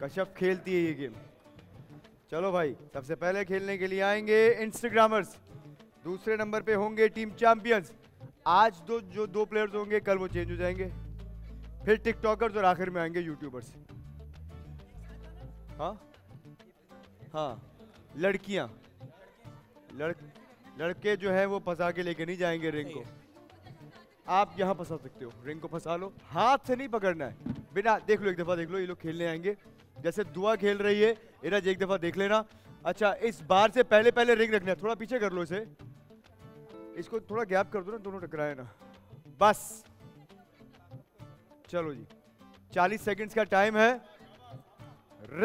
कशफ खेलती है ये गेम। चलो भाई, सबसे पहले खेलने के लिए आएंगे इंस्टाग्रामर्स, दूसरे नंबर पे होंगे टीम चैंपियंस। आज जो दो प्लेयर्स होंगे कल वो चेंज हो जाएंगे, फिर टिकटॉकर्स और आखिर में आएंगे यूट्यूबर्स। हाँ हाँ, लड़कियां लड़के जो है वो फंसा के लेके नहीं जाएंगे रिंग को। आप यहाँ फंसा सकते हो, रिंग को फंसा लो, हाथ से नहीं पकड़ना है। बिना देख लो, एक दफ़ा देख लो, ये लोग खेलने आएंगे जैसे दुआ खेल रही है। इरज एक दफ़ा देख लेना। अच्छा, इस बार से पहले पहले रिंग रखना है, थोड़ा पीछे कर लो इसे, इसको थोड़ा गैप कर दो ना, दोनों टकराए ना, बस। चलो जी, 40 सेकंड्स का टाइम है।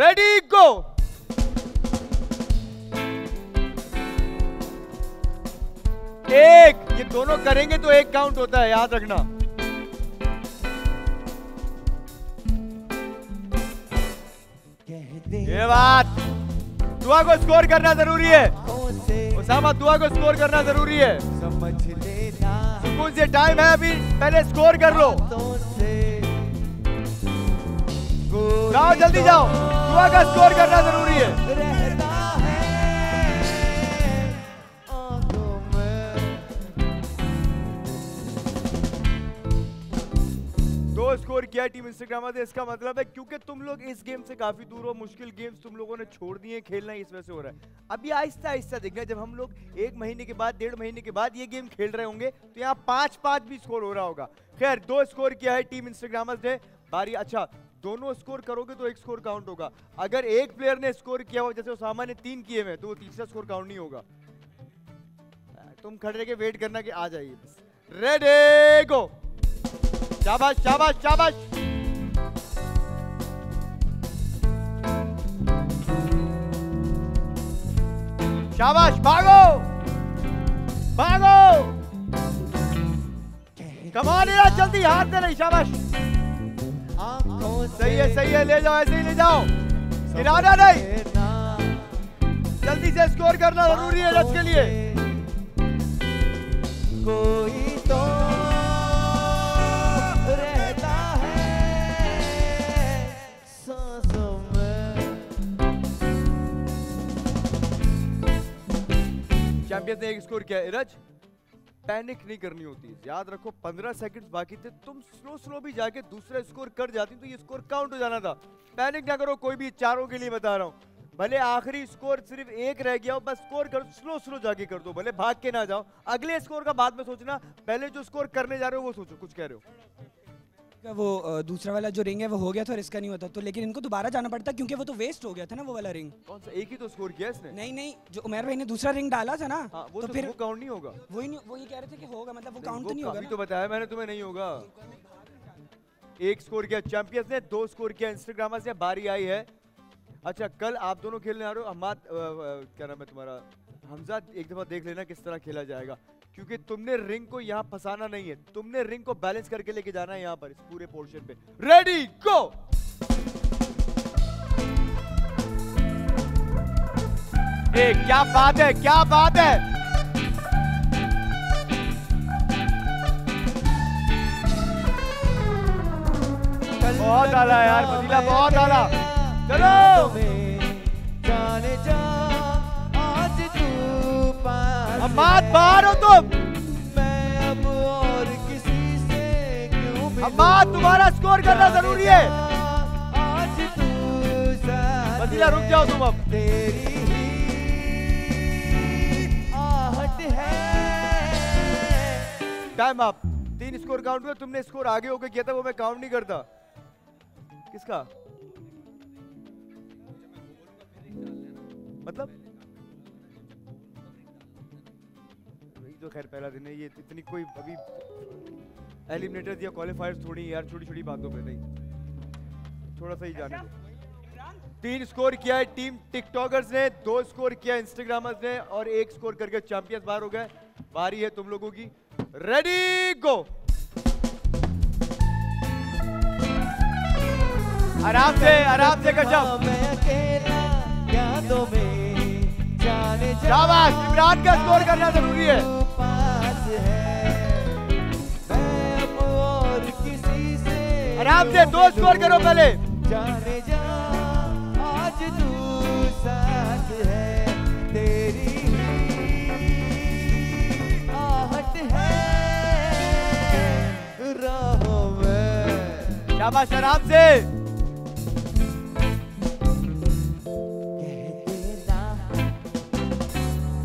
Ready go. एक, ये दोनों करेंगे तो एक काउंट होता है, याद रखना। ये बात, दुआ को स्कोर करना जरूरी है, उसामा दुआ को स्कोर करना जरूरी है, समझ लेना। सुकून से टाइम है अभी, पहले स्कोर कर लो। जाओ जल्दी जाओ, दुआ का स्कोर करना जरूरी है। 2 स्कोर किया टीम इंस्टाग्राम से, इसका मतलब है क्योंकि तुम लोग इस गेम से काफी दूर हो, मुश्किल गेम्स तुम लोगों ने छोड़ दिए खेलना, इस वजह से हो रहा है। अभी आहिस्ता आहिस्ता देखना, जब हम लोग 1 महीने के बाद, 1.5 महीने के बाद ये गेम खेल रहे होंगे तो यहाँ 5-5 भी स्कोर हो रहा होगा। खैर, 2 स्कोर किया है टीम इंस्टाग्रामर्स ने। बारी, अच्छा दोनों स्कोर करोगे तो एक स्कोर काउंट होगा। अगर एक प्लेयर ने स्कोर किया हो, जैसे उसामा ने 3 किए हैं, तो वो तीसरा स्कोर काउंट नहीं होगा। तुम खड़े रह के वेट करना कि आ जाइए। Ready go. शाबाश शाबाश शाबाश। शाबाश, भागो भागो, कमाल है, जल्दी हाथ दे नहीं। शाबाश, सही है, ले जाओ, ऐसे ही ले जाओ, गिराना नहीं, जल्दी से स्कोर करना जरूरी है रच के लिए। कोई तो रहता है सांसों चैंपियंस ने 1 स्कोर किया। इरज, पैनिक नहीं करनी होती, याद रखो। 15 सेकंड्स बाकी थे, तुम स्लो भी जाके दूसरा स्कोर कर जाती तो ये स्कोर काउंट हो जाना था। पैनिक ना करो, कोई भी चारों के लिए बता रहा हूँ, भले आखिरी स्कोर सिर्फ 1 रह गया हो, बस स्कोर करो, स्लो जाके कर दो, भले भाग के ना जाओ। अगले स्कोर का बाद में सोचना, पहले जो स्कोर करने जा रहे हो वो सोचो। कुछ कह रहे हो? वो दूसरा वाला जो रिंग है वो हो गया था और इसका नहीं होता तो, लेकिन इनको दोबारा जाना पड़ता क्योंकि वो तो वेस्ट हो गया था ना वो वाला रिंग। कौन सा? एक ही तो स्कोर किया इसने। नहीं, जो उमैर भाई ने दूसरा रिंग डाला था ना। हाँ, वो तो फिर काउंट नहीं होगा। वो ये कह रहे थे कि होगा, मतलब वो काउंट नहीं होगा। अभी तो बताया मैंने तुम्हें, नहीं होगा। 1 स्कोर किया चैंपियंस ने, 2 स्कोर किया इंस्टाग्रामर्स ने। बारी आई है, अच्छा कल आप दोनों खेलने आ रहे हो। हमाद, क्या नाम है तुम्हारा, हमजा, एक दफा देख लेना किस तरह खेला जाएगा, क्योंकि तुमने रिंग को यहाँ फंसाना नहीं है, तुमने रिंग को बैलेंस करके लेके जाना है यहाँ पर, इस पूरे पोर्शन पे। रेडी गो। ए, क्या बात है, क्या बात है। बहुत आला यार फजीला, बहुत आला। चलो हमाद, बाहर हो तुम। मैं अब और किसी से क्यों हमाद, तुम्हारा स्कोर करना जरूरी है। आज तू बदला, रुक जाओ तुम। अब तेरी ही आहट है। Time up. 3 स्कोर काउंट हुआ, तुमने स्कोर आगे होकर किया था वो मैं काउंट नहीं करता। किसका? मतलब तो खैर पहला दिन है ये, इतनी कोई अभी एलिमिनेटर्स या क्वालिफायर्स थोड़ी यार छोटी छोटी बातों पे नहीं, थोड़ा सा ही जाने दो। 3 स्कोर किया है टीम टिकटॉकर्स ने, 2 स्कोर किया इंस्टाग्रामर्स ने और 1 स्कोर करके चैंपियंस बाहर हो गए। बारी है तुम लोगों की, रेडी गो। आराम से कशफ, शाबाश। इमरान का स्कोर करना जरूरी है, आराम से 2 स्कोर करो पहले। जाने जा आज तू साथ है, तेरी ही आहट है राहों में। शाबाश, आराम से।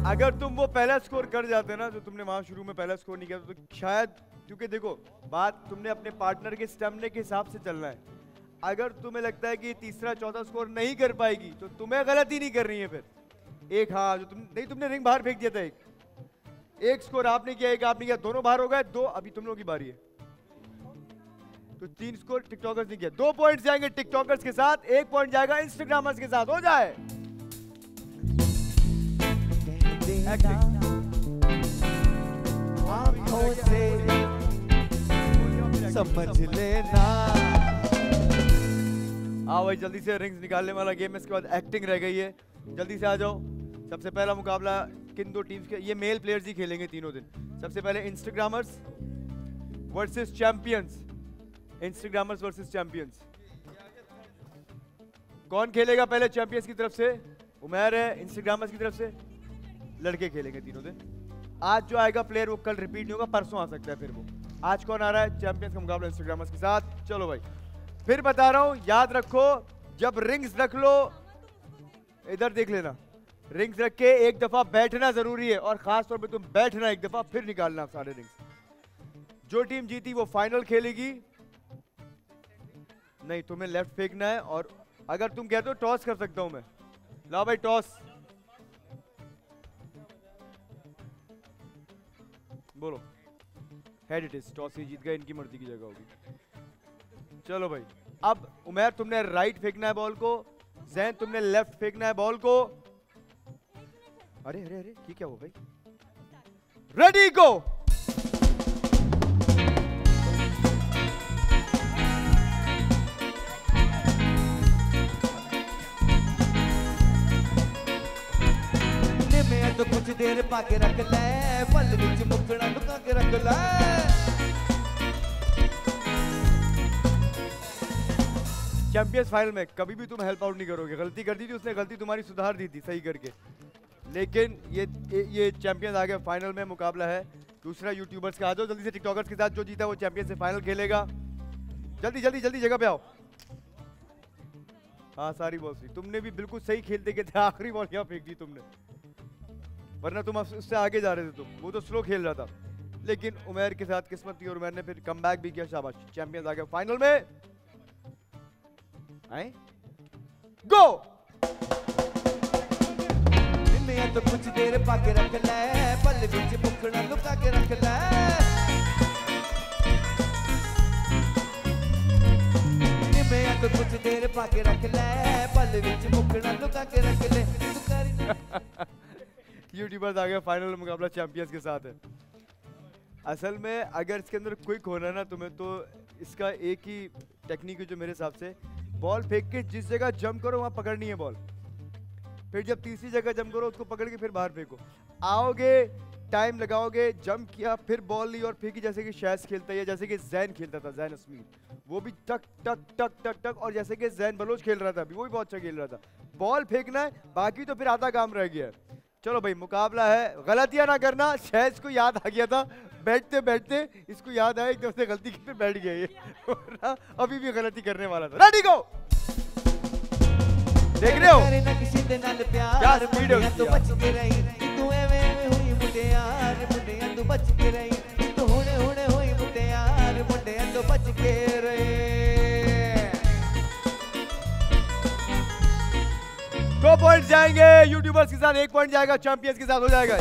अगर तुम वो पहला स्कोर कर जाते ना जो तुमने वहाँ शुरू में पहला स्कोर नहीं किया तो शायद, क्योंकि देखो बात तुमने अपने पार्टनर के स्टैमिना के हिसाब से चलना है। अगर तुम्हें लगता है कि तीसरा चौथा स्कोर नहीं कर पाएगी तो तुम्हें गलती नहीं करनी है फिर। एक हाँ जो तुम नहीं, तुमने रिंग बाहर फेंक दिया था। एक स्कोर आपने किया, एक आपने किया, दोनों बाहर हो गए। 2 अभी तुम लोगों की बारी है। तो 3 स्कोर टिकटॉकर्स ने किया, 2 पॉइंट जाएंगे टिकटॉकर्स के साथ, 1 पॉइंट जाएगा इंस्टाग्रामर्स के साथ। हो जाए समझ लेना। आओ भाई जल्दी से, रिंग्स निकालने वाला गेम है, इसके बाद एक्टिंग रह गई है, जल्दी से आ जाओ। सबसे पहला मुकाबला किन 2 टीम्स के, ये मेल प्लेयर्स ही खेलेंगे तीनों दिन। सबसे पहले Instagrammers versus champions, Instagrammers versus champions. कौन खेलेगा पहले? चैंपियंस की तरफ से उमैर है, इंस्टाग्रामर्स की तरफ से लड़के खेलेंगे तीनों दिन। आज जो आएगा प्लेयर वो कल रिपीट नहीं होगा, परसों आ सकता है फिर वो। आज कौन आ रहा है? चैंपियंस का मुकाबला इंस्टाग्रामर्स के साथ। चलो भाई फिर बता रहा हूँ, याद रखो जब रिंग्स रख लो, इधर देख लेना, रिंग्स रख के एक दफ़ा बैठना ज़रूरी है और ख़ास तौर पे तुम बैठना एक दफ़ा, फिर निकालना सारे रिंग्स। जो टीम जीती वो फाइनल खेलेगी। नहीं तुम्हें लेफ्ट फेंकना है और अगर तुम कहते हो टॉस कर सकता हूँ मैं, लाओ भाई टॉस। बोलो, हेड इट इज। टॉस ही जीत गए, इनकी मर्जी की जगह होगी। चलो भाई अब उमैर तुमने राइट फेंकना है बॉल को, ज़ैन तुमने लेफ्ट फेंकना है बॉल को। अरे अरे अरे ये क्या हुआ भाई? Ready go. तो कुछ देर पाके रख ले, पल विच मुखड़ा लुका के रख ले। चैंपियंस फाइनल में कभी भी तुम हेल्प आउट नहीं करोगे। गलती कर दी थी उसने, गलती तुम्हारी सुधार दी थी सही करके, लेकिन ये चैंपियंस आ गया फाइनल में। मुकाबला है दूसरा यूट्यूबर्स का। आ जाओ जल्दी से टिकटॉकर्स के साथ, जो जीता वो चैंपियंस से फाइनल खेलेगा। जल्दी जल्दी जल्दी जगह पे आओ। हाँ सारी बॉल सही, तुमने भी बिल्कुल सही खेलते के थे, आखिरी बॉल यहाँ फेंक दी तुमने, वरना तुम उससे आगे जा रहे थे। तुम वो तो स्लो खेल रहा था, लेकिन उमैर के साथ किस्मत थी और उमैर ने फिर कमबैक भी किया। शाबाश, चैंपियंस आ गए फाइनल में। आए गो। तो कुछ देर पाके रख ले, पल विच मुखड़ा लुका के रख ले। तो कुछ देर पाके रख ले, पल विच मुखड़ा लुका के रख ले। यूट्यूबर्स आ गए फाइनल मुकाबला चैंपियंस के साथ है। असल में अगर इसके अंदर क्विक होना ना तुम्हें, तो इसका एक ही टेक्निक है जो मेरे हिसाब से, बॉल फेंक के जिस जगह जंप करो वहाँ पकड़नी है बॉल, फिर जब तीसरी जगह जंप करो उसको पकड़ के फिर बाहर फेंको। आओगे टाइम लगाओगे, जंप किया फिर बॉल ली और फेंकी, जैसे कि शेष खेलता है, जैसे कि ज़ैन खेलता था, ज़ैन असमीर, वो भी टक टक टक टक टक, और जैसे कि ज़ैन बलोच खेल रहा था अभी, वो भी बहुत अच्छा खेल रहा था। बॉल फेंकना है, बाकी तो फिर आधा काम रह गया है। चलो भाई मुकाबला है, गलतियां ना करना। शेष को याद आ गया था बैठते बैठते, इसको याद आया एकदम से गलती की, फिर बैठ गया ये, अभी भी गलती करने वाला था। Ready go. देख रहे हो, 2 पॉइंट जाएंगे यूट्यूब यूट्यूबर्स के साथ एक पॉइंट जाएगा, चैंपियंस के साथ हो जाएगा।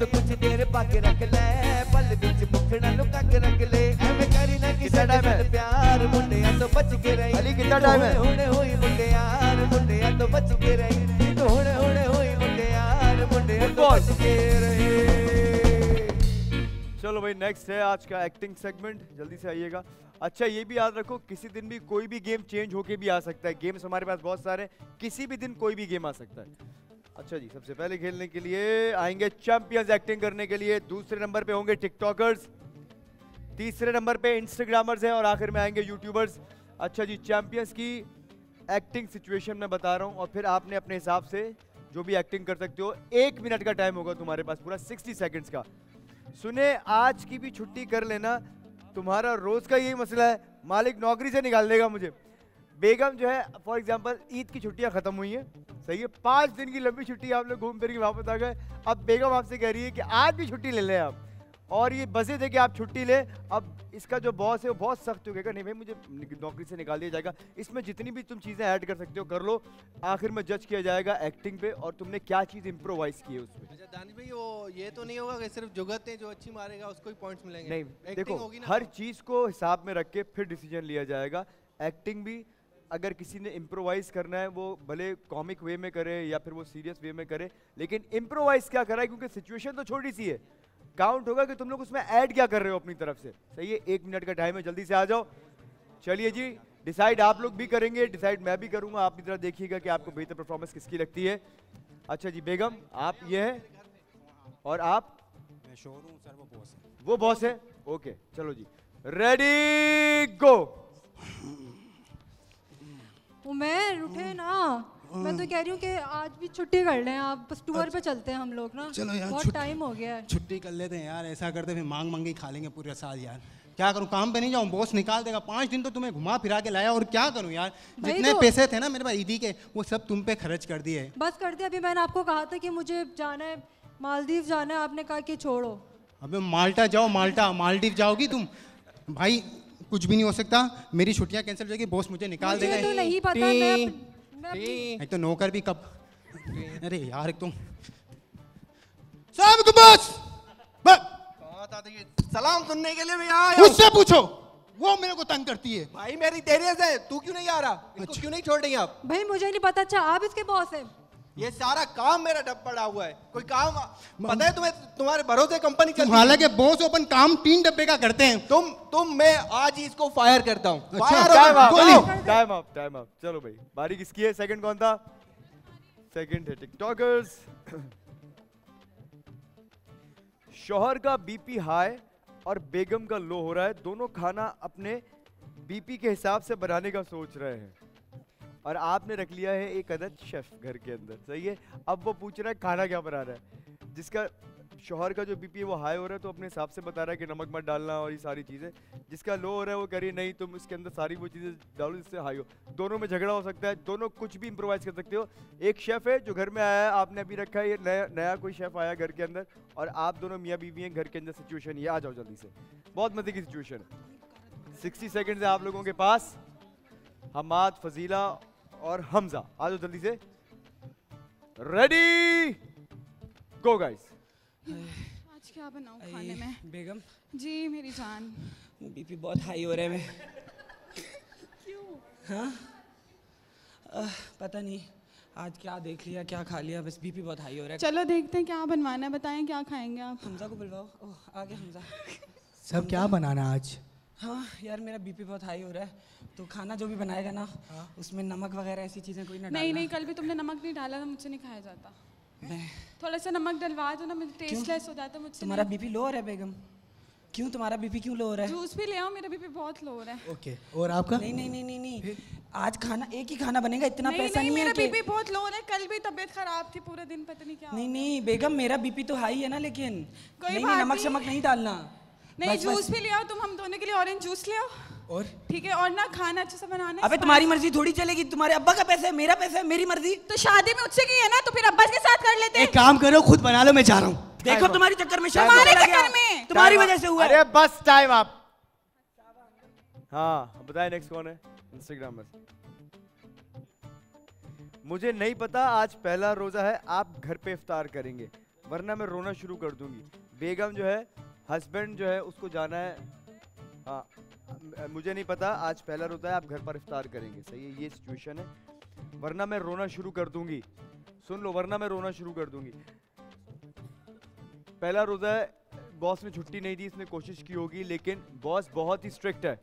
तो कुछ देर पाके रख ले, पल बीच मुखड़ा लुका के रख ले, एवे करी ना किसे टाइम प्यार, मुंडिया तो बच के रही। अली कितना टाइम है? हुणे हुई मुंडिया, मुंडिया तो बच के रही, तो हुणे हुणे हुई मुंडिया, मुंडिया तो बच के रही। चलो भाई नेक्स्ट है आज का एक्टिंग सेगमेंट, जल्दी से आइएगा। अच्छा ये भी याद रखो किसी दिन भी कोई भी गेम चेंज होके भी आ सकता है, गेम्स हमारे पास बहुत सारे हैं, किसी भी दिन कोई भी गेम आ सकता है। अच्छा जी सबसे पहले खेलने के लिए आएंगे चैंपियंस एक्टिंग करने के लिए, दूसरे नंबर पे होंगे टिकटॉकर्स, तीसरे नंबर पे इंस्टाग्रामर्स हैं और आखिर में आएंगे यूट्यूबर्स। अच्छा जी चैंपियंस की एक्टिंग सिचुएशन मैं बता रहा हूँ और फिर आपने अपने हिसाब से जो भी एक्टिंग कर सकते हो, 1 मिनट का टाइम होगा तुम्हारे पास पूरा 60 सेकेंड्स का। सुने आज की भी छुट्टी कर लेना, तुम्हारा रोज का यही मसला है, मालिक नौकरी से निकाल देगा मुझे। बेगम जो है फॉर एग्जांपल ईद की छुट्टियां खत्म हुई है, सही है, 5 दिन की लंबी छुट्टी आप लोग घूम फिर के वापस आ गए। अब बेगम आपसे कह रही है कि आज भी छुट्टी ले लें आप, और ये बसे थे कि आप छुट्टी ले। अब इसका जो बॉस है वो बहुत सख्त हो गया, नहीं भाई मुझे नौकरी से निकाल दिया जाएगा। इसमें जितनी भी तुम चीज़ें ऐड कर सकते हो कर लो, आखिर में जज किया जाएगा एक्टिंग पे और तुमने क्या चीज़ इम्प्रोवाइज की है उसमें। अच्छा दानिश भाई वो ये तो नहीं होगा कि सिर्फ जुगतें जो अच्छी मारेगा उसको ही पॉइंट्स मिलेंगे? नहीं देखो हर चीज़ को हिसाब में रख के फिर डिसीजन लिया जाएगा। एक्टिंग भी अगर किसी ने इम्प्रोवाइज़ करना है वो भले कॉमिक वे में करे या फिर वो सीरियस वे में करे, लेकिन इम्प्रोवाइज़ क्या करा है क्योंकि सिचुएशन तो छोटी सी है, काउंट होगा कि तुम लोग उसमें ऐड क्या कर रहे हो अपनी तरफ से। सही है 1 मिनट का टाइम है, जल्दी से आ जाओ। चलिए जी डिसाइड आप लोग भी करेंगे, डिसाइड मैं भी करूंगा, आप इधर देखिएगा कि आपको बेहतर परफॉर्मेंस किसकी लगती है। अच्छा जी बेगम आप ये हैं और आप मैं शोर हूं सर, वो बॉस है। ओके चलो जी रेडी गो। उमैर उठे ना, मैं तो कह रही हूँ कि आज भी छुट्टी कर लें आप, बस टूर पे चलते हैं हम लोग ना, चलो यार बहुत टाइम हो गया है। छुट्टी कर लेते हैं यार, ऐसा करते फिर मांग मांगी खा लेंगे पूरे साल। यार क्या करूँ काम पे नहीं जाऊँ, बॉस निकाल देगा। 5 दिन तो तुम्हें घुमा फिरा के लाया और क्या करूँ यार, जितने पैसे थे ना मेरे पास ईदी के वो सब तुम पे खर्च कर दिए। बस कर दिया, अभी मैंने आपको कहा था कि मुझे जाना है मालदीव जाना है, आपने कहा कि छोड़ो। अबे माल्टा जाओ, माल्टा मालदीव जाओगी तुम? भाई कुछ भी नहीं हो सकता, मेरी छुट्टियाँ कैंसिल हो जाएगी, बॉस मुझे निकाल देगा। नहीं पता एक तो नौकर भी कब, अरे यार एक तुम सबको बस सलाम सुनने के लिए मैं यहाँ आया। उससे पूछो वो मेरे को तंग करती है। भाई मेरी देरी से तू क्यों नहीं आ रहा, इसको क्यों नहीं छोड़ रही आप? भाई मुझे नहीं पता। अच्छा आप इसके बॉस हैं? ये सारा काम मेरा डब पड़ा हुआ है, कोई काम पता है तुम्हें? तुम्हारे भरोसे कंपनी चलती है। हालांकि बॉस ओपन काम 3 डब्बे का करते हैं। तुम मैं आज ही इसको फायर करता हूँ। Time up. चलो भाई बारी किसकी है? सेकंड कौन था? सेकंड है टिकटॉकर्स। शोहर का बीपी हाई और बेगम का लो हो रहा है, दोनों खाना अपने बीपी के हिसाब से बनाने का सोच रहे हैं और आपने रख लिया है एक अदद शेफ घर के अंदर, सही है। अब वो पूछ रहा है खाना क्या बना रहा है, जिसका शोहर का जो बीपी है वो हाई हो रहा है तो अपने हिसाब से बता रहा है कि नमक मत डालना और ये सारी चीज़ें, जिसका लो हो रहा है वो कह रही नहीं तुम इसके अंदर सारी वो चीज़ें डालो जिससे हाई हो। दोनों में झगड़ा हो सकता है, दोनों कुछ भी इम्प्रोवाइज़ कर सकते हो। एक शेफ़ है जो घर में आया है, आपने अभी रखा है, ये नया कोई शेफ़ आया घर के अंदर और आप दोनों मियाँ बीवी हैं घर के अंदर। सिचुएशन ये आ जाओ जल्दी से, बहुत मजे की सिचुएशन है। 60 सेकेंड है आप लोगों के पास। हमाद, फजीला और हमजा आ जाओ जल्दी से, रेडी गो गाइस। आज क्या बनाऊं खाने में? बेगम जी मेरी जान बीपी बहुत हाई हो रहा है मैं। क्यों? हाँ पता नहीं आज क्या देख लिया क्या खा लिया, बस बीपी बहुत हाई हो रहा है। चलो देखते हैं क्या बनवाना है, बताएं क्या खाएंगे आप? हमजा को बुलवाओ। ओह आ गया हमजा। सब क्या बनाना आज? हाँ यार मेरा बीपी बहुत हाई हो रहा है तो खाना जो भी बनाएगा ना उसमें नमक वगैरह ऐसी चीजें कोई ना डालना। नहीं कल भी तुमने नमक नहीं डाला था, मुझसे नहीं खाया जाता। मैं थोड़ा सा नमक डलवा दो ना, मुझे टेस्टलेस हो जाता मुझसे। तुम्हारा बीपी लो हो रहा है बेगम? क्यों तुम्हारा बीपी क्यों लो हो रहा है? जूस भी ले आओ, मेरा बीपी बहुत लो हो रहा है। ओके और आपका? नहीं आज खाना एक ही खाना बनेगा, इतना पैसा नहीं है। मेरा बीपी बहुत लो हो रहा है, कल भी तबीयत खराब थी पूरे दिन, पता नहीं क्या। नहीं बेगम मेरा बीपी तो हाई है ना, लेकिन नमक शमक नहीं डालना। नहीं जूस भी ले आओ तुम, हम दोनों के लिए ऑरेंज जूस ले आओ। और ठीक है, और ना खाना अच्छे से बनाना। अबे तुम्हारी मर्जी थोड़ी चलेगी, तुम्हारे अब्बा का पैसा है, मेरा पैसा है, मेरी मर्जी। तो शादी में उससे की है ना, तो फिर अब्बा के साथ कर लेते हैं। एक काम करो खुद बना लो, मैं जा रहा हूँ। देखो तुम्हारी चक्कर में तुम्हारी वजह से हुआ। अरे बस टाइम आप। हाँ बताए नेक्स्ट कौन है? इंस्टाग्रामर्स। मुझे नहीं पता आज पहला रोज़ा है, आप घर पे इफ्तार करेंगे वरना मैं रोना शुरू कर दूंगी। बेगम जो है, हस्बैंड जो है उसको जाना है। हाँ, मुझे नहीं पता आज पहला रोज़ा है, आप घर पर इफ्तार करेंगे। सही है, ये सिचुएशन है, वरना मैं रोना शुरू कर दूंगी। सुन लो, वरना मैं रोना शुरू कर दूंगी। पहला रोज़ा है, बॉस ने छुट्टी नहीं दी, इसने कोशिश की होगी, लेकिन बॉस बहुत ही स्ट्रिक्ट है।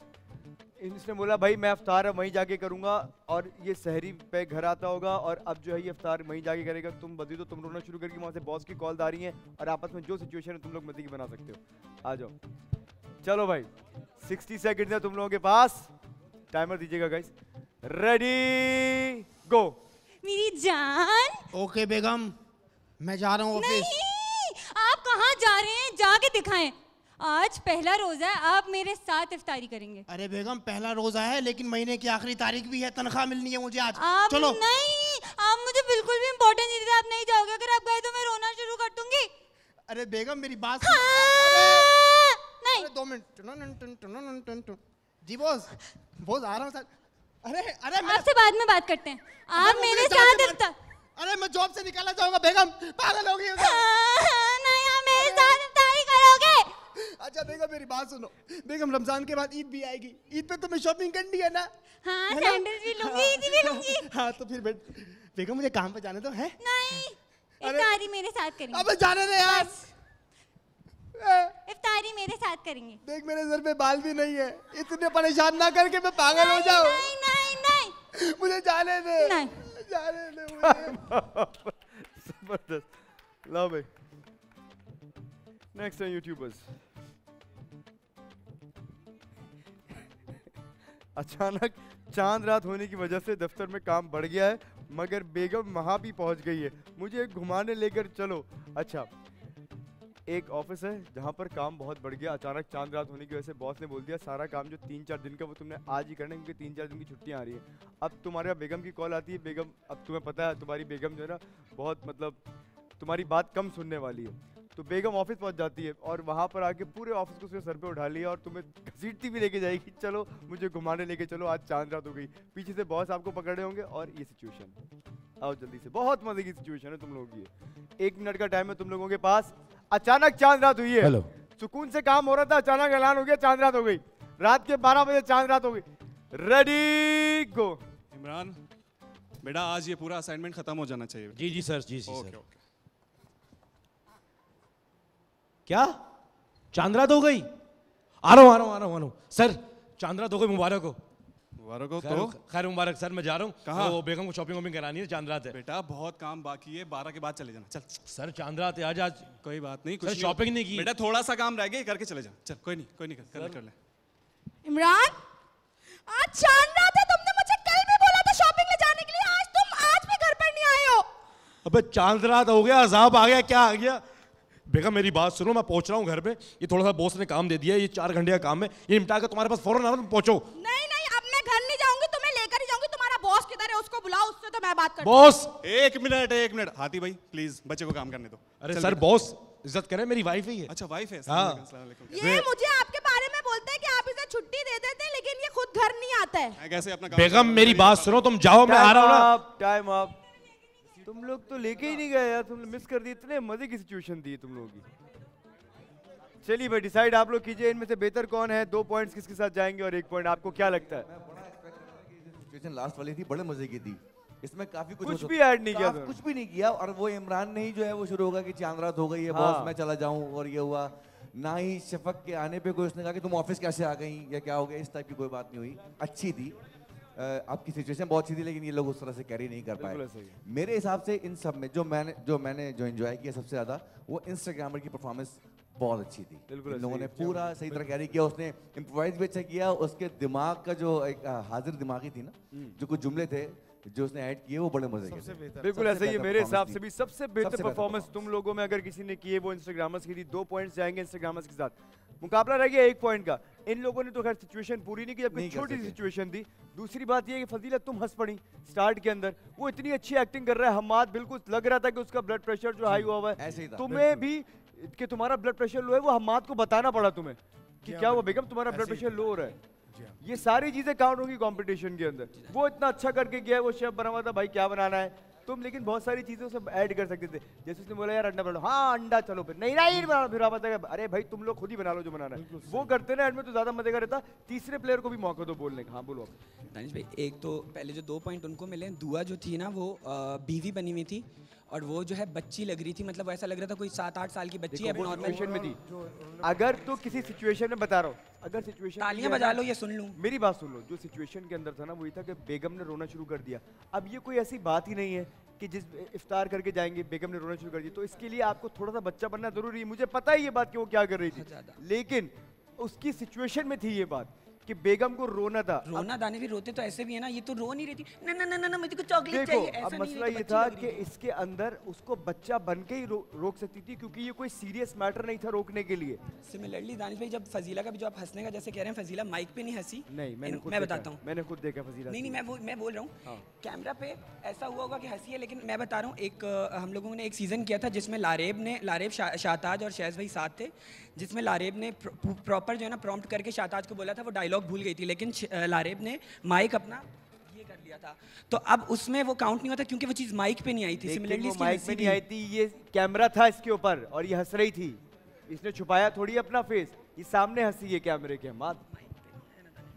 इसने बोला भाई मैं इफ्तार वहीं जाके करूंगा, और ये सहरी पे घर आता होगा और अब जो है ये इफ्तार वहीं जाके करेगा। तुम बदी तो तुम रोना शुरू करके वहाँ से बॉस की कॉल आ रही है, और आपस में जो सिचुएशन है तुम लोग मजे की बना सकते हो। आ जाओ, चलो भाई 60 सेकेंड है तुम लोगों के पास, टाइमर दीजिएगा गाइस। Ready go. मेरी जान। ओके बेगम, मैं जा रहा हूँ ऑफिस। आप कहाँ जा रहे हैं? जाके दिखाएं, आज पहला रोजा है, आप मेरे साथ इफ्तारी करेंगे। अरे बेगम पहला रोजा है, लेकिन महीने की आखिरी तारीख भी है, तनख्वाह मिलनी है मुझे आज। आप चलो। नहीं, आप मुझे बिल्कुल भी इम्पोर्टेंट नहीं दे रहे, आप नहीं जाओगे। अगर आप गए तो मैं रोना शुरू कर दूंगी। अरे बेगम मेरी बात सुनो। हाँ, नहीं। अरे 2 मिनट जी बॉस, बॉस आ रहा हूँ सर। अरे अरे आपसे बाद में बात करते हैं, आप मेरे साथ। अरे मैं जॉब से निकाला जाऊंगा बेगम, पागल हो गई। अच्छा बेगम मेरी बात सुनो, बेगम रमजान के बाद ईद भी आएगी, ईद पे तुम्हें शॉपिंग करनी है ना? हाँ, सैंडल भी लूंगी, ईदी भी लूंगी। हाँ तो फिर बेगम मुझे काम पे जाने दो। है नहीं, इफ्तारी मेरे साथ करेंगे। अब जाने दे यार, इफ्तारी मेरे साथ करेंगे। देख मेरे सर पे बाल भी नहीं है, इतने परेशान ना करके मैं पागल हो जाऊं। नहीं नहीं नहीं, मुझे जाने दे, जाने दे मुझे। जबरदस्त। लो भाई नेक्स्ट है यूट्यूबर्स। अचानक चांद रात होने की वजह से दफ्तर में काम बढ़ गया है, मगर बेगम वहाँ भी पहुँच गई है, मुझे घुमाने लेकर चलो। अच्छा, एक ऑफिस है जहाँ पर काम बहुत बढ़ गया, अचानक चांद रात होने की वजह से बॉस ने बोल दिया सारा काम जो 3-4 दिन का वो तुमने आज ही करना है, क्योंकि 3-4 दिन की छुट्टियाँ आ रही है। अब तुम्हारे बेगम की कॉल आती है, बेगम अब तुम्हें पता है तुम्हारी बेगम जो है ना बहुत मतलब तुम्हारी बात कम सुनने वाली है, तो बेगम ऑफिस पहुंच जाती है और वहाँ पर आके पूरे ऑफिस को उसके सर पे उठा लिया और तुम्हें घसीटती भी लेके जाएगी, चलो मुझे घुमाने लेके चलो, आज चांद रात हो गई। पीछे से बॉस आपको पकड़े होंगे और ये सिचुएशन। आओ जल्दी से, बहुत मजे की सिचुएशन है तुम लोगों की। 1 मिनट का टाइम है तुम लोगों के पास। अचानक चांद रात हुई है। हेलो। सुकून से काम हो रहा था, अचानक ऐलान हो गया चांद रात हो गई, रात के 12 बजे चांद रात हो गई। रेडी गो। इमरान बेटा आज ये पूरा असाइनमेंट खत्म हो जाना चाहिए। जी जी सर, जी जी सर। क्या चांद रात हो गई? आ रहा हूँ सर, चांद रात हो गई, मुबारक हो। मुबारक हो। तो खैर मुबारक सर, मैं जा रहा हूँ। कहाँ? वो बेगम को शॉपिंग वॉपिंग करानी है, चांद रात है। बेटा बहुत काम बाकी है, 12 के बाद चले जाना। चल सर चांद रात है आज। कोई बात नहीं, कुछ शॉपिंग नहीं की बेटा, थोड़ा सा काम रह गया, करके चले जाना। चल कोई नहीं कर ले। इमरान आज चांद रात है, तुमने मुझे कल भी बोला था शॉपिंग ले जाने के लिए, आज तुम आज भी घर पर नहीं आए हो। अबे चांद रात हो गया, अजाब आ गया, क्या आ गया? बेगम मेरी बात सुनो, मैं पहुंच रहा हूँ घर पे, ये थोड़ा सा बॉस ने काम दे दिया, ये 4 घंटे का काम है, ये निपटा के तुम्हारे पास फौरन आ रहा हूँ, पहुंचो। नहीं अब मैं घर नहीं जाऊंगी, तुम्हें लेकर ही जाऊंगी। तुम्हारा बॉस किधर है? उसको बुलाओ, उससे तो मैं बात करता हूं। बॉस एक मिनट हाथी भाई प्लीज बच्चे को काम करने दो। अरे सर बॉस इज्जत करे, मेरी वाइफ ही है। अच्छा वाइफ है। ये मुझे आपके बारे में बोलते हैं कि आप इसे छुट्टी दे देते हैं, लेकिन ये खुद घर नहीं आता है। कैसे अपना? बेगम मेरी बात सुनो, तुम जाओ, मैं आ रहा हूँ। Time up. तुम लोग तो लेके ही नहीं गए यार, तुम मिस कर दिए, इतने मजे की सिचुएशन दी तुम लोगों की। चलिए भाई डिसाइड आप लोग कीजिए इनमें से बेहतर कौन है, 2 पॉइंट्स किसके साथ जाएंगे और 1 पॉइंट। आपको क्या लगता है? सिचुएशन लास्ट वाली थी, बड़े मजे की थी, इसमें काफी कुछ भी ऐड नहीं किया, कुछ भी नहीं किया। और वो इमरान नहीं जो है वो शुरू होगा कि चांद रात हो गई है बॉस मैं चला जाऊँ, और ये हुआ ना ही शफक के आने पर कोई उसने कहा कि तुम ऑफिस कैसे आ गई या क्या हो गया, इस टाइप की कोई बात नहीं हुई। अच्छी थी आपकी सिचुएशन, बहुत अच्छी थी, लेकिन ये लोग उस तरह से कैरी नहीं कर पाए। मेरे हिसाब से इन सब में जो मैंने एंजॉय किया सबसे ज़्यादा वो इंस्टाग्रामर की परफॉर्मेंस बहुत अच्छी थी। इन लोगों ने पूरा सही तरह कैरी किया, उसने इम्प्रोवाइज भी अच्छा किया, उसके दिमाग का जो एक हाजिर दिमागी थी ना, जो कुछ जुमले थे जो उसने ऐड किए वो बड़े मजे के। बिल्कुल ऐसे ही मेरे हिसाब से भी सबसे बेहतर परफॉर्मेंस तुम लोगों में अगर किसी ने किए वो इंस्टाग्रामर्स की थी। 2 पॉइंट्स जाएंगे इंस्टाग्रामर्स के साथ, मुकाबला रह गया 1 पॉइंट का। इन लोगों ने तो खैर सिचुएशन पूरी नहीं की, जबकि छोटी सिचुएशन थी। दूसरी बात ये कि फजीला तुम हंस पड़ी स्टार्ट के अंदर, वो इतनी अच्छी एक्टिंग कर रहा है। हमाद बिल्कुल लग रहा था कि उसका ब्लड प्रेशर जो हाई हुआ है, तुम्हें भी कि तुम्हारा ब्लड प्रेशर लो है वो हमाद को बताना पड़ा तुम्हें कि क्या हुआ बेगम तुम्हारा ब्लड प्रेशर लो हो रहा है। ये सारी चीजें काउंट होंगी कंपटीशन के अंदर। वो इतना अच्छा करके गया है, वो शेफ बना हुआ था, भाई क्या बनाना है तुम, लेकिन बहुत सारी चीजें उसमें ऐड कर सकते थे। जैसे उसने बोला यार अंडा बना लो, हाँ अंडा, चलो फिर नहीं नहीं बना लो, फिर आप बताया अरे भाई तुम लोग खुद ही बना लो जो बनाना है। वो करते ना ऐड में तो ज्यादा मजे का रहता। तीसरे प्लेयर को भी मौका दो बोलने का। हाँ बोलो दानिश भाई। एक तो पहले जो 2 पॉइंट उनको मिले, दुआ जो थी ना वो बीवी बनी हुई थी और वो जो है बच्ची लग रही थी, मतलब ऐसा लग रहा था कोई 7-8 साल की बच्ची है नॉर्मल में थी। अगर तो किसी सिचुएशन में बता रहा हूँ, अगर सिचुएशन तालियां बजा लो या सुन लूं, मेरी बात सुन लो। जो सिचुएशन के अंदर था ना वही था कि बेगम ने रोना शुरू कर दिया। अब ये कोई ऐसी बात ही नहीं है कि जिस इफ्तार करके जाएंगे बेगम ने रोना शुरू कर दिया, तो इसके लिए आपको थोड़ा सा बच्चा बनना जरूरी है। मुझे पता है ये बात कि वो क्या कर रही थी, लेकिन उसकी सिचुएशन में थी ये बात कि बेगम को रोना था। रोना दानिश भी रोते तो ऐसे भी है ना, ये तो रो नहीं रही थी, ना ना ना ना मुझे कुछ चॉकलेट चाहिए, ऐसा नहीं। मसला ये था कि इसके अंदर उसको बच्चा बन के ही रोक सकती थी, क्योंकि ये कोई सीरियस मैटर नहीं था रोकने के लिए। सिमिलरली दानिश भाई, जब फजीला का भी जो आप हंसने का जैसे कह रहे हैं, फजीला माइक पे नहीं हंसी। नहीं मैं बताता हूँ, मैंने खुद देखा फजीला। नहीं नहीं मैं बोल रहा हूँ कैमरा पे ऐसा हुआ होगा कि हंसी है, लेकिन मैं बता रहा हूँ। एक हम लोगों ने एक सीजन किया था जिसमें लारेब शाहताज और शेष भाई साथ थे, जिसमें लारेब ने प्रॉपर जो है ना प्रॉम्प्ट करके शाहताज को बोला था, वो डायलॉग भूल गई थी, लेकिन लारेब ने माइक अपना ये कर लिया था, तो अब उसमें वो काउंट नहीं होता क्योंकि वो चीज माइक पे नहीं आई थी। सिमिलरली माइक पे नहीं आई थी, ये कैमरा था इसके ऊपर और ये हंस रही थी, इसने छुपाया थोड़ी अपना फेस, ये सामने हंसी है कैमरे के। हमाद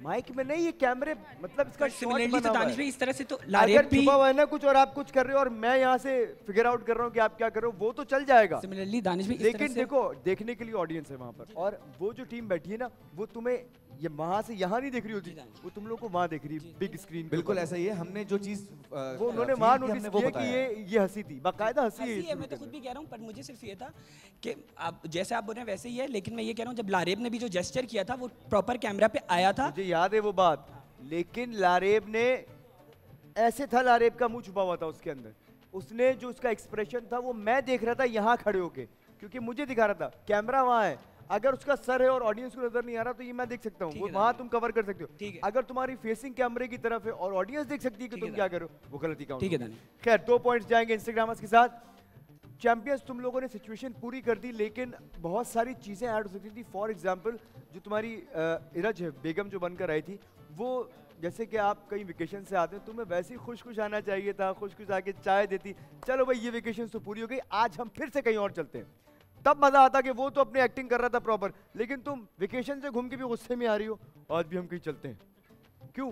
माइक में नहीं, ये कैमरे मतलब इसका सिमिलरली तो दानिश भाई इस तरह से तो लारेब भी छुपा हुआ है ना कुछ, और आप कुछ कर रहे हो और मैं यहाँ से फिगर आउट कर रहा हूँ कि आप क्या कर रहे हो, वो तो चल जाएगा। सिमिलरली दानिश भाई, लेकिन देखो देखने के लिए ऑडियंस है वहाँ पर, और वो जो टीम बैठी है ना वो तुम्हें ये वहाँ से यहाँ नहीं देख रही होती, वो तुम लोग को वहाँ देख रही है बिग स्क्रीन। बिल्कुल ऐसा ही है, हमने जो चीज वो उन्होंने वहाँ नोटिस किया कि ये हंसी थी, बाकायदा हंसी है। मैं तो खुद भी कह रहा हूँ, पर मुझे सिर्फ ये था कि आप जैसे आप बोल रहे हैं वैसे ही है, लेकिन मैं ये कह रहा हूँ जब लारेब ने भी जो जेस्चर किया था वो प्रॉपर कैमरा पे आया था, मुझे याद है वो बात। लेकिन लारेब ने ऐसे था, लारेब का मुँह छुपा हुआ था उसके अंदर, उसने जो उसका एक्सप्रेशन था वो मैं देख रहा था यहाँ खड़े होके, क्योंकि मुझे दिखा रहा था कैमरा वहाँ है। अगर उसका सर है और ऑडियंस को नजर नहीं आ रहा तो ये मैं देख सकता हूँ, वहाँ तुम कवर कर सकते हो। अगर तुम्हारी फेसिंग कैमरे की तरफ है और ऑडियंस देख सकती है कि तुम क्या करो, वो गलती काउंट। ठीक है खैर, 2 पॉइंट्स जाएंगे इंस्टाग्रामर्स के साथ। चैंपियंस, तुम लोगों ने सिचुएशन पूरी कर दी, लेकिन बहुत सारी चीजें ऐड हो सकती थी। फॉर एग्जाम्पल जो तुम्हारी इरज है, बेगम जो बनकर आई थी, वो जैसे कि आप कहीं वेकेशन से आते हो तुम्हें वैसे ही खुश खुश आना चाहिए था, खुश खुश आके चाय देती, चलो भाई ये वेकेशन तो पूरी हो गई, आज हम फिर से कहीं और चलते हैं, तब मजा आता कि वो तो अपने एक्टिंग कर रहा था प्रॉपर, लेकिन तुम वेकेशन से घूम के भी गुस्से में आ रही हो, आज भी हम कहीं चलते हैं। क्यों?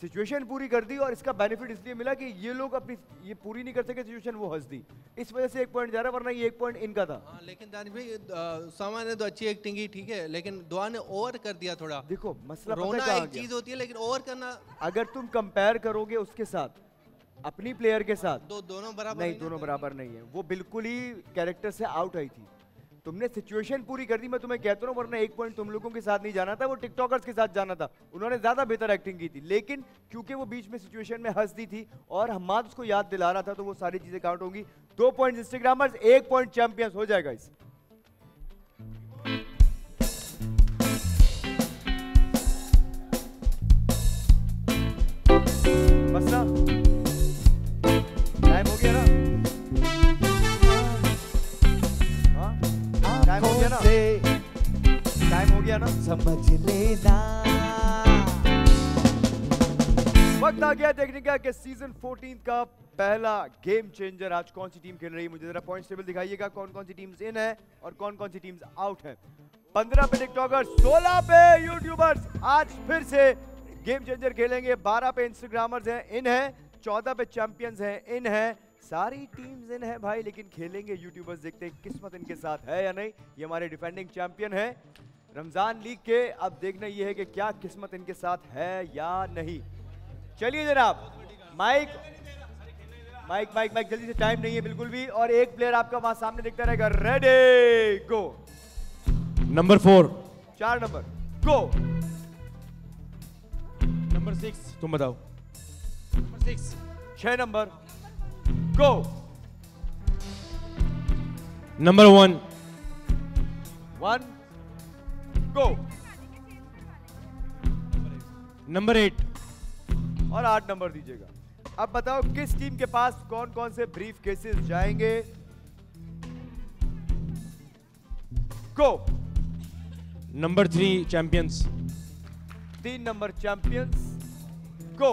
सिचुएशन पूरी कर दी, और इसका बेनिफिट इसलिए मिला कि ये लोग अपनी ये पूरी नहीं कर सके सिचुएशन, वो हंस दी, इस वजह से 1 पॉइंट जा रहा, वरना ये 1 पॉइंट इनका था। लेकिन दानिश भाई, उसामा ने तो अच्छी एक्टिंग की, ठीक है, लेकिन दुआ ने ओवर कर दिया थोड़ा। देखो मसला रोना एक चीज होती है, लेकिन ओवर करना, अगर तुम कंपेयर करोगे उसके साथ अपनी प्लेयर के साथ तो दोनों बराबर नहीं, दोनों बराबर नहीं है। वो बिल्कुल ही कैरेक्टर से आउट आई थी, तुमने सिचुएशन पूरी कर दी, मैं तुम्हें कहता हूँ, वरना 1 पॉइंट तुम लोगों के साथ नहीं जाना था, वो टिकटॉकर्स के साथ जाना था, उन्होंने ज़्यादा बेहतर एक्टिंग की थी, लेकिन क्योंकि वो बीच में सिचुएशन में हंस दी थी और हमाद उसको याद दिला रहा था, तो वो सारी चीज़ें काउंट होंगी। 2 पॉइंट इंस्टाग्रामर्स, 1 पॉइंट चैंपियंस हो जाएगा इस। बस ना टाइम हो गया ना, टाइम हो गया ना, समझ लेना। वक्त आ गया देखने का कि सीजन 14 का पहला गेम चेंजर आज कौन सी टीम खेल रही है। मुझे जरा पॉइंट्स टेबल दिखाइएगा, कौन कौन सी टीम्स इन है और कौन कौन सी टीम्स आउट है। 15 पे टिकटॉकर्स, 16 पे यूट्यूबर्स आज फिर से गेम चेंजर खेलेंगे, 12 पे इंस्टाग्रामर्स हैं इन है, 14 पे चैंपियंस हैं इन है, सारी टीम्स इन है भाई, लेकिन खेलेंगे यूट्यूबर्स, देखते हैं किस्मत इनके साथ है या नहीं। ये हमारे डिफेंडिंग चैंपियन है रमजान लीग के, अब देखना ये है कि क्या किस्मत इनके साथ है या नहीं। चलिए जनाब, माइक माइक माइक माइक जल्दी से, टाइम नहीं है बिल्कुल भी, और एक प्लेयर आपका वहां सामने दिखता रहेगा। Ready go, number 4, 4 number go, number 6 तुम बताओ, number 6, 6 number go, number 1, 1 go, number 8 और 8 नंबर दीजिएगा। अब बताओ किस टीम के पास कौन कौन से ब्रीफ केसेस जाएंगे। Go, number 3 champions, 3 number champions, go.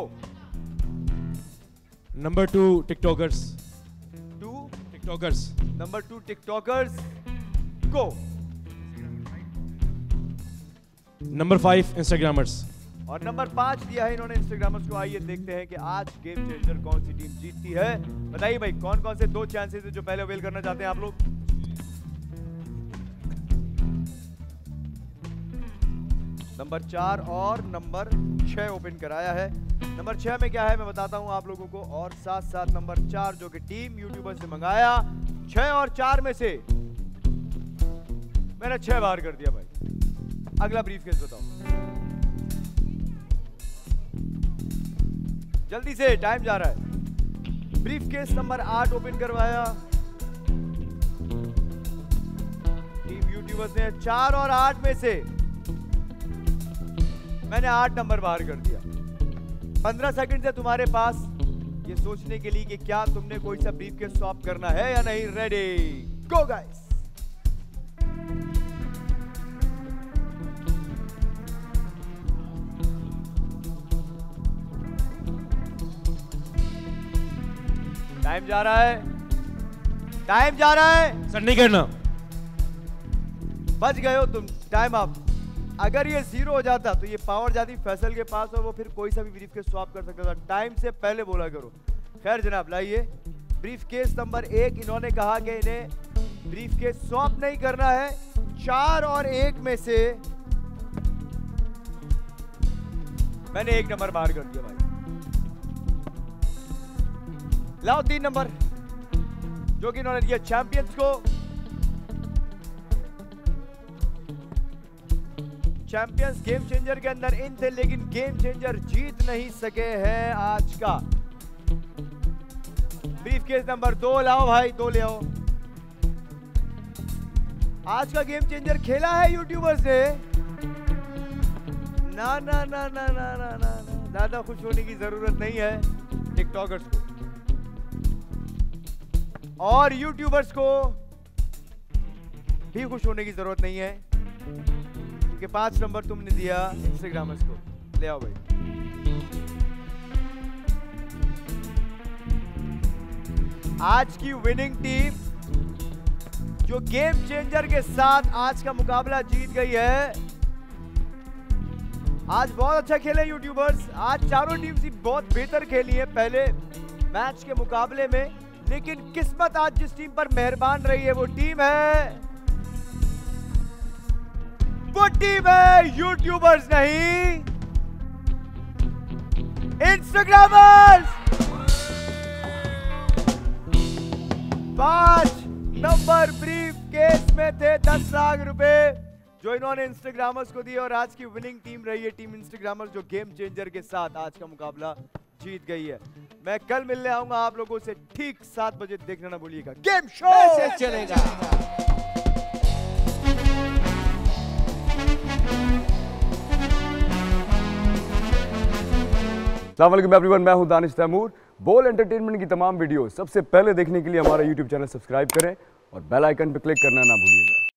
Number 2 TikTokers. Number 2 TikTokers, go. Number 5 Instagrammers. और नंबर 5 दिया है इन्होंने इंस्टाग्रामर्स को। आइए देखते हैं कि आज गेम चेंजर कौन सी टीम जीतती है। बताइए भाई कौन कौन से 2 चांसेस है जो पहले अवेल करना चाहते हैं आप लोग? नंबर 4 और नंबर 6 ओपन कराया है। नंबर 6 में क्या है मैं बताता हूं आप लोगों को, और साथ नंबर 4 जो कि टीम यूट्यूबर्स ने मंगाया। 6 और 4 में से मैंने 6 बाहर कर दिया भाई। अगला ब्रीफ केस बताओ जल्दी से, टाइम जा रहा है। ब्रीफकेस नंबर 8 ओपन करवाया टीम यूट्यूबर्स ने। 4 और 8 में से मैंने 8 नंबर बाहर कर दिया। 15 सेकंड है तुम्हारे पास ये सोचने के लिए कि क्या तुमने कोई सा ब्रीफकेस स्वैप करना है या नहीं। Ready, go guys. टाइम जा रहा है, टाइम जा रहा है। सर नहीं करना, बच गए हो तुम। टाइम आप, अगर ये 0 हो जाता तो ये पावर जाती फैसल के पास और वो फिर कोई सा भी ब्रीफ केस स्वाप कर सकता था। टाइम से पहले बोला करो। खैर जनाब लाइए ब्रीफ केस नंबर 1। इन्होंने कहा कि इन्हें ब्रीफ केस स्वाप नहीं करना है। 4 और 1 में से मैंने 1 नंबर बाहर कर दिया भाई। लाओ 3 नंबर जो कि इन्होंने दिया चैंपियंस को। चैंपियंस गेम चेंजर के अंदर इन थे लेकिन गेम चेंजर जीत नहीं सके हैं आज का ब्रीफकेस नंबर 2। लाओ भाई 2 ले आओ। आज का गेम चेंजर खेला है यूट्यूबर्स ने। ना ना ना ना ना ना ना ज्यादा खुश होने की जरूरत नहीं है टिकटॉकर्स को और यूट्यूबर्स को भी खुश होने की जरूरत नहीं है क्योंकि 5 नंबर तुमने दिया इंस्टाग्रामर्स को। ले आओ भाई। आज की विनिंग टीम जो गेम चेंजर के साथ आज का मुकाबला जीत गई है। आज बहुत अच्छा खेले यूट्यूबर्स। आज चारों टीम्स बहुत बेहतर खेली है पहले मैच के मुकाबले में, लेकिन किस्मत आज जिस टीम पर मेहरबान रही है वो टीम है यूट्यूबर्स नहीं, इंस्टाग्रामर्स। 5 नंबर ब्रीफ केस में थे 10 लाख रुपए जो इन्होंने इंस्टाग्रामर्स को दिए और आज की विनिंग टीम रही है टीम इंस्टाग्रामर्स जो गेम चेंजर के साथ आज का मुकाबला जीत गई है। मैं कल मिलने आऊंगा आप लोगों से ठीक 7 बजे। देखना ना भूलिएगा गेम शो ऐसे चलेगा। अस्सलाम वालेकुम एवरीवन, मैं हूं दानिश तैमूर। बोल एंटरटेनमेंट की तमाम वीडियो सबसे पहले देखने के लिए हमारा यूट्यूब चैनल सब्सक्राइब करें और बेल आइकन पर क्लिक करना ना भूलिएगा।